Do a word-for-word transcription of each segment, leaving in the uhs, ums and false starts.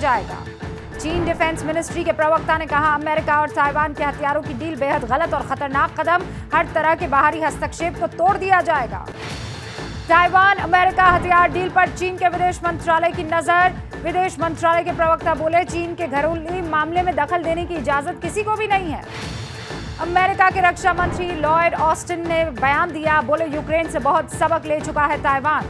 जाएगा। चीन defence ministry के प्रवक्ता ने कहा, अमेरिका और ताइवान के हथियारों की डील बेहद गलत और खतरनाक कदम, हर तरह के बाहरी हस्तक्षेप को तोड़ दिया जाएगा। ताइवान अमेरिका हथियार डील पर चीन के विदेश मंत्रालय की नजर। विदेश मंत्रालय के प्रवक्ता बोले, चीन के घरेलू मामले में दखल देने की इजाजत किसी को भी नहीं है। अमेरिका के रक्षा मंत्री लॉयड ऑस्टिन ने बयान दिया, बोले यूक्रेन से बहुत सबक ले चुका है ताइवान।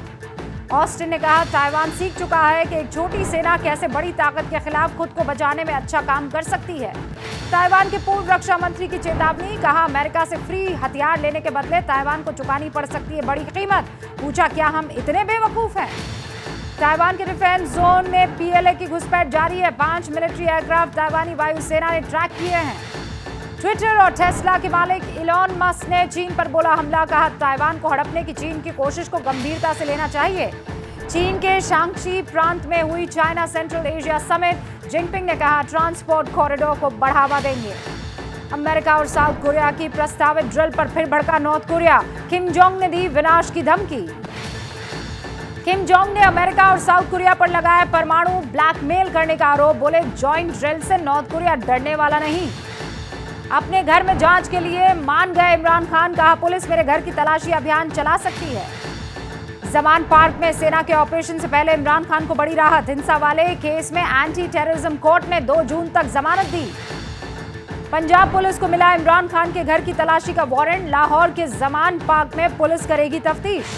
ऑस्टिन ने कहा, ताइवान सीख चुका है कि एक छोटी सेना कैसे बड़ी ताकत के खिलाफ खुद को बचाने में अच्छा काम कर सकती है। ताइवान के पूर्व रक्षा मंत्री की चेतावनी, कहा अमेरिका से फ्री हथियार लेने के बदले ताइवान को चुकानी पड़ सकती है बड़ी कीमत। पूछा, क्या हम इतने बेवकूफ हैं? ताइवान के डिफेंस जोन में पीएलए की घुसपैठ जारी है। पांच मिलिट्री एयरक्राफ्ट ताइवानी वायुसेना ने ट्रैक किए हैं। ट्विटर और टेस्ला के मालिक इलॉन मस्क ने चीन पर बोला हमला, कहा ताइवान को हड़पने की चीन की कोशिश को गंभीरता से लेना चाहिए। चीन के शांगची प्रांत में हुई China Central Asia summit, Jinping ने कहा ट्रांसपोर्ट कॉरिडोर को बढ़ावा देंगे। अमेरिका और साउथ कोरिया की प्रस्तावित ड्रिल पर फिर भड़का नॉर्थ कोरिया, किम जोंग ने दी विनाश की धमकी। किम जोंग ने अमेरिका और साउथ कोरिया पर लगाया परमाणु ब्लैकमेल करने का आरोप, बोले ज्वाइंट ड्रिल से नॉर्थ कोरिया डरने वाला नहीं। अपने घर में जांच के लिए मान गए इमरान खान, कहा पुलिस मेरे घर की तलाशी अभियान चला सकती है। जमान पार्क में सेना के ऑपरेशन से पहले इमरान खान को बड़ी राहत, हिंसा वाले केस में एंटी टेररिज्म कोर्ट ने दो जून तक जमानत दी। पंजाब पुलिस को मिला इमरान खान के घर की तलाशी का वारंट, लाहौर के जमान पार्क में पुलिस करेगी तफ्तीश।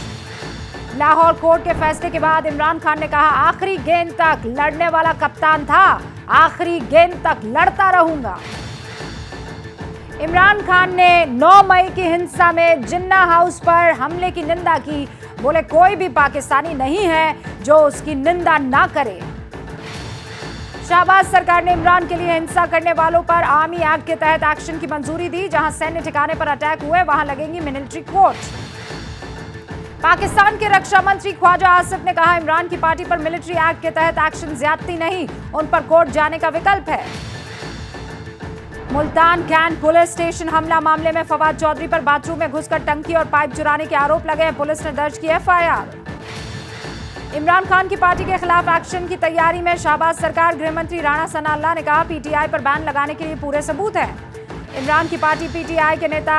लाहौर कोर्ट के फैसले के बाद इमरान खान ने कहा, आखिरी गेंद तक लड़ने वाला कप्तान था, आखिरी गेंद तक लड़ता रहूंगा। इमरान खान ने नौ मई की हिंसा में जिन्ना हाउस पर हमले की निंदा की, बोले कोई भी पाकिस्तानी नहीं है जो उसकी निंदा ना करे। शाहबाज सरकार ने इमरान के लिए हिंसा करने वालों पर आर्मी एक्ट के तहत एक्शन की मंजूरी दी, जहां सैन्य ठिकाने पर अटैक हुए वहां लगेंगी मिलिट्री कोर्ट। पाकिस्तान के रक्षा मंत्री ख्वाजा आसिफ ने कहा, इमरान की पार्टी पर मिलिट्री एक्ट के तहत एक्शन ज्यादती नहीं, उन पर कोर्ट जाने का विकल्प है। मुल्तान कैंट पुलिस स्टेशन हमला मामले में फवाद चौधरी पर बाथरूम में घुसकर टंकी और पाइप चुराने के आरोप लगे हैं, पुलिस ने दर्ज की F I R. Imran Khan की पार्टी के खिलाफ एक्शन की तैयारी में शाहबाज सरकार, गृह मंत्री राणा सनाल्ला ने कहा पीटीआई पर बैन लगाने के लिए पूरे सबूत हैं। इमरान की पार्टी पीटीआई के नेता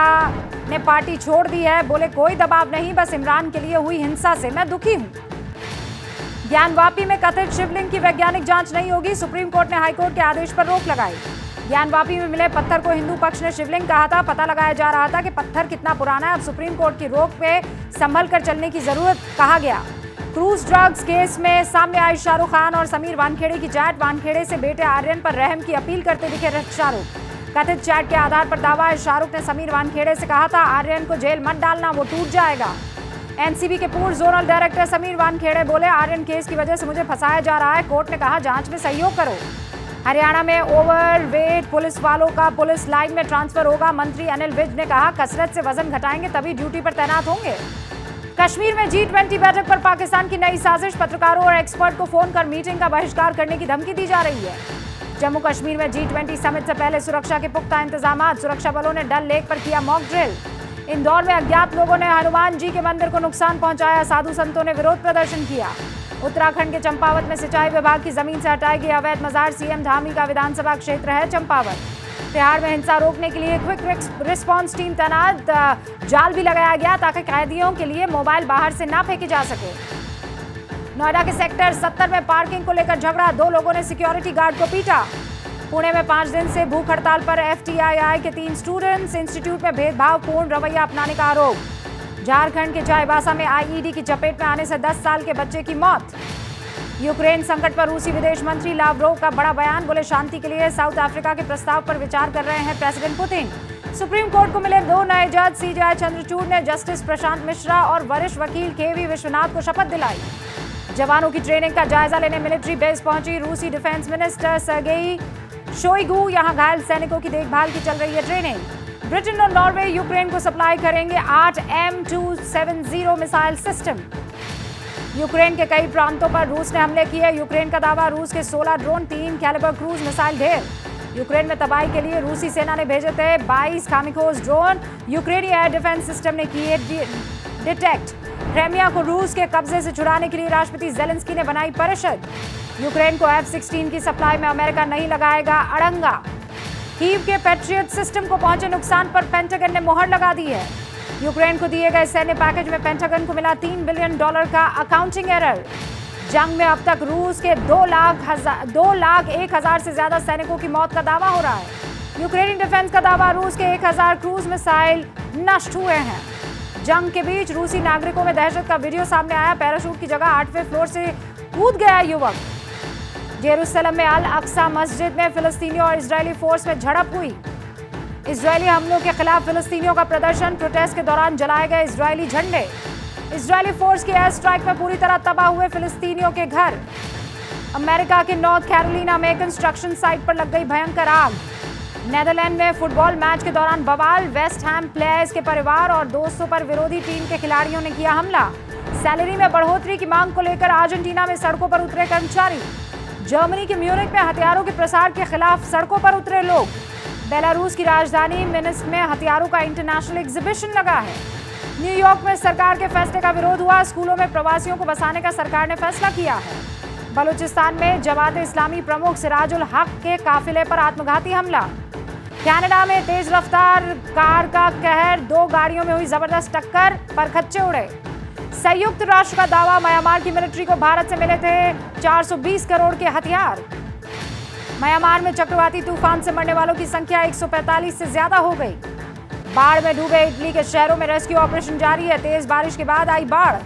ने पार्टी छोड़ दी है, बोले कोई दबाव नहीं, बस इमरान के लिए हुई हिंसा से मैं दुखी हूँ। ज्ञानवापी में कथित शिवलिंग की वैज्ञानिक जाँच नहीं होगी, सुप्रीम कोर्ट ने हाईकोर्ट के आदेश पर रोक लगाई। ज्ञानवापी में मिले पत्थर को हिंदू पक्ष ने शिवलिंग कहा था, पता लगाया जा रहा था कि पत्थर कितना पुराना है। अब सुप्रीम कोर्ट की रोक पे संभल कर चलने की जरूरत, कहा गया। क्रूज ड्रग्स केस में सामने आए शाहरुख खान और समीर वानखेड़े की चैट, वानखेड़े से बेटे आर्यन पर रहम की अपील करते दिखे शाहरुख। कथित चैट के आधार पर दावा है, शाहरुख ने समीर वानखेड़े से कहा था आर्यन को जेल मत डालना, वो टूट जाएगा। एनसीबी के पूर्व जोनल डायरेक्टर समीर वानखेड़े बोले, आर्यन केस की वजह से मुझे फंसाया जा रहा है, कोर्ट ने कहा जाँच में सहयोग करो। हरियाणा में ओवरवेट पुलिस वालों का पुलिस लाइन में ट्रांसफर होगा, मंत्री अनिल विज ने कहा कसरत से वजन घटाएंगे तभी ड्यूटी पर तैनात होंगे। कश्मीर में जी ट्वेंटी बैठक पर पाकिस्तान की नई साजिश, पत्रकारों और एक्सपर्ट को फोन कर मीटिंग का बहिष्कार करने की धमकी दी जा रही है। जम्मू कश्मीर में जी ट्वेंटी समिट से पहले सुरक्षा के पुख्ता इंतजाम, सुरक्षा बलों ने डल लेक पर किया मॉक ड्रिल। इंदौर में अज्ञात लोगों ने हनुमान जी के मंदिर को नुकसान पहुंचाया, साधु संतों ने विरोध प्रदर्शन किया। उत्तराखंड के चंपावत में सिंचाई विभाग की जमीन से हटाई गई अवैध मजार, सीएम धामी का विधानसभा क्षेत्र है चंपावत। बिहार में हिंसा रोकने के लिए क्विक रिस्पांस टीम तैनात, जाल भी लगाया गया ताकि कैदियों के लिए मोबाइल बाहर से ना फेंके जा सके। नोएडा के सेक्टर सत्तर में पार्किंग को लेकर झगड़ा, दो लोगों ने सिक्योरिटी गार्ड को पीटा। पुणे में पांच दिन से भूख हड़ताल पर एफ टी आई आई के तीन स्टूडेंट्स, इंस्टीट्यूट में भेदभावपूर्ण रवैया अपनाने का आरोप। झारखंड के चाईबासा में आई ई डी की चपेट में आने से दस साल के बच्चे की मौत। यूक्रेन संकट पर रूसी विदेश मंत्री लावरोव का बड़ा बयान, बोले शांति के लिए साउथ अफ्रीका के प्रस्ताव पर विचार कर रहे हैं प्रेसिडेंट पुतिन। सुप्रीम कोर्ट को मिले दो नए जज, सी जे आई चंद्रचूड़ ने जस्टिस प्रशांत मिश्रा और वरिष्ठ वकील के वी विश्वनाथ को शपथ दिलाई। जवानों की ट्रेनिंग का जायजा लेने मिलिट्री बेस पहुंची रूसी डिफेंस मिनिस्टर सर्गेई शोइगू, यहां घायल सैनिकों की देखभाल की चल रही है ट्रेनिंग। ब्रिटेन और नॉर्वे यूक्रेन को सप्लाई करेंगे आठ M two seven zero missile system. Ukraine के कई प्रांतों पर रूस ने हमले किए, यूक्रेन का दावा रूस के सोलह ड्रोन, तीन कैलिबर क्रूज मिसाइल ढेर। यूक्रेन में तबाही के लिए रूसी सेना ने भेजे थे बाईस कामिकोज ड्रोन, यूक्रेनी एयर डिफेंस सिस्टम ने किए डिटेक्ट। क्रीमिया को रूस के कब्जे से छुड़ाने के लिए राष्ट्रपति जेलेंस्की ने बनाई परिषद। यूक्रेन को एफ सिक्सटीन की सप्लाई में अमेरिका नहीं लगाएगा अड़ंगा। कीव के पैट्रियट सिस्टम को पहुंचे नुकसान पर पेंटागन ने मोहर लगा दी है। यूक्रेन को दिए गए सैन्य पैकेज में पेंटागन को मिला तीन बिलियन डॉलर का अकाउंटिंग एरर। जंग में अब तक रूस के दो लाख हजार दो लाख एक हजार से ज्यादा सैनिकों की मौत का दावा हो रहा है। यूक्रेनी डिफेंस का दावा, रूस के एक हजार क्रूज मिसाइल नष्ट हुए हैं। जंग के बीच रूसी नागरिकों में दहशत का वीडियो सामने आया। पैराशूट की जगह आठवें फ्लोर से कूद गया युवक। जेरूसलम में अल अक्सा मस्जिद में फिलिस्तीनियों और इजरायली फोर्स में झड़प हुई। इजरायली हमलों के खिलाफ फिलिस्तीनियों का प्रदर्शन। प्रोटेस्ट के दौरान जलाए गए इजरायली झंडे। इजरायली फोर्स की एयर स्ट्राइक में पूरी तरह तबाह हुए फिलिस्तीनियों के घर। अमेरिका के नॉर्थ कैरोलिना में कंस्ट्रक्शन साइट पर लग गई भयंकर आग। नेदरलैंड में फुटबॉल मैच के दौरान बवाल। वेस्ट हैम प्लेयर्स के परिवार और दोस्तों पर विरोधी टीम के खिलाड़ियों ने किया हमला। सैलरी में बढ़ोतरी की मांग को लेकर अर्जेंटीना में सड़कों पर उतरे कर्मचारी। जर्मनी के म्यूनिख में हथियारों के प्रसार के खिलाफ सड़कों पर उतरे लोग। बेलारूस की राजधानी मिन्स्क में हथियारों का इंटरनेशनल एग्जीबिशन लगा है। न्यूयॉर्क में सरकार के फैसले का विरोध हुआ। स्कूलों में प्रवासियों को बसाने का सरकार ने फैसला किया है। बलूचिस्तान में जमात इस्लामी प्रमुख सिराजुल हक के काफिले पर आत्मघाती हमला। कनाडा में तेज रफ्तार कार का कहर, दो गाड़ियों में हुई जबरदस्त टक्कर पर खच्चे उड़े। संयुक्त राष्ट्र का दावा, म्यांमार की मिलिट्री को भारत से मिले थे चार सौ बीस करोड़ के हथियार। म्यांमार में चक्रवाती तूफान से मरने वालों की संख्या एक सौ पैंतालीस से ज्यादा हो गई। बाढ़ में डूबे इटली के शहरों में रेस्क्यू ऑपरेशन जारी है। तेज बारिश के बाद आई बाढ़।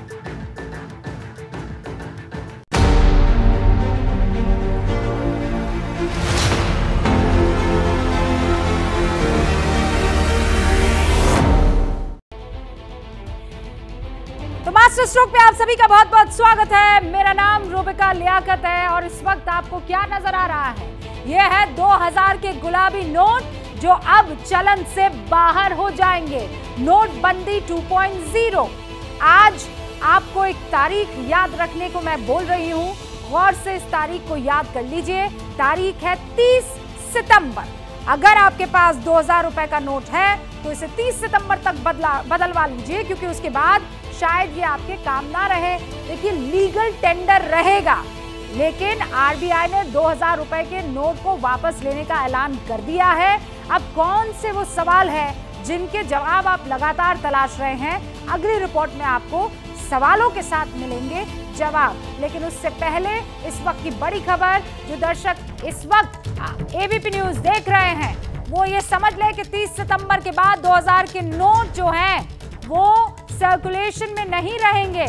मास्टर स्ट्रोक पे आप सभी का बहुत बहुत स्वागत है। मेरा नाम रूबिका लियाकत है और इस वक्त आपको क्या नजर आ रहा है, ये है दो हज़ार के गुलाबी नोट जो अब चलन से बाहर हो जाएंगे। नोटबंदी टू पॉइंट ज़ीरो। आज आपको एक तारीख याद रखने को मैं बोल रही हूँ, गौर से इस तारीख को याद कर लीजिए। तारीख है तीस सितंबर। अगर आपके पास दो हजार रुपए का नोट है तो इसे तीस सितंबर तक बदला बदलवा लीजिए, क्योंकि उसके बाद शायद ये आपके काम ना रहे। देखिए, लीगल टेंडर रहेगा, लेकिन आरबीआई ने दो हजार रुपए के नोट को वापस लेने का ऐलान कर दिया है। अब कौन से वो सवाल हैं जिनके जवाब आप लगातार तलाश रहे हैं, अगली रिपोर्ट में आपको सवालों के साथ मिलेंगे जवाब। लेकिन उससे पहले इस वक्त की बड़ी खबर, जो दर्शक इस वक्त एबीपी न्यूज देख रहे हैं वो ये समझ ले कि तीस सितंबर के बाद दो हज़ार के नोट जो हैं वो सर्कुलेशन में नहीं रहेंगे।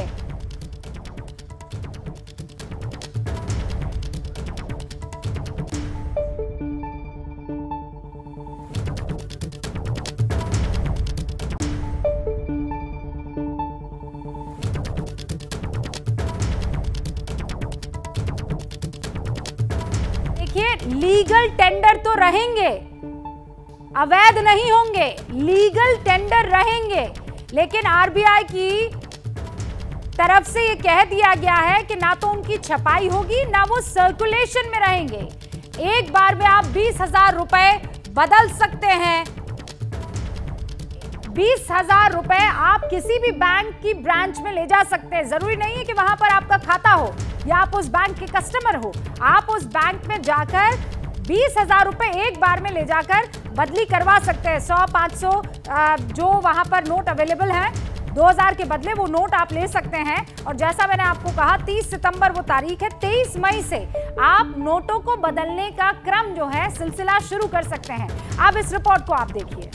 लीगल टेंडर तो रहेंगे, अवैध नहीं होंगे, लीगल टेंडर रहेंगे। लेकिन आरबीआई की तरफ से यह कह दिया गया है कि ना तो उनकी छपाई होगी ना वो सर्कुलेशन में रहेंगे। एक बार में आप बीस हजार रुपए बदल सकते हैं। बीस हजार रुपए आप किसी भी बैंक की ब्रांच में ले जा सकते हैं। जरूरी नहीं है कि वहां पर आपका खाता हो या आप उस बैंक के कस्टमर हो। आप उस बैंक में जाकर बीस हजार रुपए एक बार में ले जाकर बदली करवा सकते हैं। सौ पाँच सौ जो वहां पर नोट अवेलेबल है, दो हज़ार के बदले वो नोट आप ले सकते हैं। और जैसा मैंने आपको कहा, तीस सितंबर वो तारीख है। तेईस मई से आप नोटों को बदलने का क्रम जो है सिलसिला शुरू कर सकते हैं। अब इस रिपोर्ट को आप देखिए।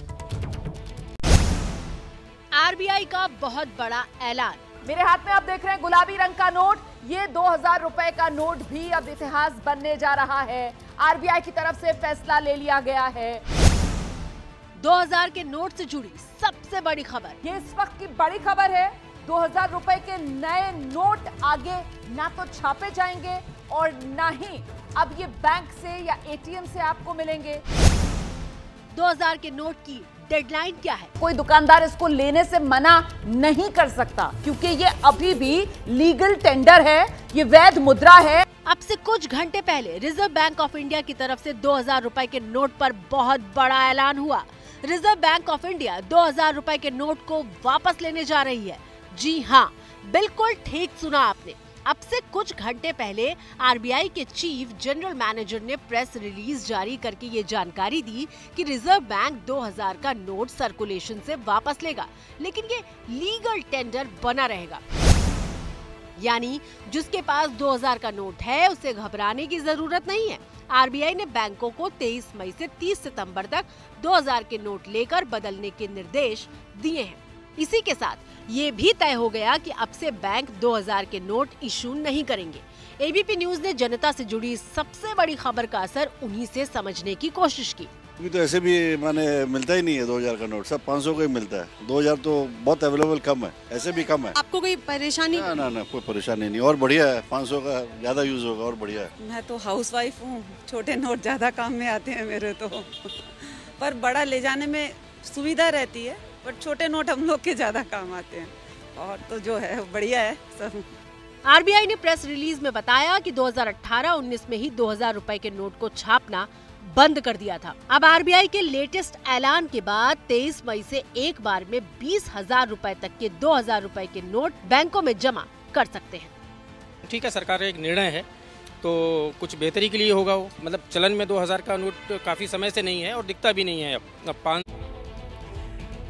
आरबीआई का बहुत बड़ा ऐलान। मेरे हाथ में आप देख रहे हैं गुलाबी रंग का नोट। ये दो हजार रुपए का नोट भी अब इतिहास बनने जा रहा है। आरबीआई की तरफ से फैसला ले लिया गया है। दो हज़ार के नोट से जुड़ी सबसे बड़ी खबर, ये इस वक्त की बड़ी खबर है। दो हज़ार रुपए के नए नोट आगे ना तो छापे जाएंगे और ना ही अब ये बैंक से या एटीएम से आपको मिलेंगे। दो हज़ार के नोट की डेडलाइन क्या है? कोई दुकानदार इसको लेने से मना नहीं कर सकता, क्योंकि ये अभी भी लीगल टेंडर है, ये वैध मुद्रा है। अब से कुछ घंटे पहले रिजर्व बैंक ऑफ इंडिया की तरफ से दो हज़ार रुपए के नोट पर बहुत बड़ा ऐलान हुआ। रिजर्व बैंक ऑफ इंडिया दो हज़ार रुपए के नोट को वापस लेने जा रही है। जी हाँ, बिल्कुल ठीक सुना आपने। अब से कुछ घंटे पहले आरबीआई के चीफ जनरल मैनेजर ने प्रेस रिलीज जारी करके ये जानकारी दी कि रिजर्व बैंक दो हज़ार का नोट सर्कुलेशन से वापस लेगा, लेकिन ये लीगल टेंडर बना रहेगा। यानी जिसके पास दो हज़ार का नोट है उसे घबराने की जरूरत नहीं है। आरबीआई ने बैंकों को तेईस मई से तीस सितंबर तक दो हज़ार के नोट लेकर बदलने के निर्देश दिए हैं। इसी के साथ ये भी तय हो गया कि अब से बैंक दो हज़ार के नोट इशू नहीं करेंगे। एबीपी न्यूज ने जनता से जुड़ी सबसे बड़ी खबर का असर उन्हीं से समझने की कोशिश की। तो ऐसे भी माने मिलता ही नहीं है दो हज़ार का नोट, सब पाँच सौ का ही मिलता है। दो हज़ार तो बहुत अवेलेबल कम है, ऐसे भी कम है। आपको कोई परेशानी? ना ना ना, कोई परेशानी नहीं, और बढ़िया है। पाँच सौ का ज़्यादा यूज़ होगा और बढ़िया है। मैं तो हाउस वाइफ हूँ, छोटे नोट ज़्यादा काम में आते हैं मेरे तो, पर बड़ा ले जाने में सुविधा रहती है, पर छोटे नोट हम लोग के ज़्यादा काम आते हैं। और तो जो है बढ़िया है सब। आरबीआई ने प्रेस रिलीज में बताया कि दो हज़ार अठारह उन्नीस में ही दो हज़ार रुपए के नोट को छापना बंद कर दिया था। अब आरबीआई के लेटेस्ट ऐलान के बाद तेईस मई से एक बार में बीस हजार रूपए तक के दो हज़ार रुपए के नोट बैंकों में जमा कर सकते हैं। ठीक है, सरकार का एक निर्णय है तो कुछ बेहतरी के लिए होगा वो, मतलब चलन में दो हज़ार का नोट काफी समय से नहीं है और दिखता भी नहीं है। अब पाँच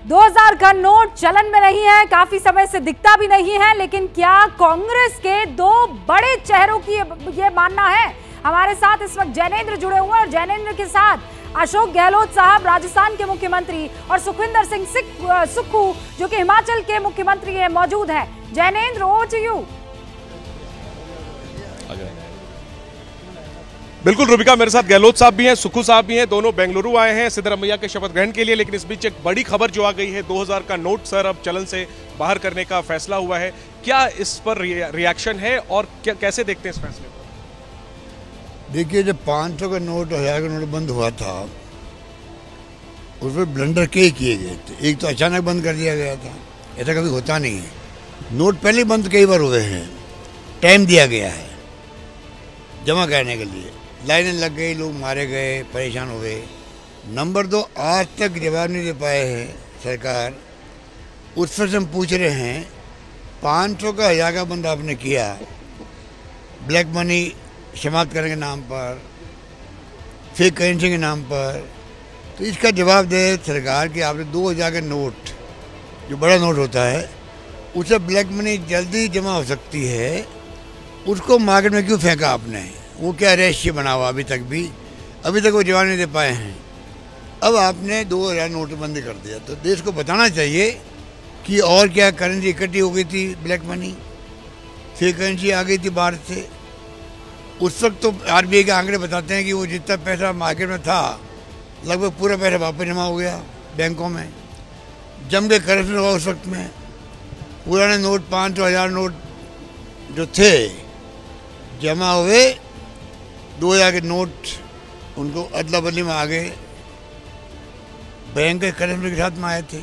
दो हज़ार का नोट चलन में नहीं है, काफी समय से दिखता भी नहीं है, लेकिन क्या कांग्रेस के दो बड़े चेहरों की ये मानना है? हमारे साथ इस वक्त जैनेंद्र जुड़े हुए हैं और जैनेंद्र के साथ अशोक गहलोत साहब राजस्थान के मुख्यमंत्री और सुखविंदर सिंह सुक्खू जो कि हिमाचल के मुख्यमंत्री हैं मौजूद हैं। Jainendra, over to you. बिल्कुल रूबिका, मेरे साथ गहलोत साहब भी हैं, सुक्खू साहब भी हैं, दोनों बेंगलुरु आए हैं सिद्धरमैया के शपथ ग्रहण के लिए। लेकिन इस बीच एक बड़ी खबर जो आ गई है, दो हज़ार का नोट सर अब चलन से बाहर करने का फैसला हुआ है। क्या इस पर रिएक्शन है और क्या कैसे देखते हैं इस फैसले को? देखिए, जब पाँच सौ का नोट हज़ार का नोट बंद हुआ था उस पर ब्लंडर कई किए गए थे। एक तो अचानक बंद कर दिया गया था, ऐसा कभी होता नहीं है। नोट पहले बंद कई बार हुए हैं, टाइम दिया गया है जमा करने के लिए, लाइनें लग गई, लोग मारे गए, परेशान हो गए। नंबर दो, आज तक जवाब नहीं दे पाए हैं सरकार। उस पर से हम पूछ रहे हैं, पाँच सौ का हज़ार का बंद आपने किया ब्लैक मनी समाप्त करने के नाम पर, फेक करेंसी के नाम पर, तो इसका जवाब दे सरकार कि आपने दो हज़ार का नोट जो बड़ा नोट होता है उसे ब्लैक मनी जल्दी जमा हो सकती है, उसको मार्केट में क्यों फेंका आपने? वो क्या रहस्य बना हुआ अभी तक भी, अभी तक वो जवाब नहीं दे पाए हैं। अब आपने दो हज़ार नोट बंद कर दिया तो देश को बताना चाहिए कि और क्या करेंसी इकट्ठी हो गई थी, ब्लैक मनी फेक करेंसी आ गई थी बाहर से। उस वक्त तो आरबीआई के आंकड़े बताते हैं कि वो जितना पैसा मार्केट में था लगभग पूरा पैसा वापस जमा हो गया बैंकों में, जम के करप्शन हुआ। उस वक्त में पुराने नोट पाँच सौ हज़ार नोट जो थे जमा हुए, दो हज़ार के नोट उनको अदला बदली में आ गए, बैंक के करप्शन के साथ में आए थे,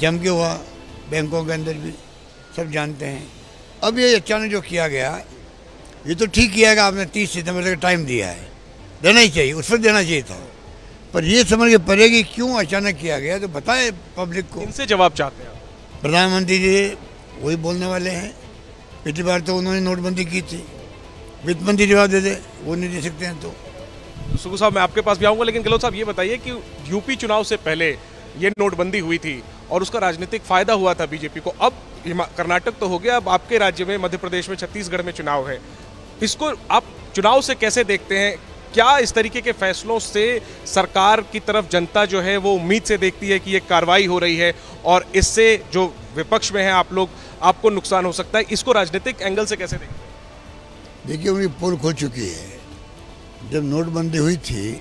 जम के हुआ बैंकों के अंदर भी, सब जानते हैं। अब ये अचानक जो किया गया ये तो ठीक किया गया, आपने तीस सितंबर तक टाइम दिया है, देना ही चाहिए, उस पर देना चाहिए था, पर ये समझ के पड़े कि क्यों अचानक किया गया तो बताएं पब्लिक को। इनसे जवाब चाहते हैं प्रधानमंत्री जी, वही बोलने वाले हैं। पिछली बार तो उन्होंने नोटबंदी की थी, वित्त मंत्री जवाब दे दे, वो नहीं दे सकते हैं। तो सुखू साहब, मैं आपके पास भी आऊँगा, लेकिन गहलोत साहब ये बताइए कि यूपी चुनाव से पहले ये नोटबंदी हुई थी और उसका राजनीतिक फायदा हुआ था बीजेपी को। अब कर्नाटक तो हो गया, अब आपके राज्य में मध्य प्रदेश में, छत्तीसगढ़ में चुनाव है, इसको आप चुनाव से कैसे देखते हैं? क्या इस तरीके के फैसलों से सरकार की तरफ जनता जो है वो उम्मीद से देखती है कि ये कार्रवाई हो रही है और इससे जो विपक्ष में है आप लोग, आपको नुकसान हो सकता है, इसको राजनीतिक एंगल से कैसे देखते हैं? देखिए, उनकी पोल खुल चुकी है। जब नोटबंदी हुई थी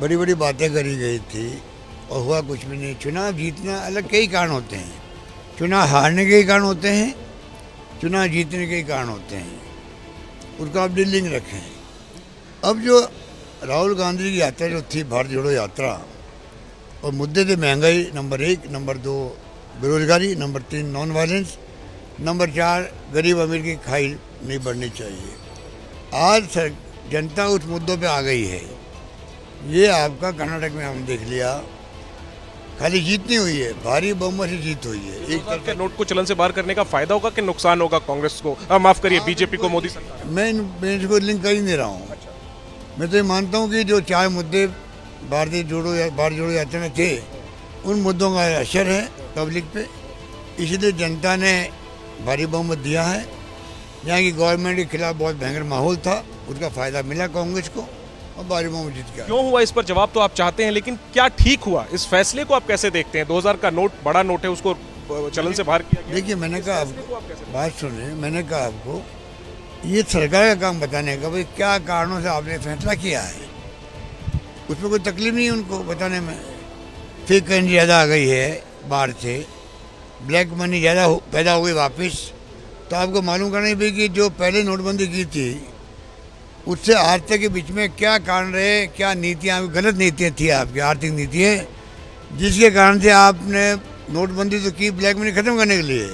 बड़ी बड़ी बातें करी गई थी और हुआ कुछ भी नहीं। चुनाव जीतना अलग कई कारण होते हैं, चुनाव हारने के कारण होते हैं, चुनाव जीतने के कारण होते हैं, उसका आप डीलिंग रखें। अब जो राहुल गांधी की यात्रा जो थी, भारत जोड़ो यात्रा, और मुद्दे थे महंगाई नंबर एक, नंबर दो बेरोजगारी, नंबर तीन नॉन वायलेंस, नंबर चार गरीब अमीर की खाई नहीं बढ़नी चाहिए। आज सर जनता उस मुद्दों पे आ गई है। ये आपका कर्नाटक में हम देख लिया, खाली जीत नहीं हुई है, भारी बहुमत से जीत हुई है। एक तरफ के नोट को चलन से बाहर करने का फायदा होगा कि नुकसान होगा कांग्रेस को, माफ करिए बीजेपी को, मोदी सरकार? मैं मैं इसको लिंक कर ही नहीं रहा हूँ। मैं तो ये मानता हूँ कि जो चार मुद्दे भारतीय जोड़ो या भारत जोड़ो यात्रा में थे, उन मुद्दों का असर है पब्लिक पे, इसलिए जनता ने भारी बहुमत दिया है। यहाँ की गवर्नमेंट के खिलाफ बहुत भयंकर माहौल था, उसका फायदा मिला कांग्रेस को और भारी बहुमत जीत गया। क्यों हुआ इस पर जवाब तो आप चाहते हैं, लेकिन क्या ठीक हुआ? इस फैसले को आप कैसे देखते हैं? दो हज़ार का नोट बड़ा नोट है, उसको चलन से बाहर किया। देखिए मैंने कहा आपको, बात सुनिए, मैंने कहा आपको ये सरकार का काम बताने का, भाई क्या कारणों से आपने फैसला किया है, उसमें कोई तकलीफ नहीं है उनको बताने में। फेक करेंसी ज़्यादा आ गई है बाहर से, ब्लैक मनी ज़्यादा पैदा हो गई वापस, तो आपको मालूम करना भी कि जो पहले नोटबंदी की थी उससे आर्थिक के बीच में क्या कारण रहे, क्या नीतियाँ, गलत नीतियाँ थी आपकी आर्थिक नीतियाँ, जिसके कारण से आपने नोटबंदी तो की ब्लैक मनी ख़त्म करने के लिए,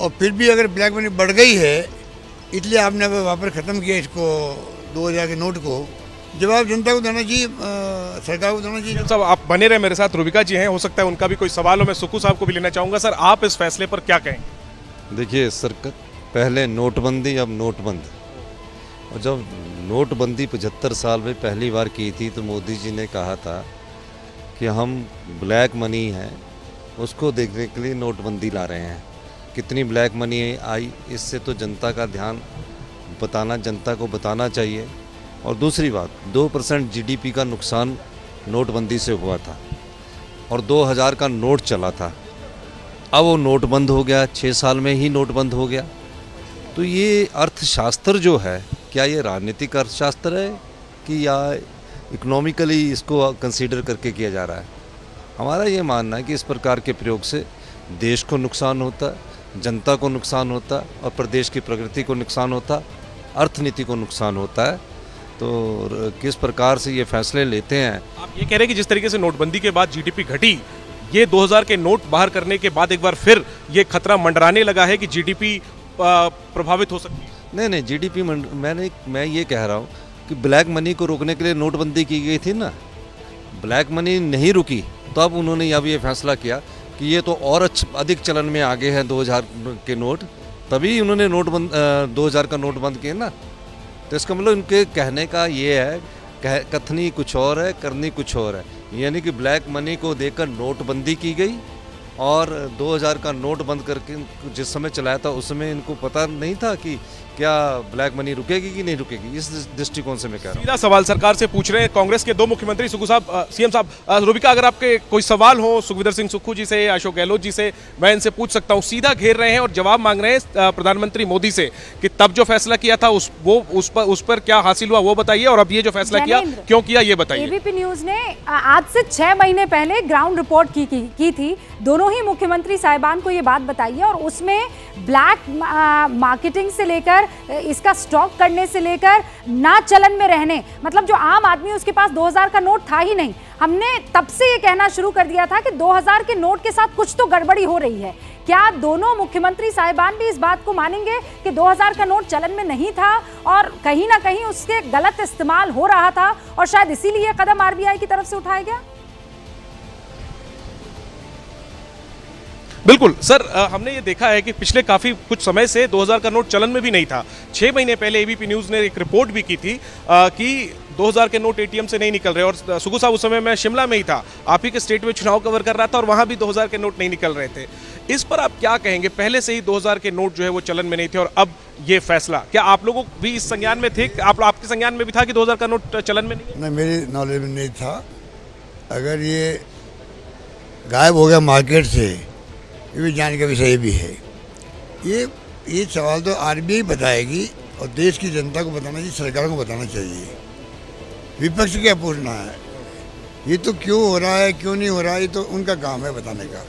और फिर भी अगर ब्लैक मनी बढ़ गई है इसलिए आपने वापस ख़त्म किया इसको दो हज़ार के नोट को। जवाब जनता को देना चाहिए, सरकार को देना चाहिए। साहब आप बने रहे मेरे साथ, रूबिका जी हैं, हो सकता है उनका भी कोई सवाल हो, मैं सुक्खू साहब को भी लेना चाहूँगा। सर आप इस फैसले पर क्या कहेंगे? देखिए सरकार, पहले नोटबंदी अब नोटबंदी, और जब नोटबंदी पचहत्तर साल में पहली बार की थी तो मोदी जी ने कहा था कि हम ब्लैक मनी है उसको देखने के लिए नोटबंदी ला रहे हैं, कितनी ब्लैक मनी आई, इससे तो जनता का ध्यान बताना, जनता को बताना चाहिए। और दूसरी बात, दो परसेंट जीडीपी का नुकसान नोटबंदी से हुआ था और दो हज़ार का नोट चला था, अब वो नोट बंद हो गया, छः साल में ही नोट बंद हो गया। तो ये अर्थशास्त्र जो है, क्या ये राजनीतिक अर्थशास्त्र है कि या इकोनॉमिकली इसको कंसीडर करके किया जा रहा है? हमारा ये मानना है कि इस प्रकार के प्रयोग से देश को नुकसान होता, जनता को नुकसान होता और प्रदेश की प्रगति को नुकसान होता, अर्थनीति को नुकसान होता है। तो किस प्रकार से ये फैसले लेते हैं? आप ये कह रहे हैं कि जिस तरीके से नोटबंदी के बाद जीडीपी घटी, ये दो हज़ार के नोट बाहर करने के बाद एक बार फिर ये खतरा मंडराने लगा है कि जीडीपी प्रभावित हो सकती है? नहीं नहीं, जीडीपी मैंने मैं ये कह रहा हूँ कि ब्लैक मनी को रोकने के लिए नोटबंदी की गई थी ना, ब्लैक मनी नहीं रुकी, तो अब उन्होंने अब ये फैसला किया कि ये तो और अधिक चलन में आगे हैं दो हज़ार के नोट, तभी उन्होंने नोट बंद दो हज़ार का नोट बंद किया ना। तो इसका मतलब उनके कहने का ये है, कह कथनी कुछ और है, करनी कुछ और है, यानी कि ब्लैक मनी को देखकर नोटबंदी की गई और दो हज़ार का नोट बंद करके जिस समय चलाया था उस समय इनको पता नहीं था कि क्या ब्लैक मनी रुकेगी कि नहीं रुकेगी। इस दृष्टिकोण से मैं कह रहा हूँ। सीधा सवाल सरकार से पूछ रहे हैं कांग्रेस के दो मुख्यमंत्री, सुक्खू साहब, सीएम साहब, रूबिका, अगर आपके कोई सवाल हो सुखविंदर सिंह सुक्खू जी से, अशोक गहलोत जी से, मैं इनसे पूछ सकता हूँ। सीधा घेर रहे हैं और जवाब मांग रहे हैं प्रधानमंत्री मोदी से कि तब जो फैसला किया था उस वो उस पर उस पर क्या हासिल हुआ वो बताइए, और अब ये जो फैसला किया क्यों किया ये बताइए। एबीपी न्यूज ने आज से छह महीने पहले ग्राउंड रिपोर्ट की थी, दोनों ही मुख्यमंत्री साहिबान को ये बात बताइए, और उसमें ब्लैक मार्केटिंग से लेकर, इसका स्टॉक करने से लेकर, ना चलन में रहने, मतलब जो आम आदमी उसके पास दो हज़ार का नोट था ही नहीं। हमने तब से ये कहना शुरू कर दिया था कि दो हज़ार के नोट के साथ कुछ तो गड़बड़ी हो रही है। क्या दोनों मुख्यमंत्री साहिबान भी इस बात को मानेंगे कि दो हज़ार का नोट चलन में नहीं था और कहीं ना कहीं उसके गलत इस्तेमाल हो रहा था और शायद इसीलिए कदम आरबीआई की तरफ से उठाया गया? बिल्कुल सर, आ, हमने ये देखा है कि पिछले काफ़ी कुछ समय से दो हज़ार का नोट चलन में भी नहीं था। छः महीने पहले एबीपी न्यूज़ ने एक रिपोर्ट भी की थी आ, कि दो हज़ार के नोट एटीएम से नहीं निकल रहे, और सुक्खू साहब उस समय मैं शिमला में ही था, आप ही के स्टेट में चुनाव कवर कर रहा था, और वहाँ भी दो हज़ार के नोट नहीं निकल रहे थे। इस पर आप क्या कहेंगे? पहले से ही दो हज़ार के नोट जो है वो चलन में नहीं थे और अब ये फैसला, क्या आप लोगों भी इस संज्ञान में थे? आप आपके संज्ञान में भी था कि दो हज़ार का नोट चलन में नहीं? नहीं, मेरी नॉलेज में नहीं था। अगर ये गायब हो गया मार्केट से, ये भी जान का विषय भी है। ये ये सवाल तो आरबीआई बताएगी और देश की जनता को बताना चाहिए, सरकार को बताना चाहिए। विपक्ष क्या पूछना है, ये तो क्यों हो रहा है क्यों नहीं हो रहा है, ये तो उनका काम है बताने का।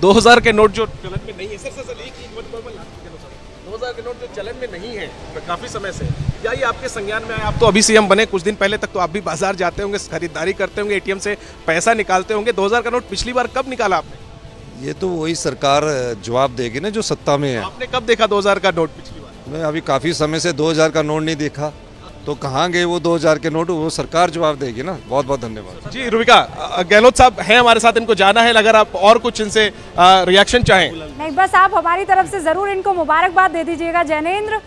दो हज़ार के नोट जो चलन में नहीं है, सर सर एक ही दो हज़ार के नोट जो चलन में नहीं है काफ़ी समय से, क्या ये आपके संज्ञान में आए? आप तो अभी सीएम बने, कुछ दिन पहले तक तो आप भी बाजार जाते होंगे, खरीदारी करते होंगे, एटीएम से पैसा निकालते होंगे। दो हज़ार का नोट पिछली बार कब निकाला आपने? ये तो वही सरकार जवाब देगी ना जो सत्ता में है। आपने कब देखा दो हज़ार का नोट पिछली बार? मैं अभी काफ़ी समय से दो हज़ार का नोट नहीं देखा। तो कहाँ गए वो दो हज़ार के नोट, वो सरकार जवाब देगी ना। बहुत बहुत धन्यवाद जी। रूबिका गहलोत साहब हैं हमारे साथ, इनको जाना है, अगर आप और कुछ इनसे रिएक्शन चाहें। नहीं, बस आप हमारी तरफ से ज़रूर इनको मुबारकबाद दे दीजिएगा। जैनेंद्र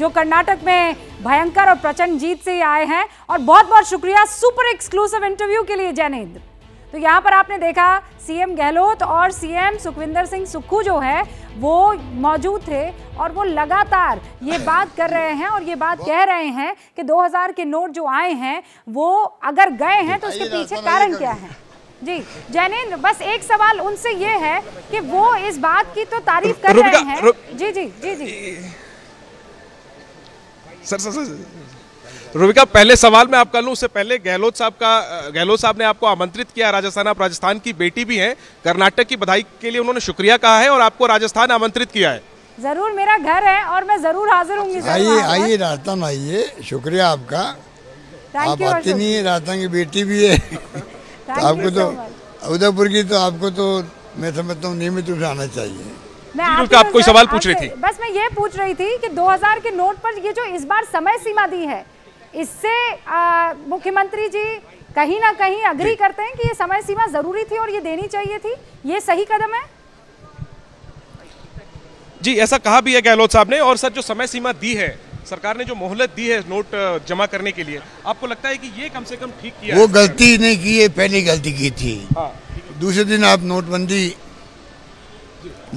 जो कर्नाटक में भयंकर और प्रचंड जीत से आए हैं, और बहुत बहुत शुक्रिया सुपर एक्सक्लूसिव इंटरव्यू के लिए जैनेंद्र। तो यहाँ पर आपने देखा सीएम गहलोत और सीएम सुखविंदर सिंह सुक्खू जो है वो मौजूद थे और वो लगातार ये बात कर रहे हैं और ये बात कह रहे हैं कि दो हज़ार के नोट जो आए हैं वो अगर गए हैं तो उसके पीछे कारण क्या है। जी जैनेंद्र, बस एक सवाल उनसे ये है कि वो इस बात की तो तारीफ कर रहे हैं। जी जी जी जी सर सर सर रूबिका, पहले सवाल मैं आप कर लूँ उससे पहले गहलोत साहब का, गहलोत साहब ने आपको आमंत्रित किया राजस्थान, आप राजस्थान की बेटी भी हैं, कर्नाटक की बधाई के लिए उन्होंने शुक्रिया कहा है और आपको राजस्थान आमंत्रित किया है। जरूर, मेरा घर है और मैं जरूर हाजिर हूँगी। आइए आइए राजस्थान आइए, शुक्रिया आपका, आप आती नहीं है, राजस्थान की बेटी भी है आपको, तो उदयपुर की, तो आपको तो मैं समझता हूँ नियमित रूप से आना चाहिए। मैं आपको सवाल पूछ रही थी, बस मैं ये पूछ रही थी कि दो हजार के नोट पर ये जो इस बार समय सीमा दी है, इससे मुख्यमंत्री जी कहीं ना कहीं अग्री करते हैं कि ये समय सीमा जरूरी थी और ये देनी चाहिए थी, ये सही कदम है जी, ऐसा कहा भी है गहलोत साहब ने। और सर जो समय सीमा दी है सरकार ने, जो मोहलत दी है नोट जमा करने के लिए, आपको लगता है कि ये कम से कम ठीक किया? वो गलती नहीं की है, पहले गलती की थी। हाँ, दूसरे दिन आप नोटबंदी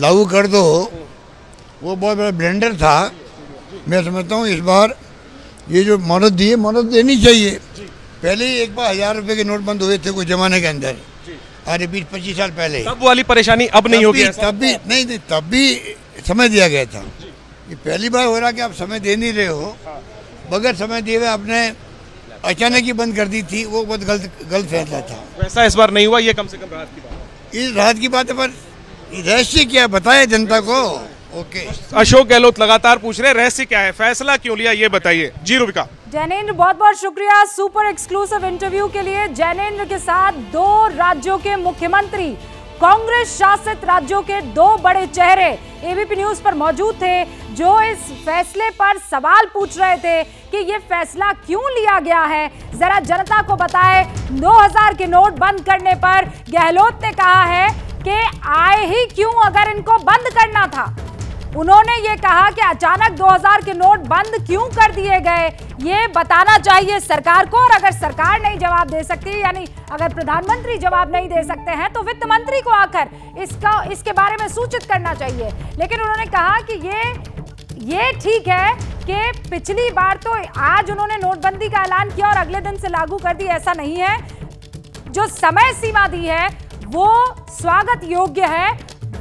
लागू कर दो, वो बहुत बड़ा ब्लेंडर था। मैं समझता हूँ इस बार ये जो मोहलत दी है, मोहलत देनी चाहिए। पहले ही एक बार हजार रुपए के नोट बंद हुए थे कुछ जमाने के अंदर, अरे बीस पच्चीस साल पहले, तब वाली परेशानी अब नहीं होगी। तब भी नहीं थी, तब भी समय दिया गया था। ये पहली बार हो रहा कि आप समय दे नहीं रहे हो, बगैर समय दिए हुए आपने अचानक ही बंद कर दी थी, वो बहुत गलत गलत फैसला था। वैसा इस बार नहीं हुआ, ये कम से कम राहत की बात, इस राहत की बात है। पर रहस्य क्या बताए जनता को? Okay okay. अशोक गहलोत लगातार पूछ रहे हैं रहस्य क्या है, फैसला क्यों लिया, ये बताइए। जी रूबिका। जैनेंद्र बहुत बहुत शुक्रिया सुपर एक्सक्लूसिव इंटरव्यू के लिए। जैनेंद्र के साथ दो राज्यों के मुख्यमंत्री, कांग्रेस शासित राज्यों के दो बड़े चेहरे एबीपी न्यूज पर मौजूद थे, जो इस फैसले पर सवाल पूछ रहे थे कि ये फैसला क्यों लिया गया है, जरा जनता को बताए। दो हज़ार के नोट बंद करने पर गहलोत ने कहा है कि आए ही क्यों अगर इनको बंद करना था। उन्होंने ये कहा कि अचानक दो हज़ार के नोट बंद क्यों कर दिए गए, ये बताना चाहिए सरकार को, और अगर सरकार नहीं जवाब दे सकती, यानी अगर प्रधानमंत्री जवाब नहीं दे सकते हैं तो वित्त मंत्री को आकर इसका इसके बारे में सूचित करना चाहिए। लेकिन उन्होंने कहा कि ये ये ठीक है कि पिछली बार तो आज उन्होंने नोटबंदी का ऐलान किया और अगले दिन से लागू कर दी, ऐसा नहीं है। जो समय सीमा दी है वो स्वागत योग्य है,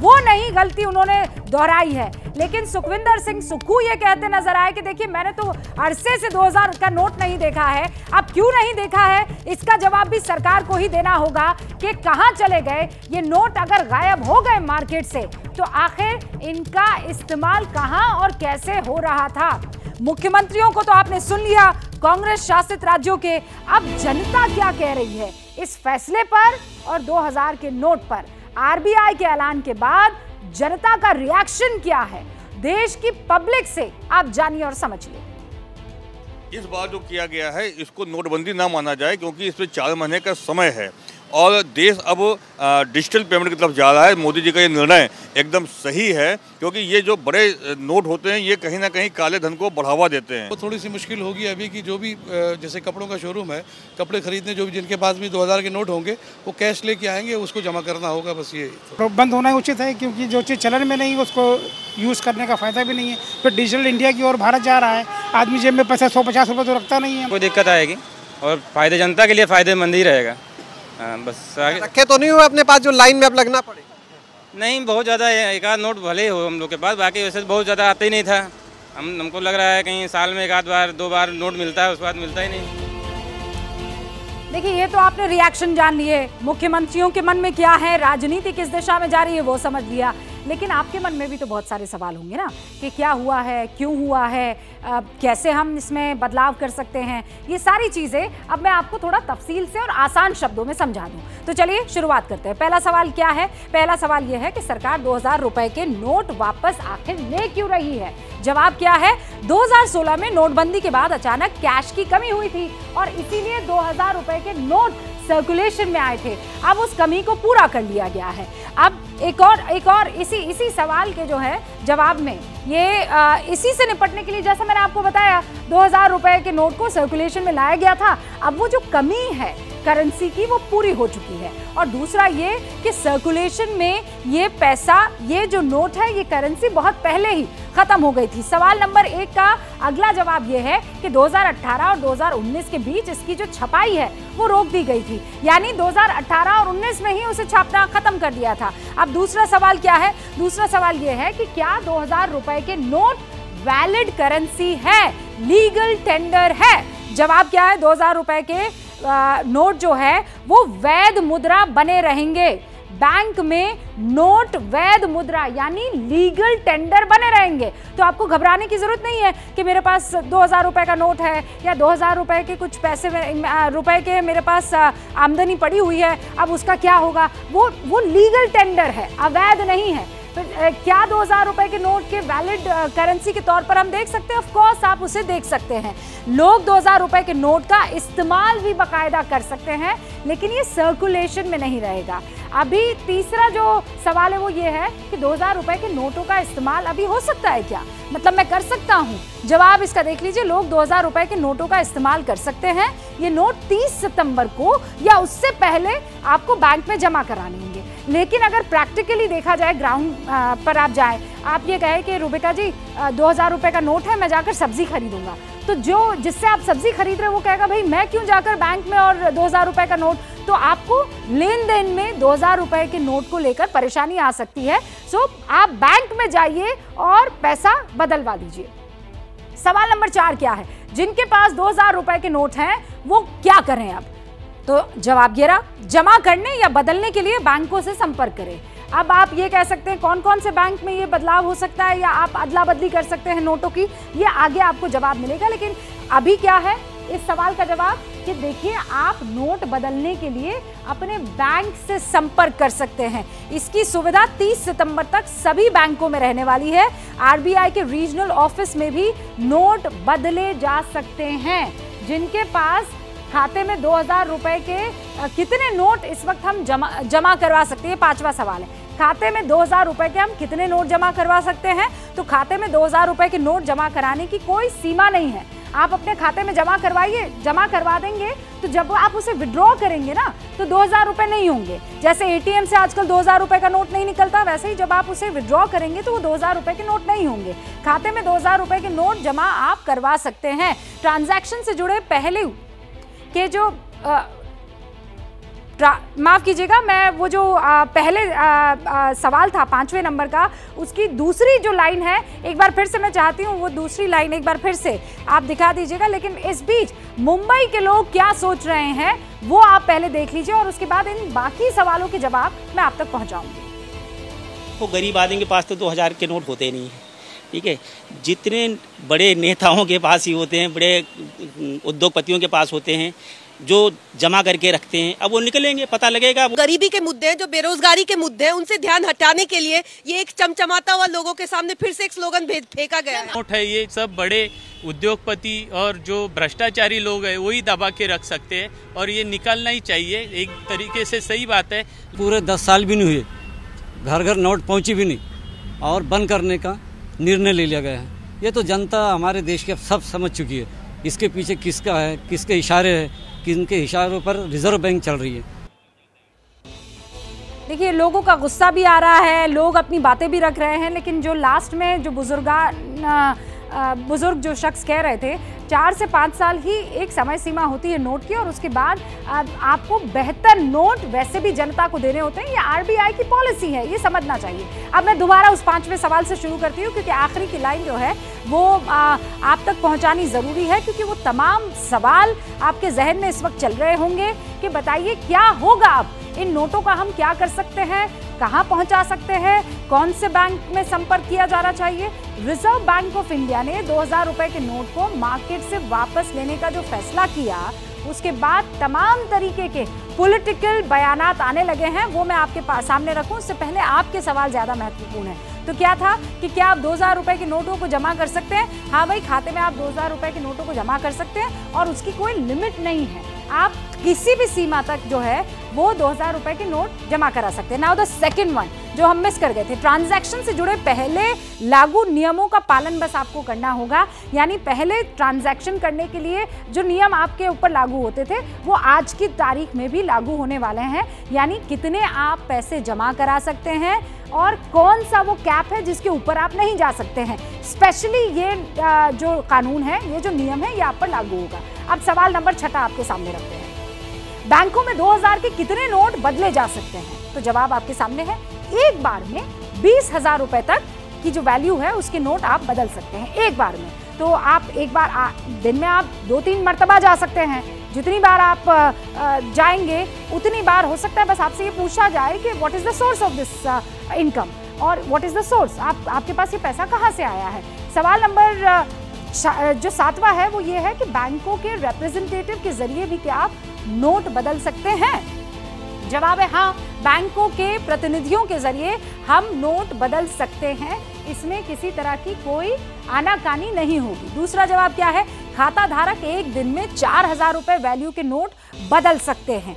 वो नहीं गलती उन्होंने दोहराई है। लेकिन सुखविंदर सिंह सुक्खू ये कहते नजर आए कि देखिए मैंने तो अरसे से दो हज़ार का नोट नहीं देखा है, अब क्यों नहीं देखा है, इसका जवाब भी सरकार को ही देना होगा कि कहाँ चले गए ये नोट। अगर गायब हो गए मार्केट से तो आखिर इनका इस्तेमाल कहाँ और कैसे हो रहा था। मुख्यमंत्रियों को तो आपने सुन लिया कांग्रेस शासित राज्यों के, अब जनता क्या कह रही है इस फैसले पर और दो हज़ार के नोट पर। आरबीआई के ऐलान के बाद जनता का रिएक्शन क्या है, देश की पब्लिक से आप जानिए और समझिए। इस बार जो किया गया है इसको नोटबंदी ना माना जाए, क्योंकि इसमें चार महीने का समय है और देश अब डिजिटल पेमेंट की तरफ जा रहा है। मोदी जी का ये निर्णय एकदम सही है, क्योंकि ये जो बड़े नोट होते हैं ये कहीं ना कहीं काले धन को बढ़ावा देते हैं। तो थोड़ी सी मुश्किल होगी अभी कि जो भी जैसे कपड़ों का शोरूम है, कपड़े खरीदने जो भी जिनके पास भी दो हज़ार के नोट होंगे वो कैश लेके आएंगे, उसको जमा करना होगा, बस ये तो। बंद होना उचित है, क्योंकि जो चीज़ चलन में नहीं है उसको यूज़ करने का फ़ायदा भी नहीं है। फिर डिजिटल इंडिया की ओर भारत जा रहा है, आदमी जेब में पैसा सौ पचास रुपये तो रखता नहीं है। कोई दिक्कत आएगी और फायदे जनता के लिए फ़ायदेमंद ही रहेगा। आ, बस आगे रखे तो नहीं हुए अपने पास जो लाइन में अब लगना पड़े, नहीं बहुत ज़्यादा एक आध नोट भले हो हम लोग के पास, बाकी वैसे बहुत ज़्यादा आते ही नहीं था। हम हमको लग रहा है कहीं साल में एक आध बार दो बार नोट मिलता है, उसके बाद मिलता ही नहीं। देखिए ये तो आपने रिएक्शन जान लिए, मुख्यमंत्रियों के मन में क्या है, राजनीति किस दिशा में जा रही है वो समझ लिया। लेकिन आपके मन में भी तो बहुत सारे सवाल होंगे ना कि क्या हुआ है, क्यों हुआ है, आ, कैसे हम इसमें बदलाव कर सकते हैं, ये सारी चीज़ें अब मैं आपको थोड़ा तफसील से और आसान शब्दों में समझा दूँ। तो चलिए शुरुआत करते हैं। पहला सवाल क्या है? पहला सवाल ये है कि सरकार दो हज़ार रुपये के नोट वापस आखिर ले क्यों रही है? जवाब क्या है? दो हज़ार सोलह में नोटबंदी के बाद अचानक कैश की कमी हुई थी और इसीलिए दो हज़ार रुपए के नोट सर्कुलेशन में आए थे। अब उस कमी को पूरा कर लिया गया है। अब एक और एक और इसी इसी सवाल के जो है जवाब में ये आ, इसी से निपटने के लिए, जैसा मैंने आपको बताया, दो हज़ार रुपए के नोट को सर्कुलेशन में लाया गया था। अब वो जो कमी है करेंसी की वो पूरी हो चुकी है। और दूसरा ये कि सर्कुलेशन में ये पैसा, ये जो नोट है, ये करेंसी बहुत पहले ही खत्म हो गई थी। सवाल नंबर एक का अगला जवाब ये है कि दो हज़ार अठारह और दो हज़ार उन्नीस के बीच इसकी जो छपाई है वो रोक दी गई थी, यानी दो हज़ार अठारह और उन्नीस में ही उसे छापना खत्म कर दिया था। अब दूसरा सवाल क्या है? दूसरा सवाल ये है कि क्या दो हज़ार रुपए के नोट वैलिड करेंसी है, लीगल टेंडर है? जवाब क्या है? दो हज़ार रुपए के आ, नोट जो है वो वैध मुद्रा बने रहेंगे। बैंक में नोट वैध मुद्रा यानी लीगल टेंडर बने रहेंगे। तो आपको घबराने की जरूरत नहीं है कि मेरे पास दो हज़ार रुपये का नोट है या दो हज़ार रुपये के कुछ पैसे रुपए के मेरे पास आमदनी पड़ी हुई है, अब उसका क्या होगा। वो वो लीगल टेंडर है, अवैध नहीं है। तो क्या दो हज़ार रुपये के नोट के वैलिड करेंसी के तौर पर हम देख सकते हैं? ऑफ कोर्स आप उसे देख सकते हैं। लोग दो हज़ार रुपये के नोट का इस्तेमाल भी बाकायदा कर सकते हैं, लेकिन ये सर्कुलेशन में नहीं रहेगा। अभी तीसरा जो सवाल है वो ये है कि दो हज़ार रुपये के नोटों का इस्तेमाल अभी हो सकता है क्या, मतलब मैं कर सकता हूँ? जवाब इसका देख लीजिए, लोग दो हज़ार रुपये के नोटों का इस्तेमाल कर सकते हैं। ये नोट तीस सितंबर को या उससे पहले आपको बैंक में जमा कराने होंगे। लेकिन अगर प्रैक्टिकली देखा जाए, ग्राउंड पर आप जाएं, आप ये कहें कि रूबिका जी दो हज़ार रुपये का नोट है, मैं जाकर सब्जी खरीदूंगा, तो जो जिससे आप सब्जी खरीद रहे हो वो कहेगा भाई मैं क्यों जाकर बैंक में और दो हज़ार रुपये का नोट। तो आपको लेन देन में दो हज़ार रुपये के नोट को लेकर परेशानी आ सकती है। सो आप बैंक में जाइए और पैसा बदलवा दीजिए। सवाल नंबर चार क्या है? जिनके पास दो हज़ार रुपये के नोट हैं वो क्या करें अब? तो जवाब ये रहा, जमा करने या बदलने के लिए बैंकों से संपर्क करें। अब आप ये कह सकते हैं कौन कौन से बैंक में ये बदलाव हो सकता है या आप अदला बदली कर सकते हैं नोटों की, ये आगे आपको जवाब मिलेगा। लेकिन अभी क्या है इस सवाल का जवाब कि देखिए आप नोट बदलने के लिए अपने बैंक से संपर्क कर सकते हैं। इसकी सुविधा तीस सितंबर तक सभी बैंकों में रहने वाली है। आरबीआई के रीजनल ऑफिस में भी नोट बदले जा सकते हैं। जिनके पास खाते में दो हज़ार रुपये के कितने नोट इस वक्त हम जमा जमा करवा सकते हैं, पांचवा सवाल है। खाते में दो हज़ार रुपये के हम कितने नोट जमा करवा सकते हैं? तो खाते में दो हज़ार रुपये के नोट जमा कराने की कोई सीमा नहीं है। आप अपने खाते में जमा करवाइए, जमा करवा देंगे, तो जब आप उसे विड्रॉ करेंगे ना तो दो हज़ार रुपये नहीं होंगे। जैसे एटीएम से आजकल दो हज़ार रुपये का नोट नहीं निकलता, वैसे ही जब आप उसे विड्रॉ करेंगे तो वो दो हज़ार रुपये के नोट नहीं होंगे। खाते में दो हज़ार रुपये के नोट जमा आप करवा सकते हैं। ट्रांजैक्शन से जुड़े पहले के जो माफ़ कीजिएगा मैं वो जो आ, पहले आ, आ, सवाल था पाँचवें नंबर का, उसकी दूसरी जो लाइन है एक बार फिर से मैं चाहती हूँ वो दूसरी लाइन एक बार फिर से आप दिखा दीजिएगा। लेकिन इस बीच मुंबई के लोग क्या सोच रहे हैं वो आप पहले देख लीजिए और उसके बाद इन बाकी सवालों के जवाब मैं आप तक पहुँचाऊँगी। वो गरीब आदमी के पास तो दो हज़ार के नोट होते नहीं, ठीक है, जितने बड़े नेताओं के पास ही होते हैं, बड़े उद्योगपतियों के पास होते हैं जो जमा करके रखते हैं। अब वो निकलेंगे, पता लगेगा। गरीबी के मुद्दे हैं, जो बेरोजगारी के मुद्दे हैं, उनसे ध्यान हटाने के लिए ये एक चमचमाता हुआ लोगों के सामने फिर से एक स्लोगन फेंका गया नोट है। ये सब बड़े उद्योगपति और जो भ्रष्टाचारी लोग हैं वही दबा के रख सकते हैं और ये निकालना ही चाहिए। एक तरीके से सही बात है। पूरे दस साल भी नहीं हुए, घर घर नोट पहुँची भी नहीं और बंद करने का निर्णय ले लिया गया है। ये तो जनता हमारे देश के सब समझ चुकी है इसके पीछे किसका है, किसके इशारे हैं, किनके इशारों पर रिजर्व बैंक चल रही है। देखिए लोगों का गुस्सा भी आ रहा है, लोग अपनी बातें भी रख रहे हैं। लेकिन जो लास्ट में जो बुजुर्गा बुज़ुर्ग जो शख्स कह रहे थे, चार से पाँच साल ही एक समय सीमा होती है नोट की और उसके बाद आपको बेहतर नोट वैसे भी जनता को देने होते हैं। ये आरबीआई की पॉलिसी है, ये समझना चाहिए। अब मैं दोबारा उस पांचवें सवाल से शुरू करती हूँ क्योंकि आखिरी की लाइन जो है वो आ, आप तक पहुँचानी ज़रूरी है क्योंकि वो तमाम सवाल आपके जहन में इस वक्त चल रहे होंगे कि बताइए क्या होगा अब इन नोटों का हम क्या कर सकते हैं, कहाँ पहुंचा सकते हैं, कौन से बैंक में संपर्क किया जाना चाहिए। रिजर्व बैंक ऑफ इंडिया ने दो हजार रुपए के नोट को मार्केट से वापस लेने का जो फैसला किया, उसके बाद तमाम तरीके के पॉलिटिकल बयानात आने लगे हैं, वो मैं आपके पास सामने रखूं उससे पहले आपके सवाल ज़्यादा महत्वपूर्ण है। तो क्या था कि क्या आप दो हज़ार रुपये के नोटों को जमा कर सकते हैं? हाँ भाई, खाते में आप दो हज़ार रुपये के नोटों को जमा कर सकते हैं और उसकी कोई लिमिट नहीं है। आप किसी भी सीमा तक जो है वो दो हज़ार रुपये के नोट जमा करा सकते हैं। नाउ द सेकेंड वन जो हम मिस कर गए थे, ट्रांजैक्शन से जुड़े पहले लागू नियमों का पालन बस आपको करना होगा। यानी पहले ट्रांजैक्शन करने के लिए जो नियम आपके ऊपर लागू होते थे वो आज की तारीख में भी लागू होने वाले हैं। यानी कितने आप पैसे जमा करा सकते हैं और कौन सा वो कैप है जिसके ऊपर आप नहीं जा सकते हैं। स्पेशली ये जो कानून है, ये जो नियम है, ये आप पर लागू होगा। अब सवाल नंबर छठा आपके सामने रखते हैं, बैंकों में दो हज़ार के कितने नोट बदले जा सकते हैं? तो जवाब आपके सामने है, एक बार में बीस हजार रुपए तक की जो वैल्यू है उसके नोट आप बदल सकते हैं एक बार में। तो आप एक बार आ, दिन में आप दो तीन मरतबा जा सकते हैं। जितनी बार आप जाएंगे उतनी बार हो सकता है बस आपसे ये पूछा जाए कि what is the source of this income और व्हाट इज़ द सोर्स, आप आपके पास ये पैसा कहाँ से आया है। सवाल नंबर जो सातवां है वो ये है कि बैंकों के रिप्रेजेंटेटिव के जरिए भी क्या आप नोट बदल सकते हैं? जवाब है हाँ, बैंकों के प्रतिनिधियों के जरिए हम नोट बदल सकते हैं, इसमें किसी तरह की कोई आनाकानी नहीं होगी। दूसरा जवाब क्या है, खाता धारक एक दिन में चार हजार रुपये वैल्यू के नोट बदल सकते हैं।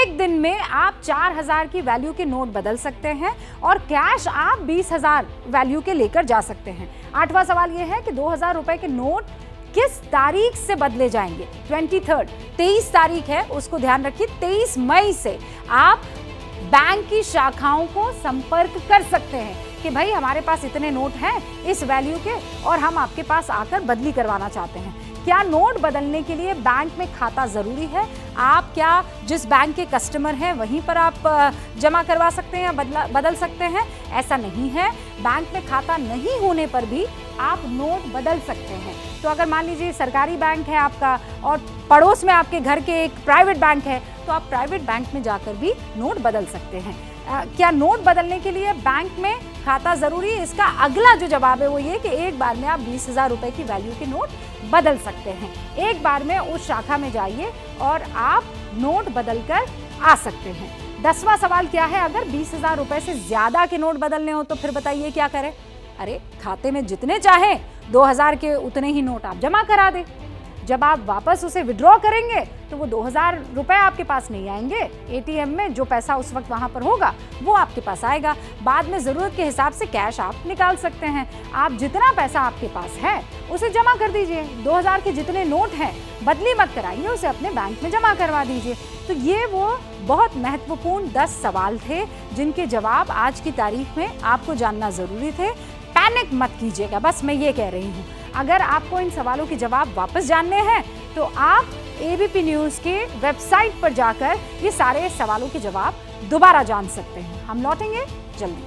एक दिन में आप चार हजार की वैल्यू के नोट बदल सकते हैं और कैश आप बीस हजार वैल्यू के लेकर जा सकते हैं। आठवां सवाल यह है कि दो हजार रुपये के नोट किस तारीख से बदले जाएंगे? तेईस, तेईस तारीख है, उसको ध्यान रखिए। तेईस मई से आप बैंक की शाखाओं को संपर्क कर सकते हैं कि भाई हमारे पास इतने नोट हैं इस वैल्यू के और हम आपके पास आकर बदली करवाना चाहते हैं। क्या नोट बदलने के लिए बैंक में खाता ज़रूरी है? आप क्या जिस बैंक के कस्टमर हैं वहीं पर आप जमा करवा सकते हैं, बदला बदल सकते हैं? ऐसा नहीं है, बैंक में खाता नहीं होने पर भी आप नोट बदल सकते हैं। तो अगर मान लीजिए सरकारी बैंक है आपका और पड़ोस में आपके घर के एक प्राइवेट बैंक है, तो आप प्राइवेट बैंक में जाकर भी नोट बदल सकते हैं। आ, क्या नोट बदलने के लिए बैंक में खाता ज़रूरी है? इसका अगला जो जवाब है वो ये कि एक बार में आप बीस हज़ार रुपये की वैल्यू के नोट बदल सकते हैं। एक बार में उस शाखा में जाइए और आप नोट बदल कर आ सकते हैं। दसवां सवाल क्या है, अगर बीस हज़ार रुपये से ज़्यादा के नोट बदलने हो तो फिर बताइए क्या करें? अरे खाते में जितने चाहे दो हज़ार के उतने ही नोट आप जमा करा दें। जब आप वापस उसे विड्रॉ करेंगे तो वो दो हज़ार रुपये आपके पास नहीं आएंगे। एटीएम में जो पैसा उस वक्त वहाँ पर होगा वो आपके पास आएगा। बाद में ज़रूरत के हिसाब से कैश आप निकाल सकते हैं। आप जितना पैसा आपके पास है उसे जमा कर दीजिए। दो हज़ार के जितने नोट हैं बदली मत कराइए, उसे अपने बैंक में जमा करवा दीजिए। तो ये वो बहुत महत्वपूर्ण दस सवाल थे जिनके जवाब आज की तारीख में आपको जानना ज़रूरी थे। पैनिक मत कीजिएगा, बस मैं ये कह रही हूँ। अगर आपको इन सवालों के जवाब वापस जानने हैं तो आप एबीपी न्यूज़ के वेबसाइट पर जाकर ये सारे सवालों के जवाब दोबारा जान सकते हैं। हम लौटेंगे जल्दी।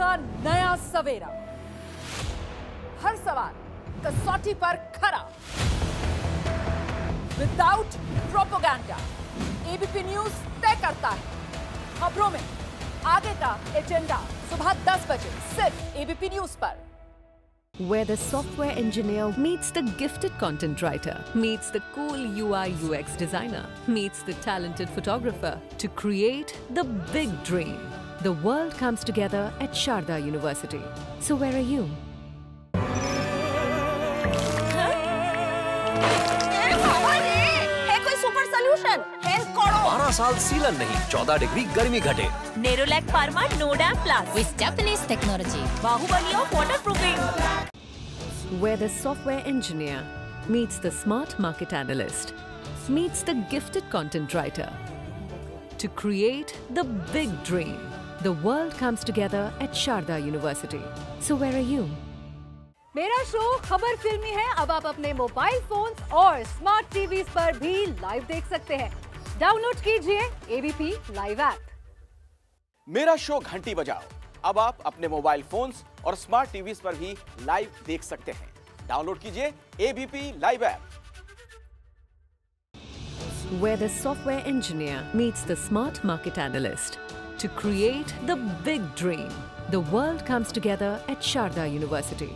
का नया सवेरा, हर सवाल कसौटी पर खरा, विदाउट प्रोपोगेंडा। एबीपी न्यूज तय करता है खबरों में आगे का एजेंडा, सुबह दस बजे सिर्फ एबीपी न्यूज पर। Where the software engineer meets the gifted content writer, meets the cool U I U X designer, meets the talented photographer to create the big dream. The world comes together at Sharda University. So where are you? बारह साल सीलन नहीं, चौदह degree गर्मी घटे। Nerolac pharma no dam plus with Japanese technology, Baahubali of water proofing. Where the software engineer meets the smart market analyst, meets the gifted content writer to create the big dream. The world comes together at Sharda University. So where are you? मेरा show खबर फिल्मी है, अब आप अपने mobile phones और smart TVs पर भी लाइव देख सकते हैं। डाउनलोड कीजिए एबीपी लाइव ऐप। मेरा शो घंटी बजाओ अब आप अपने मोबाइल फोन्स और स्मार्ट टीवीज पर भी लाइव देख सकते हैं। डाउनलोड कीजिए ABP live app. Where the software engineer meets the smart market analyst to create the big dream, the world comes together at Sharda University.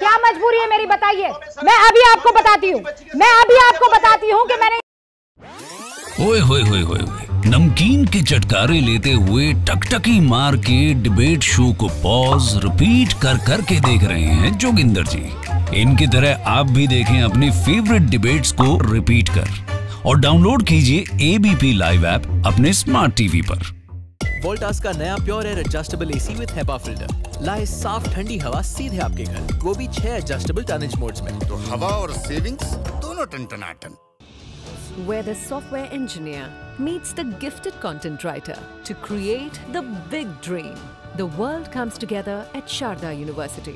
क्या मजबूरी है मेरी बताइए, मैं अभी आपको बताती हूँ मैं अभी आपको बताती हूँ कि मैंने ओए होए होए होए नमकीन के चटकारे लेते हुए टकटकी मार के डिबेट शो को पॉज रिपीट कर कर के देख रहे हैं जोगिंदर जी। इनकी तरह आप भी देखें अपने फेवरेट डिबेट्स को रिपीट कर और डाउनलोड कीजिए एबीपी लाइव ऐप अपने स्मार्ट टीवी पर। वोल्टास का नया pure air adjustable AC with HEPA filter लाए साफ ठंडी हवा सीधे आपके घर, वो भी छह एडजस्टेबल टनेज मोड्स में, तो हवा और सेविंग्स दोनों टन-टनाटन। Where the software engineer meets the gifted content writer to create the big dream, the world comes together at Sharda University.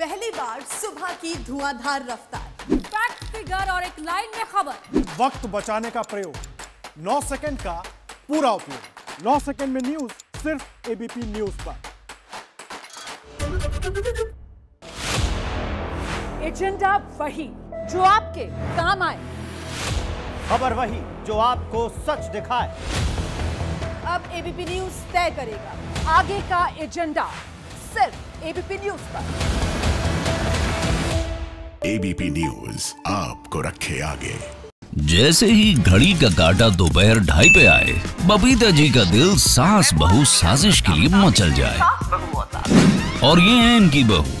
पहली बार सुबह की धुआंधार रफ्तार, फैक्ट फिगर और एक लाइन में खबर, वक्त बचाने का प्रयोग, नौ सेकंड का पूरा उपयोग, नौ सेकंड में न्यूज सिर्फ एबीपी न्यूज पर। एजेंडा वही जो आपके काम आए, खबर वही जो आपको सच दिखाए। अब एबीपी न्यूज तय करेगा आगे का एजेंडा, सिर्फ एबीपी न्यूज पर। एबीपी न्यूज आपको रखे आगे। जैसे ही घड़ी का काटा दोपहर ढाई पे आए, बबीता जी का दिल सास बहू साजिश के लिए मचल जाए। और ये है इनकी बहू,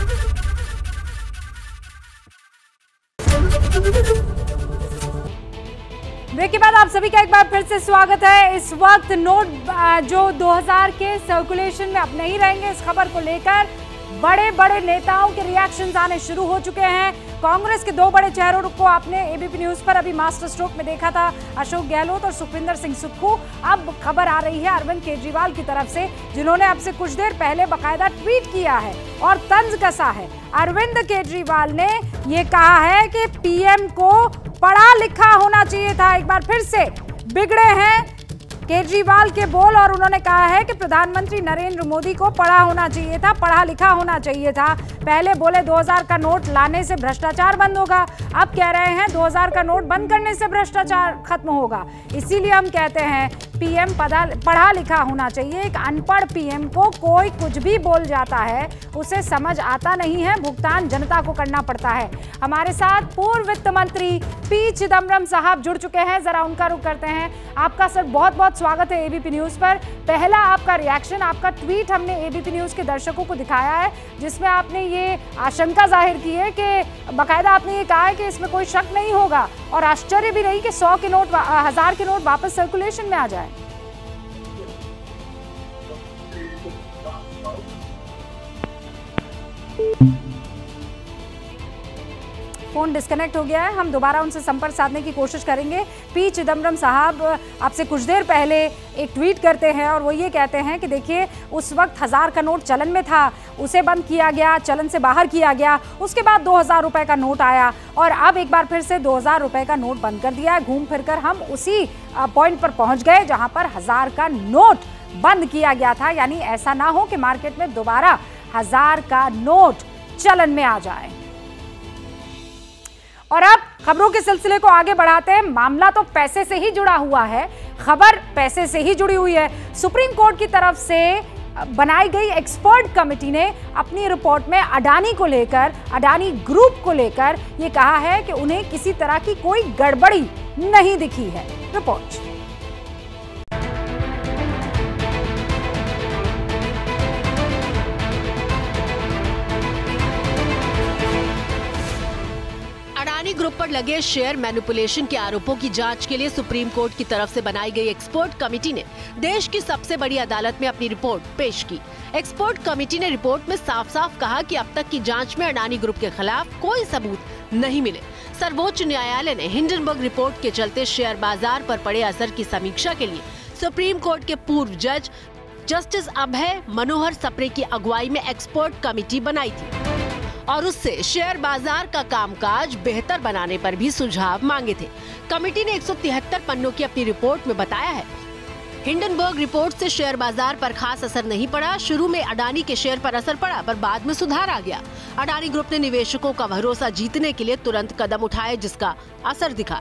ब्रेक के बाद आप सभी का एक बार फिर से स्वागत है। इस वक्त नोट जो दो हज़ार के सर्कुलेशन में अब नहीं रहेंगे, इस खबर को लेकर बड़े बड़े नेताओं के रिएक्शंस आने शुरू हो चुके हैं। कांग्रेस के दो बड़े चेहरों को आपने एबीपी न्यूज पर अभी मास्टर स्ट्रोक में देखा था, अशोक गहलोत और सुखविंदर सिंह सुक्खू। अब खबर आ रही है अरविंद केजरीवाल की तरफ से, जिन्होंने अब से कुछ देर पहले बाकायदा ट्वीट किया है और तंज कसा है। अरविंद केजरीवाल ने ये कहा है कि पीएम को पढ़ा लिखा होना चाहिए था। एक बार फिर से बिगड़े हैं केजरीवाल के बोल और उन्होंने कहा है कि प्रधानमंत्री नरेंद्र मोदी को पढ़ा होना चाहिए था, पढ़ा लिखा होना चाहिए था। पहले बोले दो हज़ार का नोट लाने से भ्रष्टाचार बंद होगा, अब कह रहे हैं दो हज़ार का नोट बंद करने से भ्रष्टाचार खत्म होगा। इसीलिए हम कहते हैं पीएम पढ़ा लिखा होना चाहिए। एक अनपढ़ पीएम को कोई कुछ भी बोल जाता है, उसे समझ आता नहीं है, भुगतान जनता को करना पड़ता है। हमारे साथ पूर्व वित्त मंत्री पी चिदम्बरम साहब जुड़ चुके हैं, जरा उनका रुख करते हैं। आपका सर बहुत बहुत स्वागत है एबीपी न्यूज पर। पहला आपका रिएक्शन, आपका ट्वीट हमने एबीपी न्यूज के दर्शकों को दिखाया है, जिसमें आपने ये आशंका जाहिर की है कि बाकायदा आपने ये कहा है कि इसमें कोई शक नहीं होगा और आश्चर्य भी नहीं कि सौ के नोट हजार के नोट वापस सर्कुलेशन में आ जाए। फोन डिस्कनेक्ट हो गया है, हम दोबारा उनसे संपर्क साधने की कोशिश करेंगे। पी चिदम्बरम साहब आपसे कुछ देर पहले एक ट्वीट करते हैं और वो ये कहते हैं कि देखिए उस वक्त हज़ार का नोट चलन में था, उसे बंद किया गया, चलन से बाहर किया गया, उसके बाद दो हज़ार रुपये का नोट आया और अब एक बार फिर से दो हज़ार रुपये का नोट बंद कर दिया। घूम फिर कर हम उसी पॉइंट पर पहुँच गए जहाँ पर हज़ार का नोट बंद किया गया था, यानी ऐसा ना हो कि मार्केट में दोबारा हज़ार का नोट चलन में आ जाए। और अब खबरों के सिलसिले को आगे बढ़ाते हैं। मामला तो पैसे से ही जुड़ा हुआ है, खबर पैसे से ही जुड़ी हुई है। सुप्रीम कोर्ट की तरफ से बनाई गई एक्सपर्ट कमेटी ने अपनी रिपोर्ट में अडानी को लेकर, अडानी ग्रुप को लेकर ये कहा है कि उन्हें किसी तरह की कोई गड़बड़ी नहीं दिखी है। रिपोर्ट। अडानी ग्रुप पर लगे शेयर मैनिपुलेशन के आरोपों की जांच के लिए सुप्रीम कोर्ट की तरफ से बनाई गई एक्सपर्ट कमेटी ने देश की सबसे बड़ी अदालत में अपनी रिपोर्ट पेश की। एक्सपर्ट कमेटी ने रिपोर्ट में साफ साफ कहा कि अब तक की जांच में अडानी ग्रुप के खिलाफ कोई सबूत नहीं मिले। सर्वोच्च न्यायालय ने हिंडनबर्ग रिपोर्ट के चलते शेयर बाजार पर पड़े असर की समीक्षा के लिए सुप्रीम कोर्ट के पूर्व जज जस्टिस अभय मनोहर सप्रे की अगुवाई में एक्सपर्ट कमेटी बनाई थी और उससे शेयर बाजार का कामकाज बेहतर बनाने पर भी सुझाव मांगे थे। कमेटी ने एक सौ तिहत्तर पन्नों की अपनी रिपोर्ट में बताया है हिंडनबर्ग रिपोर्ट से शेयर बाजार पर खास असर नहीं पड़ा। शुरू में अडानी के शेयर पर असर पड़ा पर बाद में सुधार आ गया। अडानी ग्रुप ने निवेशकों का भरोसा जीतने के लिए तुरंत कदम उठाए जिसका असर दिखा।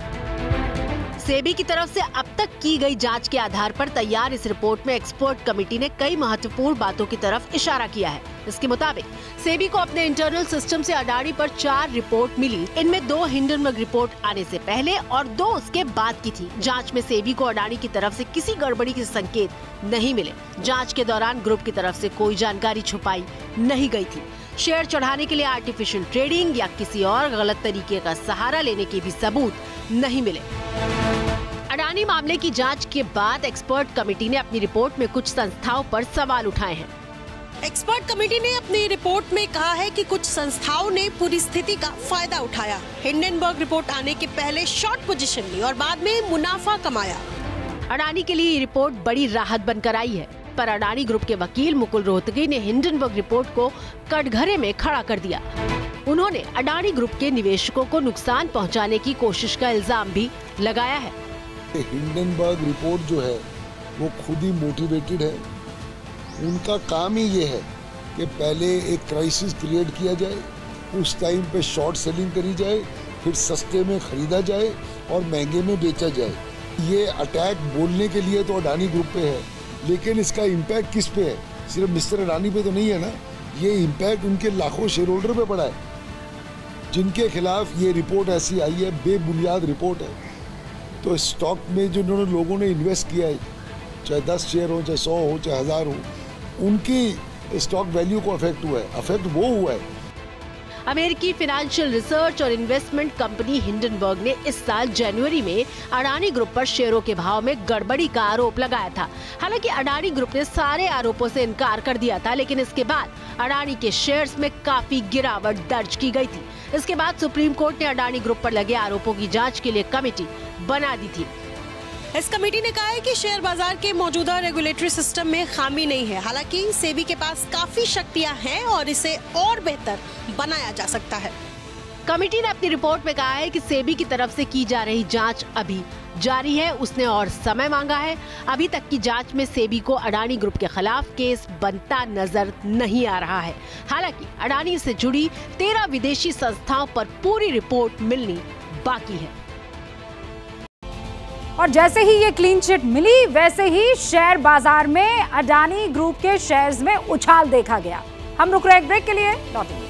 सेबी की तरफ से अब तक की गई जांच के आधार पर तैयार इस रिपोर्ट में एक्सपर्ट कमेटी ने कई महत्वपूर्ण बातों की तरफ इशारा किया है। इसके मुताबिक सेबी को अपने इंटरनल सिस्टम से अडानी पर चार रिपोर्ट मिली। इनमें दो हिंडनबर्ग रिपोर्ट आने से पहले और दो उसके बाद की थी। जांच में सेबी को अडानी की तरफ से किसी गड़बड़ी के संकेत नहीं मिले। जांच के दौरान ग्रुप की तरफ से कोई जानकारी छुपाई नहीं गई थी। शेयर चढ़ाने के लिए आर्टिफिशियल ट्रेडिंग या किसी और गलत तरीके का सहारा लेने के भी सबूत नहीं मिले। अडानी मामले की जांच के बाद एक्सपर्ट कमेटी ने अपनी रिपोर्ट में कुछ संस्थाओं पर सवाल उठाए हैं। एक्सपर्ट कमेटी ने अपनी रिपोर्ट में कहा है कि कुछ संस्थाओं ने पूरी स्थिति का फायदा उठाया। हिंडनबर्ग रिपोर्ट आने के पहले शॉर्ट पोजीशन ली और बाद में मुनाफा कमाया। अडानी के लिए ये रिपोर्ट बड़ी राहत बनकर आई है, पर अडानी ग्रुप के वकील मुकुल रोहतगी ने हिंडनबर्ग रिपोर्ट को कटघरे में खड़ा कर दिया। उन्होंने अडानी ग्रुप के निवेशकों को नुकसान पहुँचाने की कोशिश का इल्जाम भी लगाया है। हिंडनबर्ग रिपोर्ट जो है वो खुद ही मोटिवेटेड है। उनका काम ही ये है कि पहले एक क्राइसिस क्रिएट किया जाए, उस टाइम पे शॉर्ट सेलिंग करी जाए, फिर सस्ते में खरीदा जाए और महंगे में बेचा जाए। ये अटैक बोलने के लिए तो अडानी ग्रुप पे है, लेकिन इसका इम्पैक्ट किस पे है? सिर्फ मिस्टर अडानी पे तो नहीं है ना, ये इम्पैक्ट उनके लाखों शेयर होल्डर पे पड़ा है जिनके खिलाफ ये रिपोर्ट ऐसी आई है। बेबुनियाद रिपोर्ट है। तो स्टॉक में जो उन्होंने लोगों ने इन्वेस्ट किया है, चाहे दस शेयर हो, चाहे सौ हो, चाहे हज़ार हो, उनकी स्टॉक वैल्यू को अफेक्ट हुआ है। अफेक्ट वो हुआ है। अमेरिकी फिनेंशियल रिसर्च और इन्वेस्टमेंट कंपनी हिंडनबर्ग ने इस साल जनवरी में अडानी ग्रुप पर शेयरों के भाव में गड़बड़ी का आरोप लगाया था। हालांकि अडानी ग्रुप ने सारे आरोपों से इनकार कर दिया था, लेकिन इसके बाद अडानी के शेयर्स में काफी गिरावट दर्ज की गई थी। इसके बाद सुप्रीम कोर्ट ने अडानी ग्रुप पर लगे आरोपों की जाँच के लिए कमेटी बना दी थी। इस कमेटी ने कहा है कि शेयर बाजार के मौजूदा रेगुलेटरी सिस्टम में खामी नहीं है, हालांकि सेबी के पास काफी शक्तियां हैं और इसे और बेहतर बनाया जा सकता है। कमेटी ने अपनी रिपोर्ट में कहा है कि सेबी की तरफ से की जा रही जांच अभी जारी है। उसने और समय मांगा है। अभी तक की जांच में सेबी को अडानी ग्रुप के खिलाफ केस बनता नजर नहीं आ रहा है। हालांकि अडानी से जुड़ी तेरह विदेशी संस्थाओं पर पूरी रिपोर्ट मिलनी बाकी है। और जैसे ही ये क्लीन चिट मिली वैसे ही शेयर बाजार में अडानी ग्रुप के शेयर्स में उछाल देखा गया। हम रुक रहे हैं एक ब्रेक के लिए, लौटेंगे।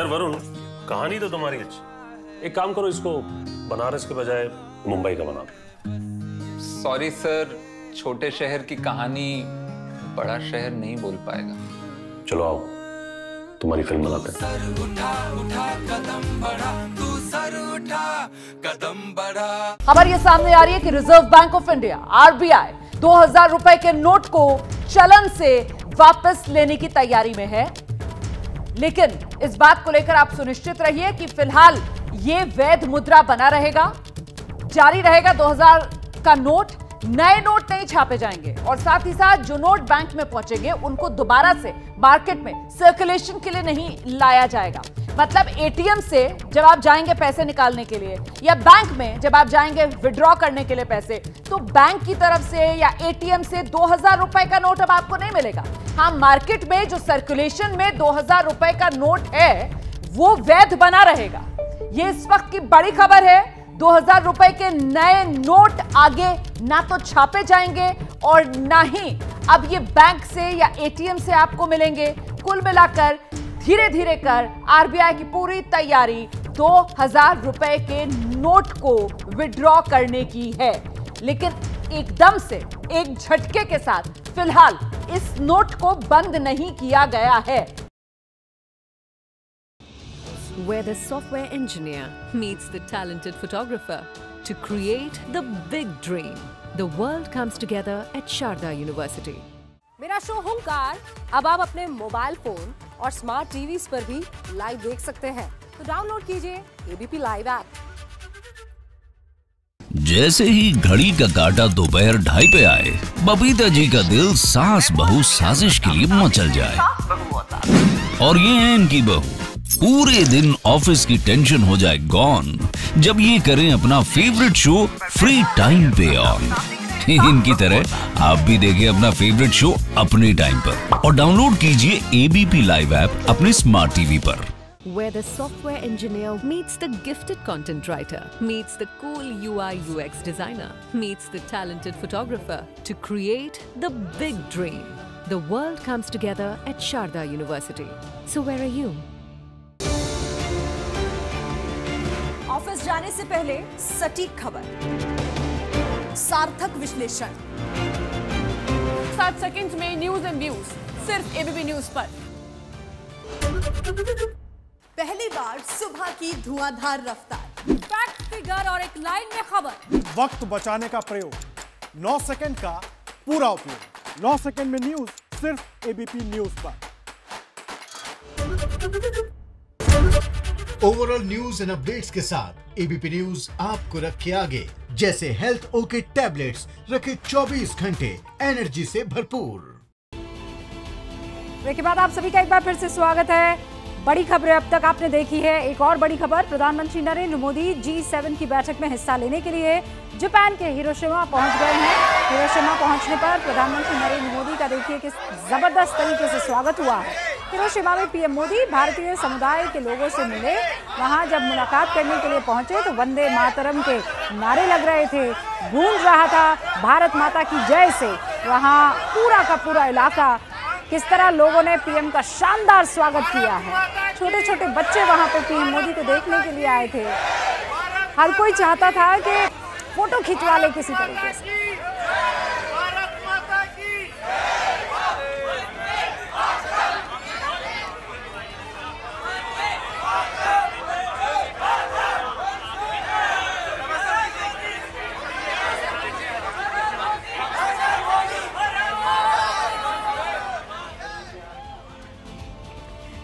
यार वरुण, कहानी तो तुम्हारी अच्छी, एक काम करो इसको बनारस के बजाय मुंबई का बना दो। सॉरी सर, छोटे शहर की कहानी बड़ा शहर नहीं बोल पाएगा। चलो आओ तुम्हारी फिल्म बनाते हैं। सर उठा उठा कदम बढ़ा, तू सर उठा कदम बढ़ा। हमारे सामने आ रही है कि reserve bank of India RBI दो हज़ार रुपए के नोट को चलन से वापस लेने की तैयारी में है, लेकिन इस बात को लेकर आप सुनिश्चित रहिए कि फिलहाल ये वैध मुद्रा बना रहेगा, जारी रहेगा दो हज़ार का नोट, नए नोट नहीं छापे जाएंगे और साथ ही साथ जो नोट बैंक में पहुंचेंगे उनको दोबारा से मार्केट में सर्कुलेशन के लिए नहीं लाया जाएगा। मतलब एटीएम से जब आप जाएंगे पैसे निकालने के लिए या बैंक में जब आप जाएंगे विड्रॉ करने के लिए पैसे, तो बैंक की तरफ से या एटीएम से दो हज़ार रुपए का नोट अब आपको नहीं मिलेगा। हाँ, मार्केट में जो सर्कुलेशन में दो हज़ार रुपए का नोट है वो वैध बना रहेगा। ये इस वक्त की बड़ी खबर है। दो हज़ार रुपए के नए नोट आगे ना तो छापे जाएंगे और ना ही अब ये बैंक से या एटीएम से आपको मिलेंगे। कुल मिलाकर धीरे धीरे कर आरबीआई की पूरी तैयारी दो हज़ार रुपए के नोट को विड्रॉ करने की है, लेकिन एकदम से एक झटके के साथ फिलहाल इस नोट को बंद नहीं किया गया है। Where the software engineer meets the talented photographer to create the big dream, the world comes together at Sharda University. मेरा शो हुंकार अब आप अपने मोबाइल फोन और स्मार्ट टीवीज पर भी लाइव देख सकते हैं, तो डाउनलोड कीजिए एबीपी लाइव ऐप। जैसे ही घड़ी का काटा दोपहर ढाई पे आए, बबीता जी का दिल सास बहू साजिश के लिए मचल जाए। और ये है इनकी बहू, पूरे दिन ऑफिस की टेंशन हो जाए गॉन जब ये करें अपना फेवरेट शो फ्री टाइम पे ऑन। इनकी तरह आप भी देखें अपना फेवरेट शो अपने टाइम पर और डाउनलोड कीजिए एबीपी लाइव ऐप अपने स्मार्ट टीवी पर। Where the software engineer meets the gifted content writer, meets the cool U I U X designer, meets the talented photographer to create the big dream. The world comes together at Sharda University. So where are you? Office जाने से पहले सटीक खबर, सार्थक विश्लेषण, सात second में news and views, सिर्फ एबीपी न्यूज पर। पहली बार सुबह की धुआंधार रफ्तार, फैक्ट फिगर और एक लाइन में खबर, वक्त बचाने का प्रयोग, नौ सेकंड का पूरा उपयोग, नौ सेकंड में न्यूज सिर्फ एबीपी न्यूज पर। ओवरऑल न्यूज एंड अपडेट्स के साथ एबीपी न्यूज आपको रखे आगे, जैसे हेल्थ ओके टैबलेट्स रखे चौबीस घंटे एनर्जी से भरपूर। ब्रेक के बाद आप सभी का एक बार फिर से स्वागत है। बड़ी खबरें अब तक आपने देखी है, एक और बड़ी खबर, प्रधानमंत्री नरेंद्र मोदी जी सेवन की बैठक में हिस्सा लेने के लिए जापान के हिरोशिमा पहुंच गए हैं। हिरोशिमा पहुंचने पर प्रधानमंत्री नरेंद्र मोदी का देखिए किस जबरदस्त तरीके से स्वागत हुआ है। हिरोशिमा में पीएम मोदी भारतीय समुदाय के लोगों से मिले, वहां जब मुलाकात करने के लिए पहुंचे तो वंदे मातरम के नारे लग रहे थे, गूंज रहा था भारत माता की जय से वहां पूरा का पूरा इलाका। किस तरह लोगों ने पीएम का शानदार स्वागत किया है, छोटे छोटे बच्चे वहां पे पीएम मोदी को देखने के लिए आए थे, हर कोई चाहता था कि फोटो खिंचवा ले किसी तरीके से।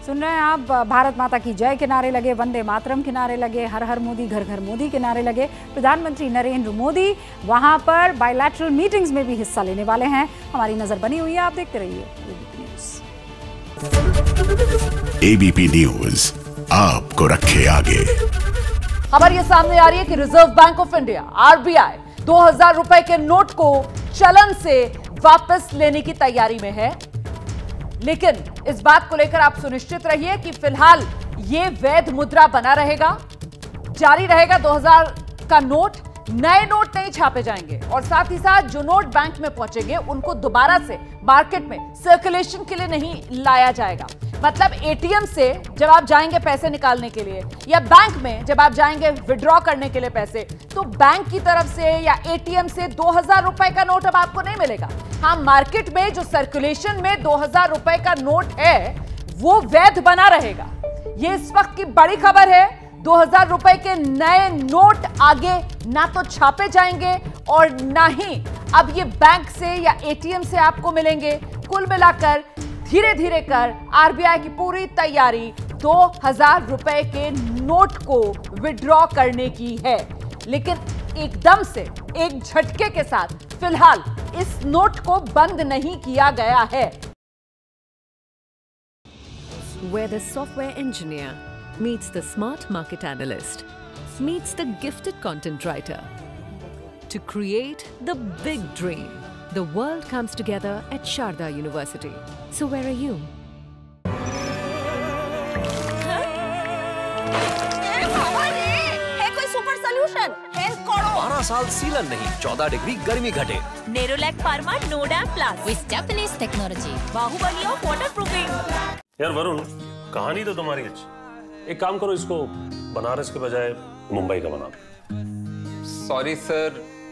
सुन रहे हैं आप, भारत माता की जय के नारे लगे, वंदे मातरम के नारे लगे, हर हर मोदी घर घर मोदी के नारे लगे। प्रधानमंत्री नरेंद्र मोदी वहां पर बायलैटरल मीटिंग्स में भी हिस्सा लेने वाले हैं। हमारी नजर बनी हुई है, आप देखते रहिए एबीपी न्यूज, आपको रखे आगे। खबर ये सामने आ रही है कि reserve bank of India RBI दो हजार रुपए के नोट को चलन से वापस लेने की तैयारी में है, लेकिन इस बात को लेकर आप सुनिश्चित रहिए कि फिलहाल ये वैध मुद्रा बना रहेगा, जारी रहेगा दो हज़ार का नोट, नए नोट नहीं छापे जाएंगे और साथ ही साथ जो नोट बैंक में पहुंचेंगे उनको दोबारा से मार्केट में सर्कुलेशन के लिए नहीं लाया जाएगा। मतलब एटीएम से जब आप जाएंगे पैसे निकालने के लिए या बैंक में जब आप जाएंगे विड्रॉ करने के लिए पैसे, तो बैंक की तरफ से या एटीएम से दो हजार रुपए का नोट अब आपको नहीं मिलेगा। हाँ, मार्केट में जो सर्कुलेशन में दो हजार रुपए का नोट है वो वैध बना रहेगा। ये इस वक्त की बड़ी खबर है। दो हजार रुपए के नए नोट आगे ना तो छापे जाएंगे और ना ही अब ये बैंक से या एटीएम से आपको मिलेंगे। कुल मिलाकर धीरे धीरे कर आरबीआई की पूरी तैयारी दो हजार रुपए के नोट को विड्रॉ करने की है, लेकिन एकदम से एक झटके के साथ फिलहाल इस नोट को बंद नहीं किया गया है। Where the software engineer meets the smart market analyst, meets the gifted content writer. To create the big dream, the world comes together at Sharda University. So where are you? बारह साल सीलन नहीं, चौदह डिग्री गर्मी घटे। Nerolac pharma no dam plus with Japanese technology, Baahubali of water proofing. यार वरुण, कहानी तो तुम्हारी अच्छी, एक काम करो इसको बनारस के बजाय मुंबई का बना दो। सॉरी सर,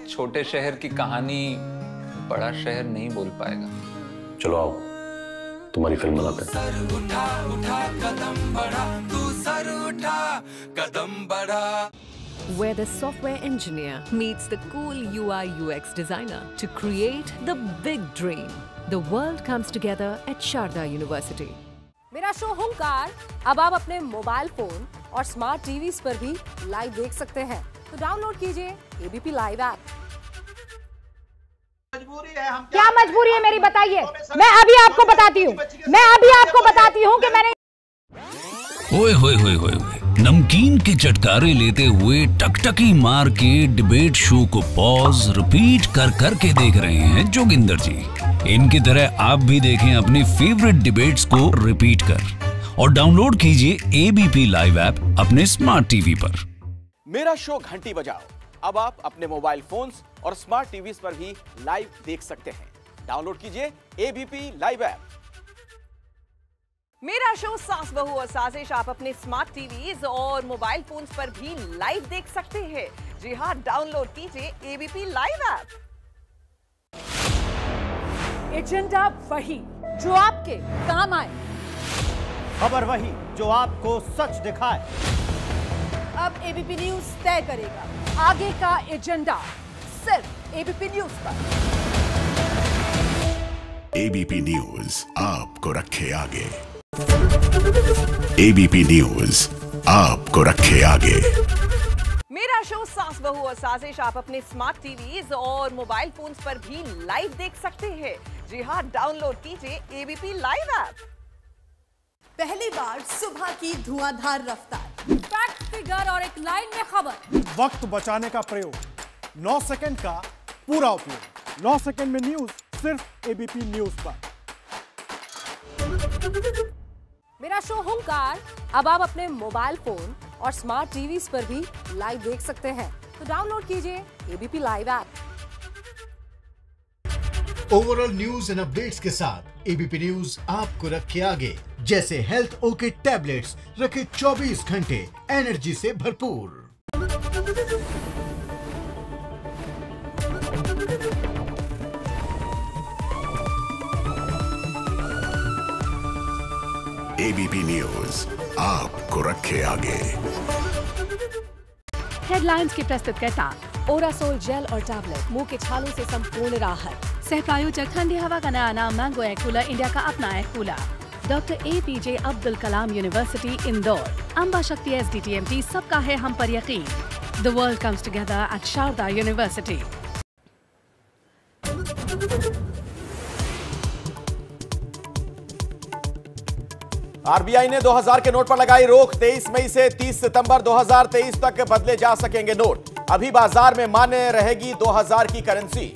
छोटे शहर की कहानी बड़ा शहर नहीं बोल पाएगा। चलो आओ तुम्हारी फिल्म बनाते हैं। सर उठा उठा कदम बढ़ा, तू सर उठा कदम बढ़ा। Where the software engineer meets the cool U I U X designer to create the big dream, the world comes together at Sharda University. मेरा शो हुंकार अब आप अपने मोबाइल फोन और स्मार्ट टीवीज पर भी लाइव देख सकते हैं, तो डाउनलोड कीजिए एबीपी लाइव ऐप। मजबूरी है, हम क्या मजबूरी है मेरी बताइए। मैं अभी आपको बताती हूँ मैं अभी आपको बताती हूँ कि मैंने ओए होए होए होए नमकीन के चटकारे लेते हुए टकटकी मार के डिबेट शो को पॉज रिपीट कर करके देख रहे हैं जोगिंदर जी। इनकी तरह आप भी देखें अपने फेवरेट डिबेट्स को रिपीट कर और डाउनलोड कीजिए एबीपी लाइव ऐप अपने स्मार्ट टीवी पर। मेरा शो घंटी बजाओ अब आप अपने मोबाइल फोन्स और स्मार्ट टीवीज पर भी लाइव देख सकते हैं। डाउनलोड कीजिए एबीपी लाइव ऐप। मेरा शो सास बहू और साजिश आप अपने स्मार्ट टीवीज और मोबाइल फोन्स पर भी लाइव देख सकते हैं। जी हाँ, डाउनलोड कीजिए एबीपी लाइव ऐप। एजेंडा वही जो आपके काम आए, खबर वही जो आपको सच दिखाए। अब एबीपी न्यूज तय करेगा आगे का एजेंडा, सिर्फ एबीपी न्यूज पर। एबीपी न्यूज आपको रखे आगे। एबीपी न्यूज आपको रखे आगे। मेरा शो सास बहू और साजिश आप अपने स्मार्ट टीवीज और मोबाइल फोन्स पर भी लाइव देख सकते हैं। जी हाँ, डाउनलोड कीजिए एबीपी लाइव ऐप। पहली बार सुबह की धुआंधार रफ्तार, फैक्ट फिगर और एक लाइन में खबर, वक्त बचाने का प्रयोग, नौ सेकंड का पूरा उपयोग, नौ सेकंड में न्यूज सिर्फ एबीपी न्यूज पर। मेरा शो हुंकार अब आप अपने मोबाइल फोन और स्मार्ट टीवीज पर भी लाइव देख सकते हैं, तो डाउनलोड कीजिए ABP live app. Overall news and updates के साथ एबीपी न्यूज आपको रखे आगे। जैसे हेल्थ ओके टैबलेट्स रखे चौबीस घंटे एनर्जी से भरपूर। एबीपी न्यूज आपको रखे आगे। हेडलाइंस की प्रस्तुत करता ओरासोल जेल और टैबलेट, मुंह के छालों से संपूर्ण राहत। सह प्रायोजक ठंडी हवा का नया नाम मैंगो एयर कूलर इंडिया का अपना air cooler. Doctor A P J Abdul Kalam university Indore, Amba Shakti S D T M T, सबका है हम पर यकीन। The world comes together at Sharda university. RBI ने दो हजार के नोट पर लगाई रोक, तेईस मई से तीस सितंबर दो हजार तेईस तक बदले जा सकेंगे नोट। अभी बाजार में मान्य रहेगी दो हजार की करेंसी।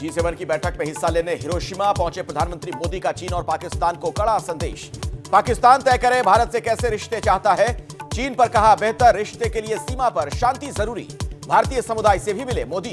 जी सेवन की बैठक में हिस्सा लेने हिरोशिमा पहुंचे प्रधानमंत्री मोदी का चीन और पाकिस्तान को कड़ा संदेश। पाकिस्तान तय करे भारत से कैसे रिश्ते चाहता है, चीन पर कहा बेहतर रिश्ते के लिए सीमा पर शांति जरूरी, भारतीय समुदाय से भी मिले मोदी।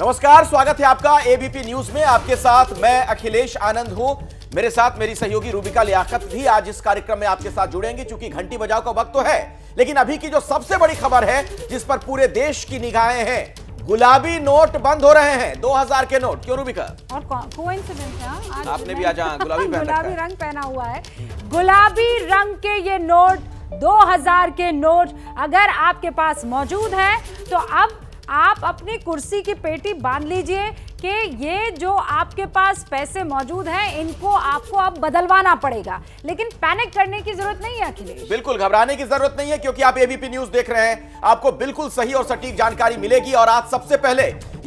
नमस्कार, स्वागत है आपका एबीपी न्यूज में। आपके साथ मैं अखिलेश आनंद हूं, मेरे साथ मेरी सहयोगी रूबिका लियाकत भी आज इस कार्यक्रम में आपके साथ जुड़ेंगी। चूंकि घंटी बजाओ का वक्त तो है, लेकिन अभी की जो सबसे बड़ी खबर है जिस पर पूरे देश की निगाहें हैं, गुलाबी नोट बंद हो रहे हैं, दो हज़ार के नोट। क्यों रूबिका? और कोइंसिडेंस है, आपने भी आज गुलाबी गुलाबी रंग पहना हुआ है। गुलाबी रंग के ये नोट, दो हज़ार के नोट अगर आपके पास मौजूद है तो अब आप अपनी कुर्सी की पेटी बांध लीजिए कि ये जो आपके पास पैसे मौजूद हैं इनको आपको अब बदलवाना पड़ेगा। लेकिन पैनिक करने की जरूरत नहीं है अखिलेश, बिल्कुल घबराने की जरूरत नहीं है, क्योंकि आप एबीपी न्यूज देख रहे हैं, आपको बिल्कुल सही और सटीक जानकारी मिलेगी। और आज सबसे पहले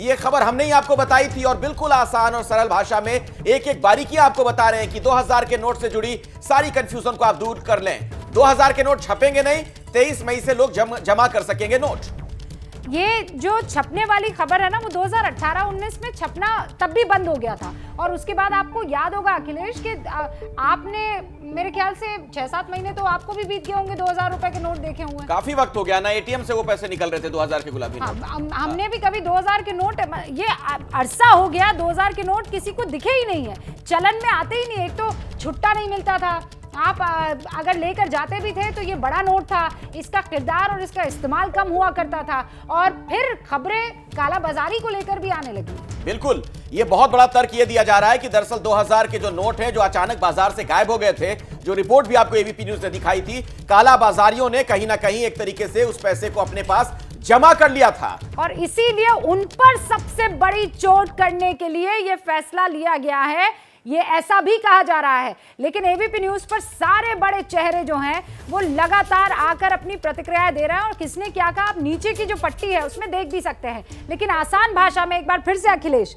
ये खबर हमने ही आपको बताई थी और बिल्कुल आसान और सरल भाषा में एक एक बारीकियां आपको बता रहे हैं कि दो हज़ार के नोट से जुड़ी सारी कंफ्यूजन को आप दूर कर लें। दो हज़ार के नोट छपेंगे नहीं, तेईस मई से लोग जम, जमा कर सकेंगे नोट। ये जो छपने वाली खबर है ना, वो दो हज़ार अठारह उन्नीस में छपना तब भी बंद हो गया था। और उसके बाद आपको याद होगा अखिलेश कि आपने मेरे ख्याल से छह सात महीने तो आपको भी बीत गए होंगे दो हज़ार रुपए के नोट देखे हुए। काफी वक्त हो गया ना, एटीएम से वो पैसे निकल रहे थे दो हज़ार के गुलाबी नोट। हम, हमने भी कभी दो हज़ार के नोट, ये अरसा हो गया दो हज़ार के नोट किसी को दिखे ही नहीं है, चलन में आते ही नहीं। एक तो छुट्टा नहीं मिलता था, आप अगर लेकर जाते भी थे तो ये बड़ा नोट था, इसका किरदार और इसका इस्तेमाल कम हुआ करता था। और फिर खबरें काला बाजारी को लेकर भी आने लगी। बिल्कुल, ये बहुत बड़ा तर्क ये दिया जा रहा है कि दरअसल दो हज़ार के जो नोट हैं जो अचानक बाजार से गायब हो गए थे, जो रिपोर्ट भी आपको एबीपी न्यूज ने दिखाई थी, काला बाजारियों ने कहीं ना कहीं एक तरीके से उस पैसे को अपने पास जमा कर लिया था और इसीलिए उन पर सबसे बड़ी चोट करने के लिए यह फैसला लिया गया है, ये ऐसा भी कहा जा रहा है। लेकिन एबीपी न्यूज पर सारे बड़े चेहरे जो हैं वो लगातार आकर अपनी प्रतिक्रिया दे रहे हैं। और किसने क्या कहा आप नीचे की जो पट्टी है उसमें देख भी सकते हैं, लेकिन आसान भाषा में एक बार फिर से अखिलेश,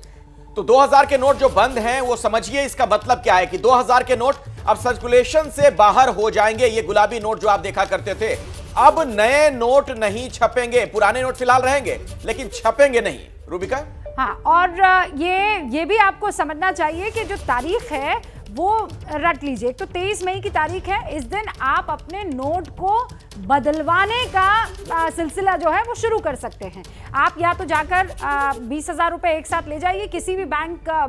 तो दो हज़ार के नोट जो बंद हैं वो समझिए इसका मतलब क्या है कि दो हज़ार के नोट अब सर्कुलेशन से बाहर हो जाएंगे। ये गुलाबी नोट जो आप देखा करते थे, अब नए नोट नहीं छपेंगे, पुराने नोट फिलहाल रहेंगे लेकिन छपेंगे नहीं। रूबिका? हाँ, और ये ये भी आपको समझना चाहिए कि जो तारीख है वो रट लीजिए। एक तो तेईस मई की तारीख है, इस दिन आप अपने नोट को बदलवाने का सिलसिला जो है वो शुरू कर सकते हैं। आप या तो जाकर बीस हज़ार रुपये एक साथ ले जाइए, किसी भी बैंक आ,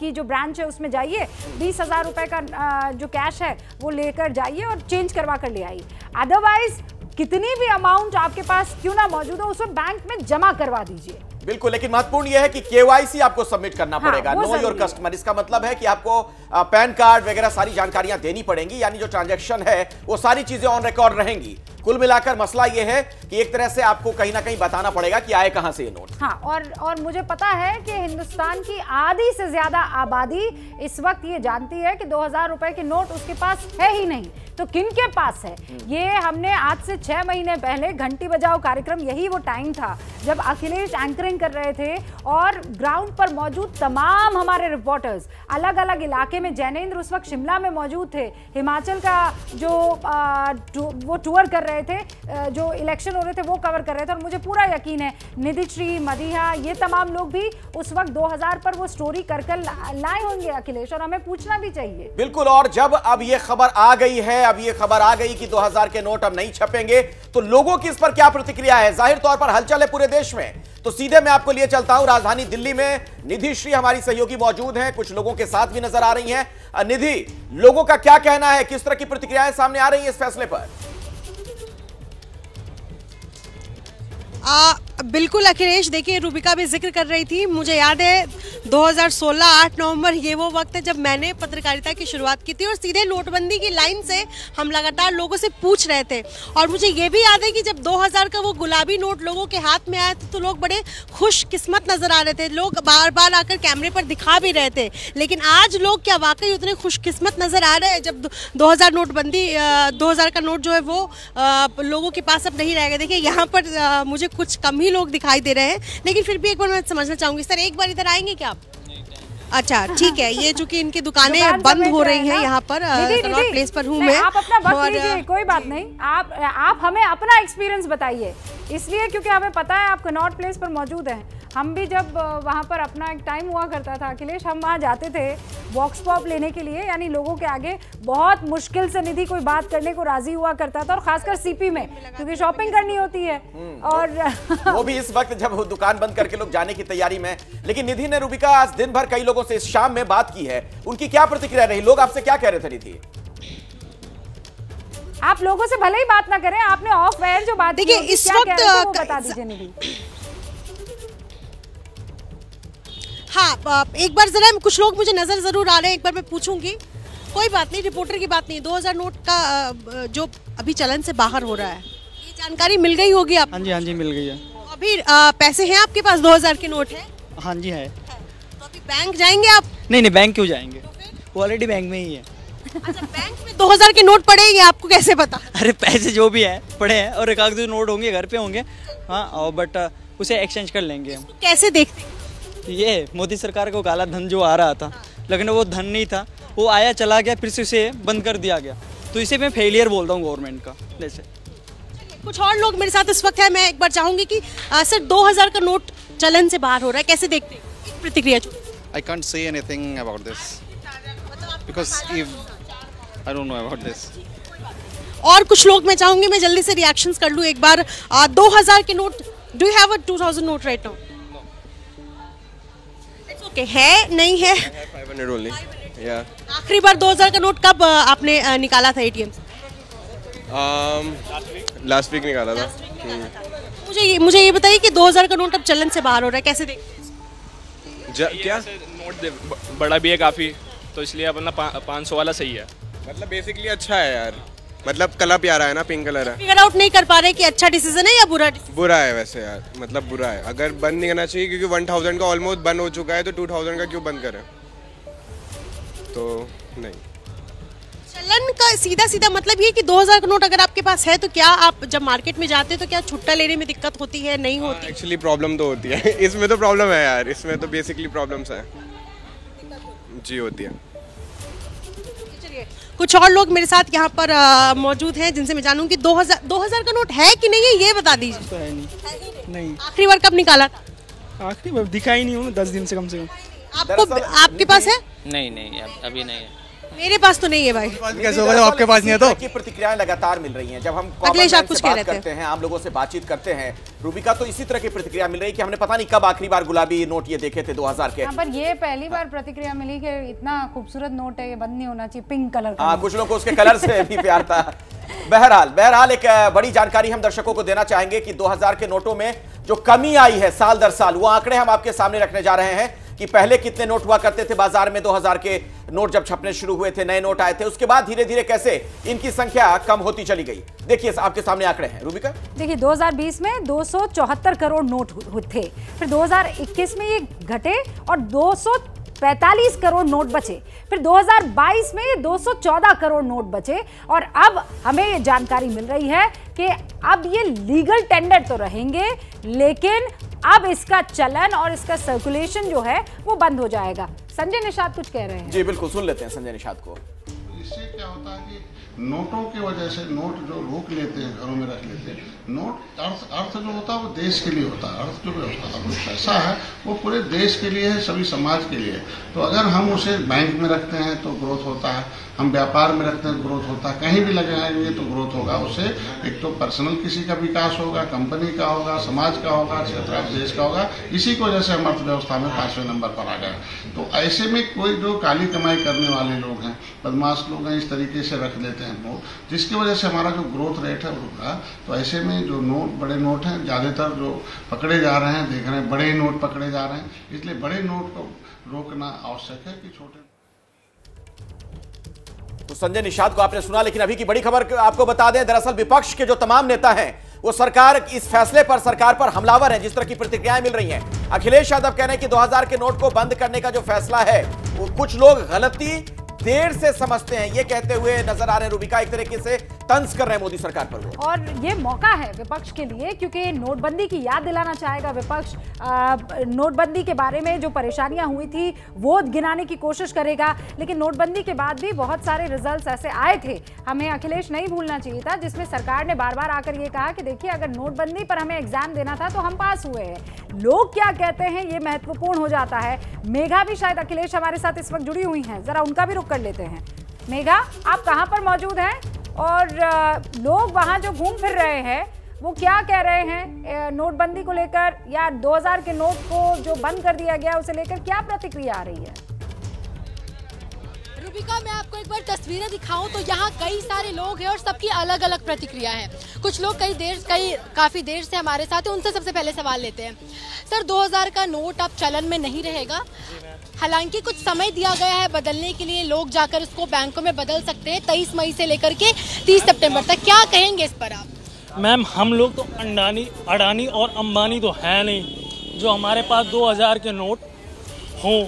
की जो ब्रांच है उसमें जाइए, बीस हज़ार रुपये का आ, जो कैश है वो लेकर जाइए और चेंज करवा कर ले आइए। अदरवाइज कितनी भी अमाउंट आपके पास क्यों ना मौजूद हो, उसको बैंक में जमा करवा दीजिए। बिल्कुल, लेकिन महत्वपूर्ण यह है कि केवाईसी आपको सबमिट करना हाँ, पड़ेगा, नो योर कस्टमर। इसका मतलब है कि आपको पैन कार्ड वगैरह सारी जानकारियां देनी पड़ेंगी, यानी जो ट्रांजैक्शन है वो सारी चीजें ऑन रिकॉर्ड रहेंगी। कुल मिलाकर मसला यह है कि एक तरह से आपको कहीं ना कहीं बताना पड़ेगा कि आए कहां से ये नोट। हाँ, और और मुझे पता है कि हिंदुस्तान की आधी से ज्यादा आबादी इस वक्त ये जानती है कि दो हजार रुपए के नोट उसके पास है ही नहीं, तो किनके पास है? ये हमने आज से छह महीने पहले घंटी बजाओ कार्यक्रम, यही वो टाइम था जब अखिलेश एंकरिंग कर रहे थे और ग्राउंड पर मौजूद तमाम हमारे रिपोर्टर्स अलग अलग इलाके में, जैनेंद्र उस वक्त शिमला में मौजूद थे, हिमाचल का जो आ, टू, वो टूर कर रहे थे, जो इलेक्शन हो रहे थे वो कवर कर रहे थे। और मुझे पूरा यकीन है निधिश्री, मदीहा, ये तमाम लोग भी उस वक्त दो हज़ार पर वो स्टोरी कर कर लाए होंगे अखिलेश, और हमें पूछना भी चाहिए। बिल्कुल, और जब अब ये खबर आ गई है, अब ये खबर आ गई कि दो हज़ार के नोट अब नहीं छपेंगे, तो लोगों की इस पर क्या प्रतिक्रिया है? जाहिर तौर पर हलचल है पूरे देश में, तो सीधे मैं आपको लिए चलता हूं राजधानी दिल्ली में। निधिश्री हमारी सहयोगी मौजूद हैं, कुछ लोगों के साथ भी नजर आ रही हैं। निधि, लोगों का क्या कहना है, किस तरह की प्रतिक्रियाएं सामने आ रही है इस फैसले पर? आ, बिल्कुल अखिलेश, देखिए रूबिका भी जिक्र कर रही थी, मुझे याद है दो हज़ार सोलह आठ नवंबर, ये वो वक्त है जब मैंने पत्रकारिता की शुरुआत की थी और सीधे नोटबंदी की लाइन से हम लगातार लोगों से पूछ रहे थे। और मुझे ये भी याद है कि जब दो हज़ार का वो गुलाबी नोट लोगों के हाथ में आया था तो लोग बड़े खुशकिस्मत नज़र आ रहे थे, लोग बार बार आकर कैमरे पर दिखा भी रहे थे। लेकिन आज लोग क्या वाकई उतने खुशकिस्मत नज़र आ रहे हैं? जब दो हज़ार नोटबंदी दो हज़ार का नोट जो है वो लोगों के पास अब नहीं रहेगा। देखिए यहाँ पर मुझे कुछ कम ही लोग दिखाई दे रहे हैं, लेकिन फिर भी एक बार मैं समझना चाहूंगी सर, एक बार इधर आएंगे क्या आप? अच्छा ठीक है, ये चूंकि इनकी दुकानें दुकान बंद हो रही हैं यहाँ पर कनॉट प्लेस पर हूँ मैं। आप अपना वक्त लीजिए, कोई बात नहीं, आप आप हमें अपना एक्सपीरियंस बताइए, इसलिए क्योंकि हमें पता है आप कनॉट प्लेस पर मौजूद हैं। हम भी जब वहाँ पर अपना एक टाइम हुआ करता था अखिलेश, हम वहाँ जाते थे वॉक्स पॉप लेने के लिए, यानी लोगों के आगे बहुत मुश्किल से निधि कोई बात करने को राजी हुआ करता था, और खासकर सीपी में क्योंकि शॉपिंग करनी होती है, और वो भी इस वक्त जब दुकान बंद करके लोग जाने की तैयारी में। लेकिन निधि ने रूबिका आज दिन भर कई लोगों से इस शाम में बात की है, उनकी क्या प्रतिक्रिया रही, लोग आपसे क्या कह रहे थे निधि? आप लोगों से भले ही बात ना करें, आपने ऑफ एयर जो बात की इस वक्त बता दीजिए निधि। हाँ, एक बार जरा कुछ लोग मुझे नजर जरूर आ रहे हैं, एक बार मैं पूछूंगी, कोई बात नहीं, रिपोर्टर की बात नहीं। दो हज़ार नोट का जो अभी चलन से बाहर हो रहा है, ये जानकारी मिल गई होगी आप? हाँ जी, हाँ जी मिल गई है। तो अभी आ, पैसे हैं आपके पास, दो हज़ार के नोट है? हाँ जी है। तो अभी बैंक जाएंगे आप? नहीं नहीं, बैंक क्यों जाएंगे, वो ऑलरेडी बैंक में ही है। अच्छा, बैंक में दो हज़ार के नोट पड़े, ये आपको कैसे पता? अरे पैसे जो भी है पड़े हैं, और एक आध नोट होंगे घर पे होंगे, हाँ, बट उसे एक्सचेंज कर लेंगे हम। कैसे देखते हैं? ये मोदी सरकार को काला धन जो आ रहा था, लेकिन वो धन नहीं था, वो आया चला गया फिर से उसे बंद कर दिया गया, तो इसे मैं फेलियर बोलता हूँ गवर्नमेंट का। जैसे कुछ और लोग मेरे साथ इस वक्त है, मैं एक बार चाहूंगी कि सर दो हज़ार का नोट चलन से बाहर हो रहा है, कैसे देखते हैं? प्रतिक्रिया I can't say anything about this because I don't know about this. और कुछ लोग मैं चाहूंगी मैं जल्दी से रिएक्शन कर लूँ एक बार। दो हजार के note, do you have a two thousand note right now? Okay, है नहीं है, है आखिरी बार दो हज़ार का नोट कब आपने निकाला था एटीएम से? लास्ट वीक निकाला था, था। मुझे ये मुझे ये बताइए कि दो हज़ार का नोट अब चलन से बाहर हो रहा है, कैसे देखते हैं? क्या नोट बड़ा भी है काफी, तो इसलिए अपना पाँच सौ वाला सही है, मतलब बेसिकली अच्छा है यार, मतलब कलर प्यारा है ना, पिंक कलर है। फिगर आउट नहीं कर पा रहे कि अच्छा डिसीजन है या बुरा डिसीजन? बुरा है वैसे यार, मतलब बुरा है, अगर बंद नहीं करना चाहिए, क्योंकि वन थाउज़ेंड का ऑलमोस्ट बंद हो चुका है, तो टू थाउज़ेंड का क्यों बंद करें, तो नहीं। चलन का सीधा सीधा मतलब ये कि दो हज़ार का नोट अगर आपके पास है तो क्या आप जब मार्केट में जाते हैं तो क्या छुट्टा लेने में दिक्कत होती है? नहीं होती, एक्चुअली प्रॉब्लम तो होती है इसमें, तो प्रॉब्लम है यार, इसमें तो बेसिकली प्रॉब्लम्स है जी, होती है। कुछ और लोग मेरे साथ यहाँ पर मौजूद हैं जिनसे मैं जानूंगी दो हज़ार दो हज़ार का नोट है कि नहीं है, ये बता दीजिए। तो है नहीं, नहीं। आखिरी बार कब निकाला था? आखिरी बार दिखा ही नहीं हूँ, दस दिन से कम से कम। आपको आपके पास है? नहीं नहीं, अभी नहीं है मेरे पास, तो नहीं है भाई, कैसे होगा आपके पास नहीं है? तो की प्रतिक्रियाएं लगातार मिल रही है जब हम अखिलेश आप कुछ कह रहे हैं, आम लोगों से बातचीत करते हैं रूबिका, तो इसी तरह की प्रतिक्रिया मिल रही है कि हमने पता नहीं कब आखिरी बार गुलाबी नोट ये देखे थे दो हज़ार के। यहाँ पर ये पहली बार प्रतिक्रिया मिली कि इतना खूबसूरत नोट है, ये बंद नहीं होना चाहिए, पिंक कलर का। हाँ, कुछ लोगों को उसके कलर से भी प्यार था। बहरहाल बहरहाल एक बड़ी जानकारी हम दर्शकों को देना चाहेंगे कि दो हज़ार के नोटों में जो कमी आई है साल दर साल, वो आंकड़े हम आपके सामने रखने जा रहे हैं कि पहले कितने नोट हुआ करते थे बाजार में, दो हज़ार के नोट जब छपने शुरू हुए थे, नए नोट आए थे, उसके बाद धीरे धीरे कैसे इनकी संख्या कम होती चली गई। देखिए आपके सामने आंकड़े हैं रूबिका। देखिए दो हज़ार बीस में दो सौ चौहत्तर करोड़ नोट थे, फिर दो हज़ार इक्कीस में ये घटे और दो सौ पैंतालीस करोड़ नोट बचे, फिर दो हज़ार बाईस में दो सौ चौदह करोड़ नोट बचे, और अब हमें ये जानकारी मिल रही है कि अब ये लीगल टेंडर तो रहेंगे, लेकिन अब इसका चलन और इसका सर्कुलेशन जो है वो बंद हो जाएगा। संजय निषाद कुछ कह रहे हैं। जी बिल्कुल, सुन लेते हैं संजय निषाद को। इससे क्या होता है कि नोटों की वजह से नोट जो रोक लेते हैं, घरों में रख लेते हैं नोट, अर्थ अर्थ जो होता है वो देश के लिए होता है, अर्थ जो होता है वो पैसा है, वो पूरे देश के लिए है, सभी समाज के लिए। तो अगर हम उसे बैंक में रखते हैं तो ग्रोथ होता है, हम व्यापार में रखते हैं ग्रोथ होता है, कहीं भी लगाएंगे तो ग्रोथ होगा, उससे एक तो पर्सनल किसी का विकास होगा, कंपनी का होगा, समाज का होगा, क्षेत्र देश का होगा। इसी की वजह से हम अर्थव्यवस्था में पाँचवें नंबर पर आ गए। तो ऐसे में कोई जो काली कमाई करने वाले लोग हैं, बदमाश लोग हैं, इस तरीके से रख लेते हैं नोट, जिसकी वजह से हमारा जो ग्रोथ रेट है वो होगा। तो ऐसे में जो नोट बड़े नोट हैं ज़्यादातर जो पकड़े जा रहे हैं, देख रहे हैं बड़े नोट पकड़े जा रहे हैं, इसलिए बड़े नोट को रोकना आवश्यक है कि छोटे। तो संजय निषाद को आपने सुना, लेकिन अभी की बड़ी खबर आपको बता दें, दरअसल विपक्ष के जो तमाम नेता हैं वो सरकार इस फैसले पर सरकार पर हमलावर हैं, जिस तरह की प्रतिक्रियाएं मिल रही हैं। अखिलेश यादव कह रहे हैं कि दो हज़ार के नोट को बंद करने का जो फैसला है वो कुछ लोग गलती देर से समझते हैं, ये कहते हुए नजर आ रहे हैं रूबिका, एक तरीके से तंज कर रहे हैं मोदी सरकार पर। और ये मौका है विपक्ष के लिए, क्योंकि नोटबंदी की याद दिलाना चाहेगा विपक्ष। नोटबंदी के बारे में जो परेशानियां हुई थी वो गिनाने की कोशिश करेगा, लेकिन नोटबंदी के बाद भी बहुत सारे रिजल्ट्स ऐसे आए थे, हमें अखिलेश नहीं भूलना चाहिए था, जिसमें सरकार ने बार बार आकर ये कहा कि देखिए अगर नोटबंदी पर हमें एग्जाम देना था तो हम पास हुए हैं। लोग क्या कहते हैं ये महत्वपूर्ण हो जाता है। मेघा भी शायद अखिलेश हमारे साथ इस वक्त जुड़ी हुई हैं, जरा उनका भी रुख कर लेते हैं। मेघा, आप कहाँ पर मौजूद हैं और लोग वहाँ जो घूम फिर रहे हैं वो क्या कह रहे हैं नोटबंदी को लेकर, या दो हज़ार के नोट को जो बंद कर दिया गया उसे लेकर क्या प्रतिक्रिया आ रही है? रूपिका, मैं आपको एक बार तस्वीरें दिखाऊं तो यहाँ कई सारे लोग हैं और सबकी अलग अलग प्रतिक्रिया है। कुछ लोग कई देर कई काफ़ी देर से हमारे साथ हैं, उनसे सबसे पहले सवाल लेते हैं। सर, दो हज़ार का नोट अब चलन में नहीं रहेगा, हालांकि कुछ समय दिया गया है बदलने के लिए, लोग जाकर उसको बैंकों में बदल सकते हैं तेईस मई से लेकर के तीस सितंबर तक, क्या कहेंगे इस पर आप? मैम, हम लोग तो अडानी अडानी और अम्बानी तो है नहीं जो हमारे पास दो हज़ार के नोट हों,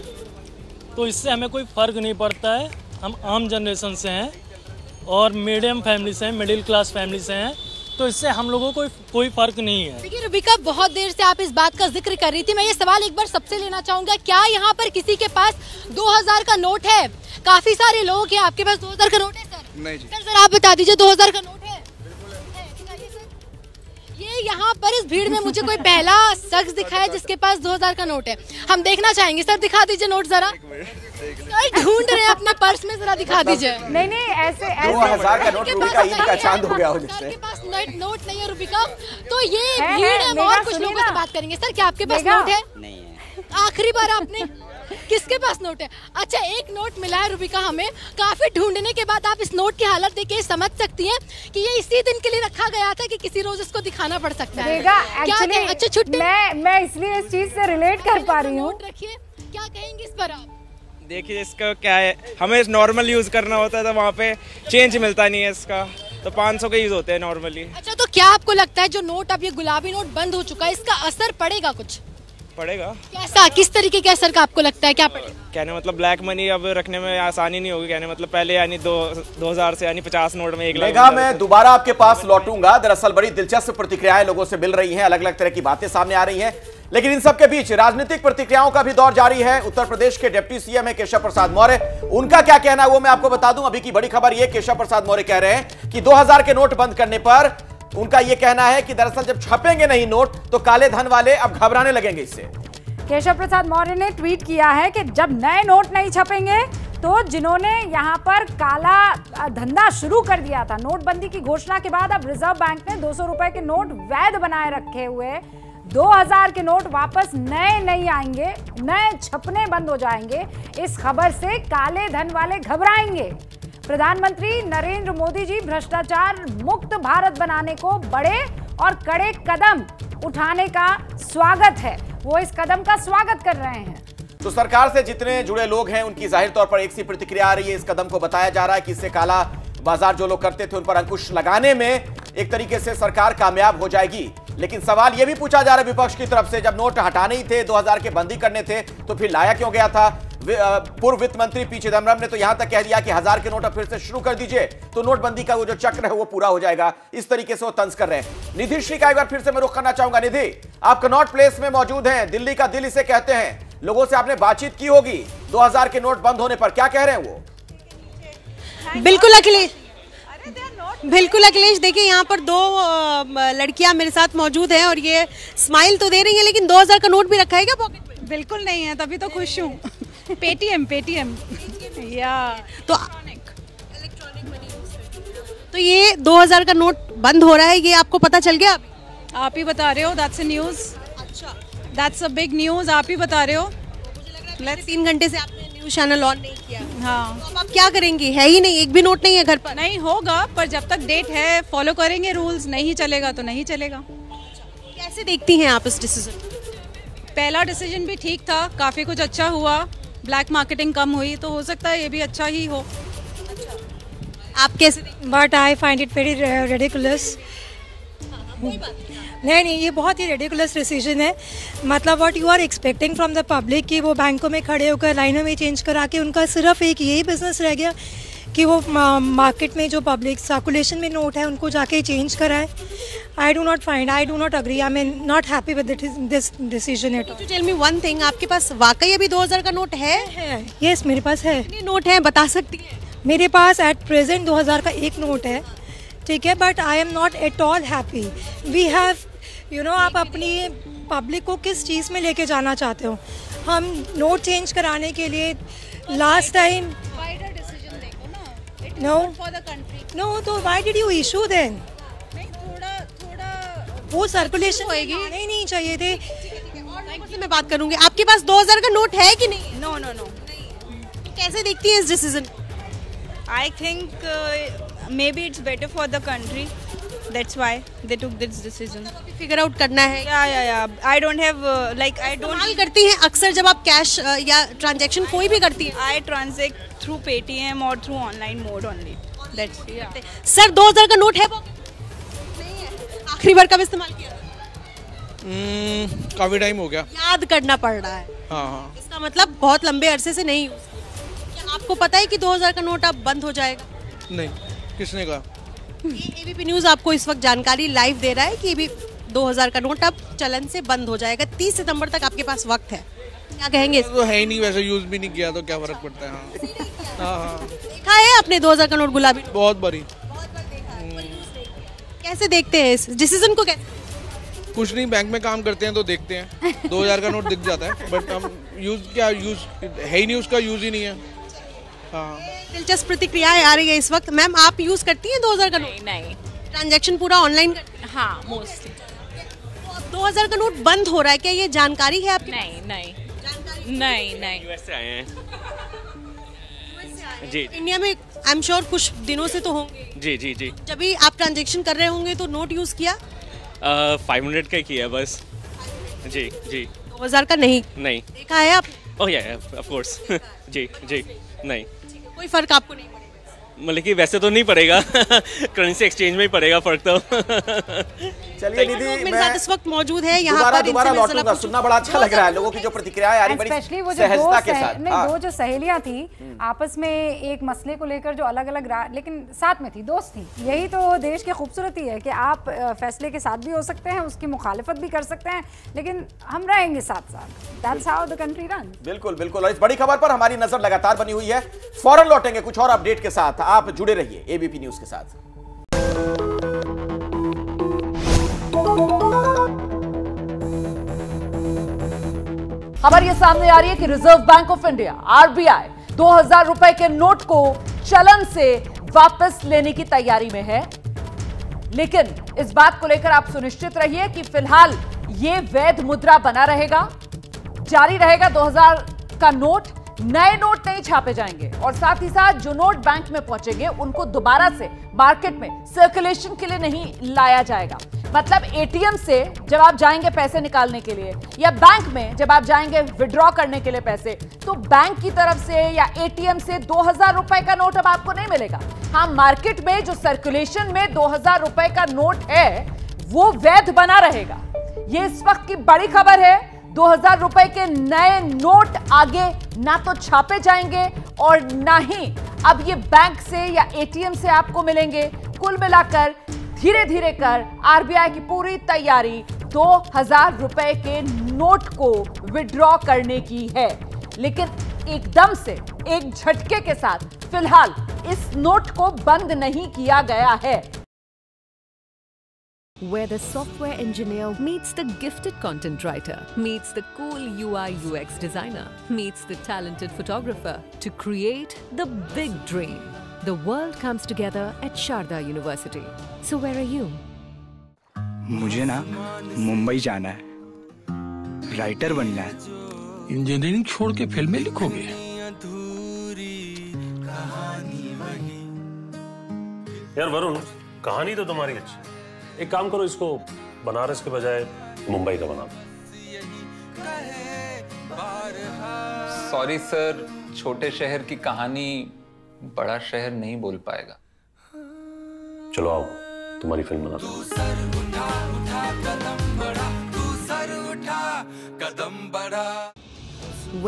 तो इससे हमें कोई फ़र्क नहीं पड़ता है। हम आम जनरेशन से हैं और मीडियम फैमिली से हैं, मिडिल क्लास फैमिली से हैं, तो इससे हम लोगों को कोई फ़र्क नहीं है। देखिए रूबिका, बहुत देर से आप इस बात का जिक्र कर रही थी, मैं ये सवाल एक बार सबसे लेना चाहूँगा, क्या यहाँ पर किसी के पास दो हज़ार का नोट है? काफ़ी सारे लोग हैं, आपके पास दो हज़ार का नोट है सर? नहीं जी। सर, सर आप बता दीजिए दो हज़ार का नोट है? ये यहाँ पर इस भीड़ में मुझे कोई पहला शख्स दिखा है जिसके पास दो हज़ार का नोट है, हम देखना चाहेंगे। सर दिखा दीजिए नोट जरा, ढूंढ रहे हैं अपने पर्स में, जरा दिखा दीजिए। नहीं नहीं, ऐसे ऐसे दो हज़ार का नोट रूबिका ईद का चांद हो गया हो जिससे। आपके पास नोट नहीं है रूबिका, तो ये भीड़ है। और कुछ लोगों से बात करेंगे। सर, क्या आपके पास नोट है? नहीं है। आखिरी बार आपने किसके पास नोट है? अच्छा, एक नोट मिला है रूबिका हमें, काफी ढूंढने के बाद आप इस नोट की हालत देखिए, समझ सकती हैं कि ये इसी दिन के लिए रखा गया था कि किसी रोज इसको दिखाना पड़ सकता है। एक्चुअली अच्छा छुट्टी, मैं मैं इसलिए इस चीज से रिलेट कर पा रही हूँ। रखिए, क्या कहेंगे इस पर आप? देखिए इसका क्या है, हमें नॉर्मल यूज करना होता था, वहाँ पे चेंज मिलता नहीं है इसका, तो पाँच सौ के यूज होते हैं नॉर्मली। अच्छा, तो क्या आपको लगता है जो नोट अब ये गुलाबी नोट बंद हो चुका है, इसका असर पड़ेगा? कुछ पड़ेगा? कैसा, किस तरीके के असर का आपको लगता है? क्या पड़ेगा? कहने मतलब ब्लैक मनी अब रखने में आसानी नहीं होगी, कहने मतलब पहले यानी दो दो हजार से यानी पचास नोट में एक लाख। मेघा, मैं दोबारा आपके पास लौटूंगा। दरअसल बड़ी दिलचस्प प्रतिक्रियाएं लोगों से मिल रही हैं, अलग अलग तरह की बातें सामने आ रही हैं, लेकिन इन सबके बीच राजनीतिक प्रतिक्रियाओं का भी दौर जारी है। उत्तर प्रदेश के डिप्टी सीएम है केशव प्रसाद मौर्य, उनका क्या कहना है वो मैं आपको बता दूं। अभी की बड़ी खबर यह, केशव प्रसाद मौर्य कह रहे हैं कि दो हज़ार के नोट बंद करने पर उनका यह कहना है कि दरअसल जब छपेंगे नहीं नोट तो काले धन वाले अब घबराने लगेंगे इससे। केशव प्रसाद मौर्य ने ट्वीट किया है कि जब नए नोट नहीं छपेंगे तो जिन्होंने यहाँ पर काला धंधा शुरू कर दिया था नोटबंदी की घोषणा के बाद, अब रिजर्व बैंक ने दो सौ रुपए के नोट वैध बनाए रखे हुए, दो हज़ार के नोट वापस नए नहीं आएंगे, नए छपने बंद हो जाएंगे। इस खबर से काले धन वाले घबराएंगे। प्रधानमंत्री नरेंद्र मोदी जी भ्रष्टाचार मुक्त भारत बनाने को बड़े और कड़े कदम उठाने का स्वागत है, वो इस कदम का स्वागत कर रहे हैं। तो सरकार से जितने जुड़े लोग हैं उनकी जाहिर तौर पर एक सी प्रतिक्रिया आ रही है। इस कदम को बताया जा रहा है कि इससे काला बाजार जो लोग करते थे उन पर अंकुश लगाने में एक तरीके से सरकार कामयाब हो जाएगी। लेकिन सवाल यह भी पूछा जा रहा है विपक्ष की तरफ से, जब नोट हटाने ही थे, दो हज़ार के बंदी करने थे, तो फिर लाया क्यों गया था? पूर्व वित्त मंत्री पी चिदम्बरम ने तो यहां तक कह दिया कि हजार के नोट अब फिर से शुरू कर दीजिए तो नोटबंदी का वो जो चक्र है वो पूरा हो जाएगा। इस तरीके से वो तंज कर रहे हैं। निधि श्री का एक बार फिर से मैं रुख करना चाहूंगा। निधि, आप कनॉट प्लेस में मौजूद हैं, दिल्ली का दिल इसे कहते हैं, लोगों से आपने बातचीत की होगी दो हज़ार के नोट बंद होने पर, क्या कह रहे हैं वो? बिल्कुल अखिलेश, बिल्कुल अखिलेश, देखिए यहाँ पर दो लड़कियां मेरे साथ मौजूद हैं और ये स्माइल तो दे रही है, लेकिन दो हजार का नोट भी रखा है क्या पॉकेट में? बिल्कुल नहीं है, तभी तो खुश हूँ। पेटीएम पेटीएम या तो इलेक्ट्रॉनिक मनी। तो ये दो हज़ार का नोट बंद हो रहा है, ये आपको पता चल गया? आप ही बता रहे हो, दैट्स अ न्यूज़। अच्छा, दैट्स अ बिग न्यूज़, आप ही बता रहे हो। मुझे लग रहा है पिछले तीन घंटे से आपने न्यूज़ चैनल ऑन नहीं किया। हाँ, तो अब आप क्या करेंगी? है ही नहीं, एक भी नोट नहीं है घर पर? नहीं होगा, पर जब तक डेट है फॉलो करेंगे रूल्स, नहीं चलेगा तो नहीं चलेगा। कैसे देखती हैं आप इस डिसीजन? पहला डिसीजन भी ठीक था, काफ़ी कुछ अच्छा हुआ, ब्लैक मार्केटिंग कम हुई, तो हो सकता है ये भी अच्छा ही हो। अच्छा, आप कैसे? But I find it very ridiculous. नहीं नहीं, ये बहुत ही रेडिकुलस डिसीजन है। मतलब what you are expecting from the public कि वो बैंकों में खड़े होकर लाइनों में चेंज करा के, उनका सिर्फ एक यही बिजनेस रह गया कि वो मार्केट में जो पब्लिक सर्कुलेशन में नोट है उनको जाके चेंज कराए। I do not find I do not agree I am not happy with this decision. It to tell me one thing, आपके पास वाकई अभी दो हज़ार का नोट है? है यस, मेरे पास है। कितने नोट है बता सकती है? मेरे पास एट प्रेजेंट दो हज़ार का एक नोट है, ठीक है, but I am not at all happy. We have you know, आप अपनी पब्लिक को किस चीज़ में लेके जाना चाहते हो? हम नोट चेंज कराने के लिए लास्ट टाइम नो नो तो why did you issue then? वो सर्कुलेशन होएगी नहीं नहीं चाहिए थे। से मैं बात करूंगी, आपके पास दो हज़ार का नोट है कि नहीं? नो नो नो कैसे देखती है इस decision? I think maybe it's better for the country, that's why they took this decision. figure out करना है। yeah yeah yeah I don't have uh, like I don't हाल करती हैं अक्सर जब आप कैश uh, या ट्रांजैक्शन कोई भी करती हैं। I transact through Paytm और through online mode only, that's yeah. Sir दो हज़ार का नोट है नहीं है? आखिरी बार कब इस्तेमाल किया? हम्म काफी टाइम हो गया, याद करना पड़ रहा है। हाँ हाँ इसका मतलब बहुत लंबे अरसे से नहीं। क्या आपको पता है कि दो हज़ार का नोट अब बंद हो जाएगा? नहीं, किसने कहा? एबीपी न्यूज़ आपको इस वक्त जानकारी लाइव दे रहा है कि अभी दो हज़ार का नोट अब चलन से बंद हो जाएगा। तीस सितंबर तक आपके पास वक्त है, क्या कहेंगे? तो है ही नहीं, वैसे यूज़ भी नहीं किया तो क्या फर्क पड़ता है। हाँ हाँ देखा है आपने दो हज़ार का नोट गुलाबी? बहुत बड़ी बहुत बार देखा है। कैसे देखते हैं इस डिसीजन को? कैसे? कुछ नहीं, बैंक में काम करते हैं तो देखते हैं दो हज़ार का नोट दिख जाता है, बट हम यूज़ क्या यूज़ है ही नहीं, उसका यूज़ ही नहीं है। हाँ दिलचस्प प्रतिक्रियाएं आ रही है इस वक्त। मैम आप यूज करती हैं दो हज़ार का नोट? नहीं, ट्रांजैक्शन पूरा ऑनलाइन करती हैं? हाँ मोस्टली। तो अब दो हज़ार का नोट बंद हो रहा है, क्या ये जानकारी है आपकी? नहीं नहीं जानकारी नहीं नहीं यूएसए आए हैं जी। इंडिया में आई एम श्योर कुछ दिनों से तो होंगे। जी जी जी जब भी आप ट्रांजेक्शन कर रहे होंगे तो नोट यूज किया? फाइव हंड्रेड का किया बस। जी जी दो हज़ार का नहीं नहीं देखा है आप? ओह या ऑफ कोर्स जी जी नहीं कोई फर्क आपको नहीं पड़ेगा? मतलब कि वैसे तो नहीं पड़ेगा करेंसी एक्सचेंज में ही पड़ेगा फर्क तो चलिए निधि मेरे साथ इस वक्त मौजूद है यहाँ पर, दोबारा लौटूंगा। सुनना बड़ा अच्छा लग रहा है लोगों की जो प्रतिक्रिया है, स्पेशली वो जो सहजता के साथ में वो जो सहेलियां थी आपस में एक मसले को लेकर जो अलग अलग, लेकिन साथ में थी, दोस्त थी। यही तो देश की खूबसूरती है कि आप फैसले के साथ भी हो सकते हैं, उसकी मुखालिफत भी कर सकते हैं, लेकिन हम रहेंगे साथ साथ। That's how the country runs. बिल्कुल बिल्कुल, और इस बड़ी खबर पर हमारी नजर लगातार बनी हुई है। फौरन लौटेंगे कुछ और अपडेट के साथ, आप जुड़े रहिए एबीपी न्यूज के साथ। खबर ये सामने आ रही है कि reserve bank of India RBI दो हज़ार रुपए के नोट को चलन से वापस लेने की तैयारी में है, लेकिन इस बात को लेकर आप सुनिश्चित रहिए कि फिलहाल यह वैध मुद्रा बना रहेगा, जारी रहेगा। दो हज़ार का नोट, नए नोट नहीं छापे जाएंगे और साथ ही साथ जो नोट बैंक में पहुंचेंगे उनको दोबारा से मार्केट में सर्कुलेशन के लिए नहीं लाया जाएगा। मतलब एटीएम से जब आप जाएंगे पैसे निकालने के लिए या बैंक में जब आप जाएंगे विड्रॉ करने के लिए पैसे, तो बैंक की तरफ से या एटीएम से दो हज़ार रुपए का नोट अब आपको नहीं मिलेगा। हाँ, मार्केट में जो सर्कुलेशन में दो हज़ार रुपए का नोट है वो वैध बना रहेगा। ये इस वक्त की बड़ी खबर है। दो हज़ार रुपए के नए नोट आगे ना तो छापे जाएंगे और ना ही अब ये बैंक से या एटीएम से आपको मिलेंगे। कुल मिलाकर धीरे धीरे कर आरबीआई की पूरी तैयारी दो हज़ार रुपए के नोट को विड्रॉ करने की है, लेकिन एकदम से एक झटके के साथ फिलहाल इस नोट को बंद नहीं किया गया है। Where the software engineer meets the gifted content writer, meets the cool U I U X designer, meets the talented photographer to create the big dream. The world comes together at Sharda University. So where are you? मुझे ना मुंबई जाना है, writer बनना है। Engineering छोड़ के फिल्में लिखोगे? यार वरुण, कहानी तो तुम्हारी अच्छी है। एक काम करो, इसको बनारस के बजाय मुंबई का बना दो। सॉरी सर, छोटे शहर की कहानी बड़ा शहर नहीं बोल पाएगा। चलो आओ, तुम्हारी फिल्म बना दो।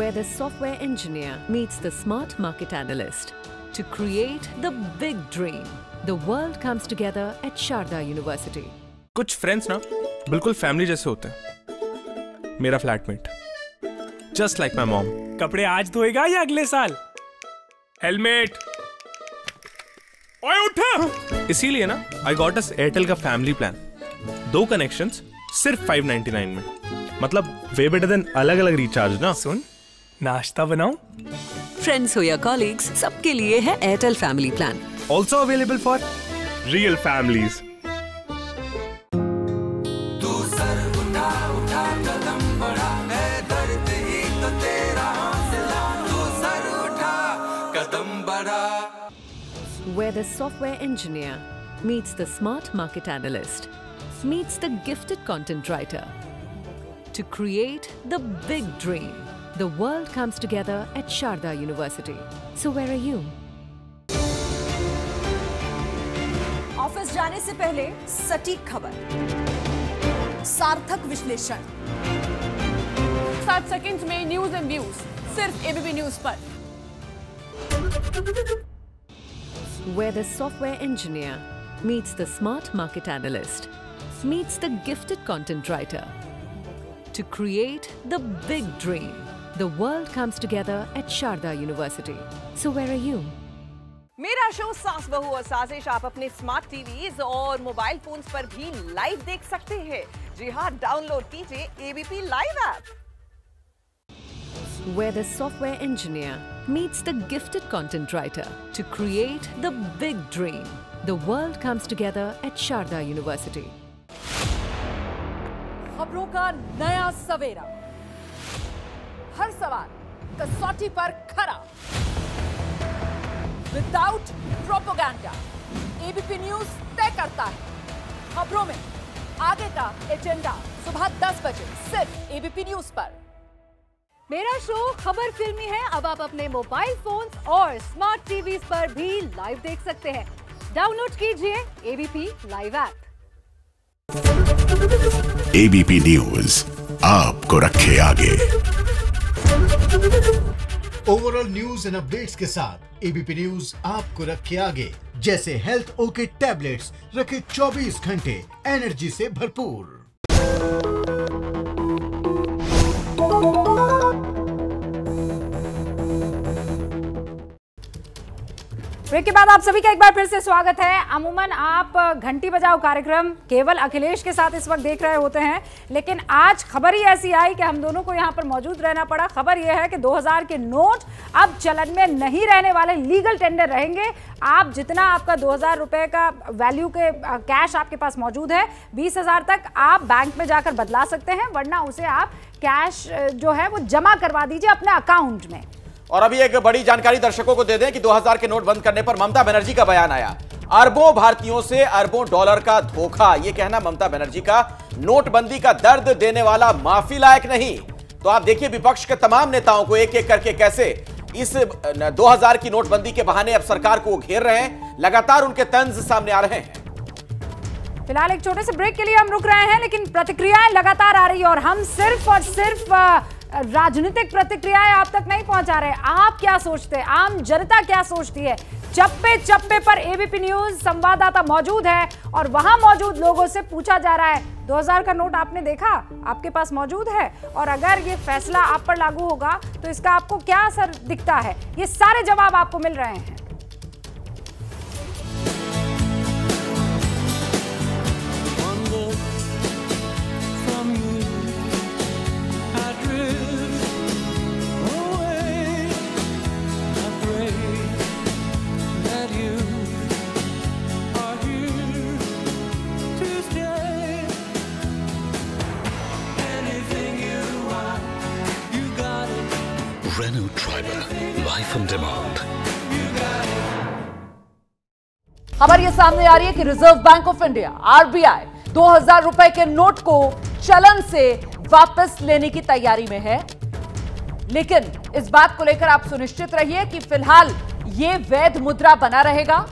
Where the software engineer meets the smart market analyst, to create the big dream. The world comes together at Sharda University. कुछ फ्रेंड्स ना बिल्कुल फैमिली जैसे होते हैं. मेरा flatmate just like my mom. कपड़े आज धोएगा या अगले साल? हेलमेट. ओए उठ. इसीलिए ना आई गॉट अस एयरटेल का फैमिली प्लान. दो कनेक्शंस सिर्फ फाइव नाइन्टी नाइन में. मतलब वे बेटर देन अलग अलग रिचार्ज ना. सुन, नाश्ता बनाओ. फ्रेंड्स हो या कॉलीग्स, सबके लिए है Airtel family plan. Also available for real families. Where the software engineer meets the smart market analyst, meets the gifted content writer to create the big dream. The world comes together at Sharda University. So where are you? Office जाने से पहले सटीक खबर, सार्थक विश्लेषण, सात second में news and views, सिर्फ एबीपी न्यूज पर. Where the software engineer meets the smart market analyst, meets the gifted content writer to create the big dream. The world comes together at Sharda University. So where are you? मेरा show सास बहू और साजिश आप अपने smart TVs और mobile phones पर भी लाइव देख सकते हैं. जी हाँ, डाउनलोड कीजिए ABP live app. Where the software engineer meets the gifted content writer to create the big dream. The world comes together at Sharda University. खबरों का नया सवेरा, हर सवाल कसौटी पर खरा, विदाउट प्रोपोगंडा. एबीपी न्यूज तय करता है खबरों में आगे का एजेंडा. सुबह दस बजे सिर्फ एबीपी न्यूज पर. मेरा शो खबर फिल्मी है. अब आप अपने मोबाइल फोन्स और स्मार्ट टीवीज पर भी लाइव देख सकते हैं. डाउनलोड कीजिए ABP live app. ABP news आपको रखे आगे. ओवरऑल न्यूज एंड अपडेट्स के साथ एबीपी न्यूज आपको रखे आगे. जैसे हेल्थ ओके टैबलेट्स रखे चौबीस घंटे एनर्जी से भरपूर. ब्रेक के बाद आप सभी का एक बार फिर से स्वागत है. अमूमन आप घंटी बजाओ कार्यक्रम केवल अखिलेश के साथ इस वक्त देख रहे होते हैं, लेकिन आज खबर ही ऐसी आई कि हम दोनों को यहां पर मौजूद रहना पड़ा. खबर यह है कि दो हज़ार के नोट अब चलन में नहीं रहने वाले, लीगल टेंडर रहेंगे. आप जितना आपका दो हज़ार रुपए का वैल्यू के कैश आपके पास मौजूद है, बीस हज़ार तक आप बैंक में जाकर बदला सकते हैं, वरना उसे आप कैश जो है वो जमा करवा दीजिए अपने अकाउंट में. और अभी एक बड़ी जानकारी दर्शकों को दे दें कि दो हज़ार के नोट बंद करने पर ममता बनर्जी का बयान आया. अरबों भारतीयों से अरबों डॉलर का धोखा, यह कहना ममता बनर्जी का. नोटबंदी का दर्द देने वाला माफी लायक नहीं. तो आप देखिए विपक्ष के तमाम नेताओं को एक एक करके कैसे इस दो हज़ार की नोटबंदी के बहाने अब सरकार को घेर रहे हैं. लगातार उनके तंज सामने आ रहे हैं. फिलहाल एक छोटे से ब्रेक के लिए हम रुक रहे हैं, लेकिन प्रतिक्रियाएं लगातार आ रही है और हम सिर्फ और सिर्फ राजनीतिक प्रतिक्रियाएं आप तक नहीं पहुंचा रहे. आप क्या सोचते हैं, आम जनता क्या सोचती है, चप्पे चप्पे पर एबीपी न्यूज संवाददाता मौजूद है और वहां मौजूद लोगों से पूछा जा रहा है दो हज़ार का नोट आपने देखा, आपके पास मौजूद है, और अगर ये फैसला आप पर लागू होगा तो इसका आपको क्या असर दिखता है. ये सारे जवाब आपको मिल रहे हैं. खबर ये सामने आ रही है कि reserve bank of India RBI दो हज़ार रुपए के नोट को चलन से वापस लेने की तैयारी में है, लेकिन इस बात को लेकर आप सुनिश्चित रहिए कि फिलहाल ये वैध मुद्रा बना रहेगा,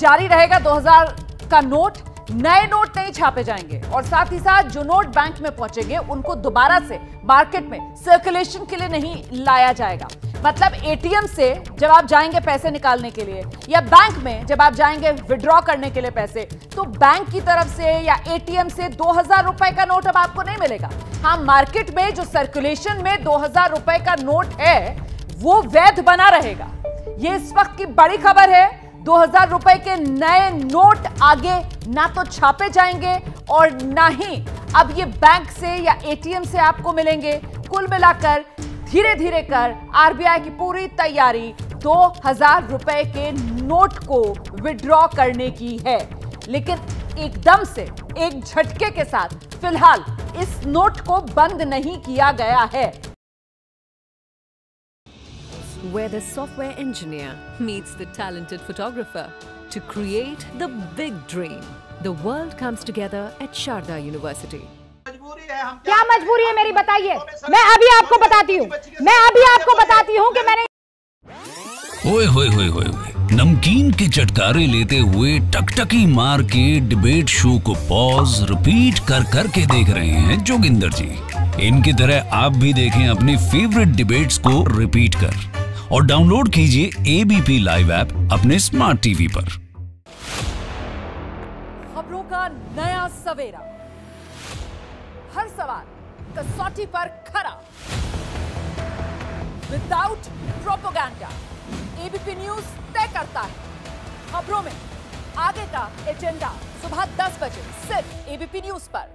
जारी रहेगा दो हज़ार का नोट. नए नोट नहीं छापे जाएंगे और साथ ही साथ जो नोट बैंक में पहुंचेंगे उनको दोबारा से मार्केट में सर्कुलेशन के लिए नहीं लाया जाएगा. मतलब एटीएम से जब आप जाएंगे पैसे निकालने के लिए या बैंक में जब आप जाएंगे विड्रॉ करने के लिए पैसे, तो बैंक की तरफ से या एटीएम से दो हजार रुपए का नोट अब आपको नहीं मिलेगा। हाँ, मार्केट में जो सर्कुलेशन में दो हजार रुपए का नोट है वो वैध बना रहेगा। ये इस वक्त की बड़ी खबर है। दो हजार रुपए के नए नोट आगे ना तो छापे जाएंगे और ना ही अब ये बैंक से या एटीएम से आपको मिलेंगे। कुल मिलाकर धीरे धीरे कर आरबीआई की पूरी तैयारी दो हजार रुपए के नोट को विड्रॉ करने की है, लेकिन एकदम से एक झटके के साथ फिलहाल इस नोट को बंद नहीं किया गया है। Where the software engineer meets the talented photographer to create the big dream, the world comes together at Sharda University. क्या मजबूरी है मेरी, बताइए। मैं अभी आपको बताती हूँ मैं अभी आपको बताती हूँ कि मैंने ओए होए होए होए नमकीन के चटकारे लेते हुए टकटकी मार के डिबेट शो को पॉज रिपीट कर कर के देख रहे हैं जोगिंदर जी। इनकी तरह आप भी देखें अपने फेवरेट डिबेट्स को रिपीट कर और डाउनलोड कीजिए एबीपी लाइव ऐप अपने स्मार्ट टीवी पर। खबरों का नया सवेरा, हर सवाल कसौटी पर खरा, विदाउट प्रोपोगेंडा। एबीपी न्यूज तय करता है खबरों में आगे का एजेंडा। सुबह दस बजे सिर्फ एबीपी न्यूज पर।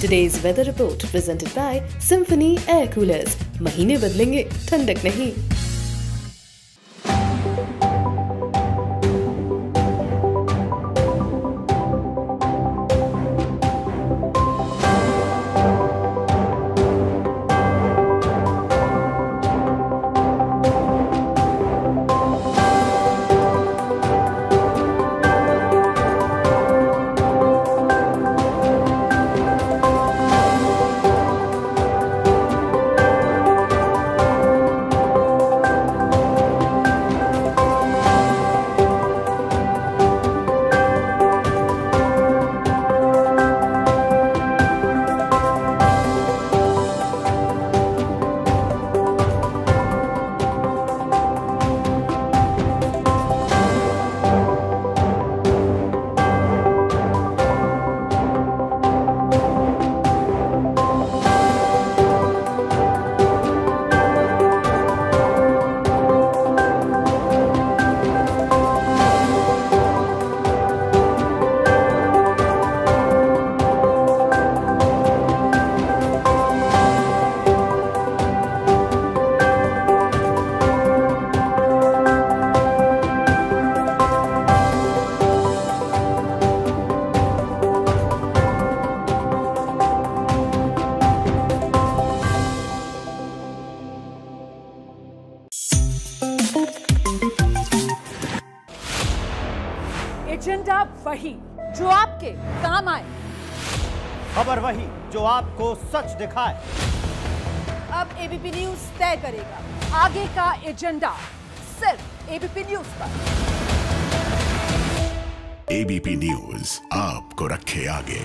Today's weather report presented by Symphony air coolers. महीने बदलेंगे, ठंडक नहीं। वही जो आपके काम आए, खबर वही जो आपको सच दिखाए। अब एबीपी न्यूज तय करेगा आगे का एजेंडा, सिर्फ एबीपी न्यूज पर। एबीपी न्यूज आपको रखे आगे।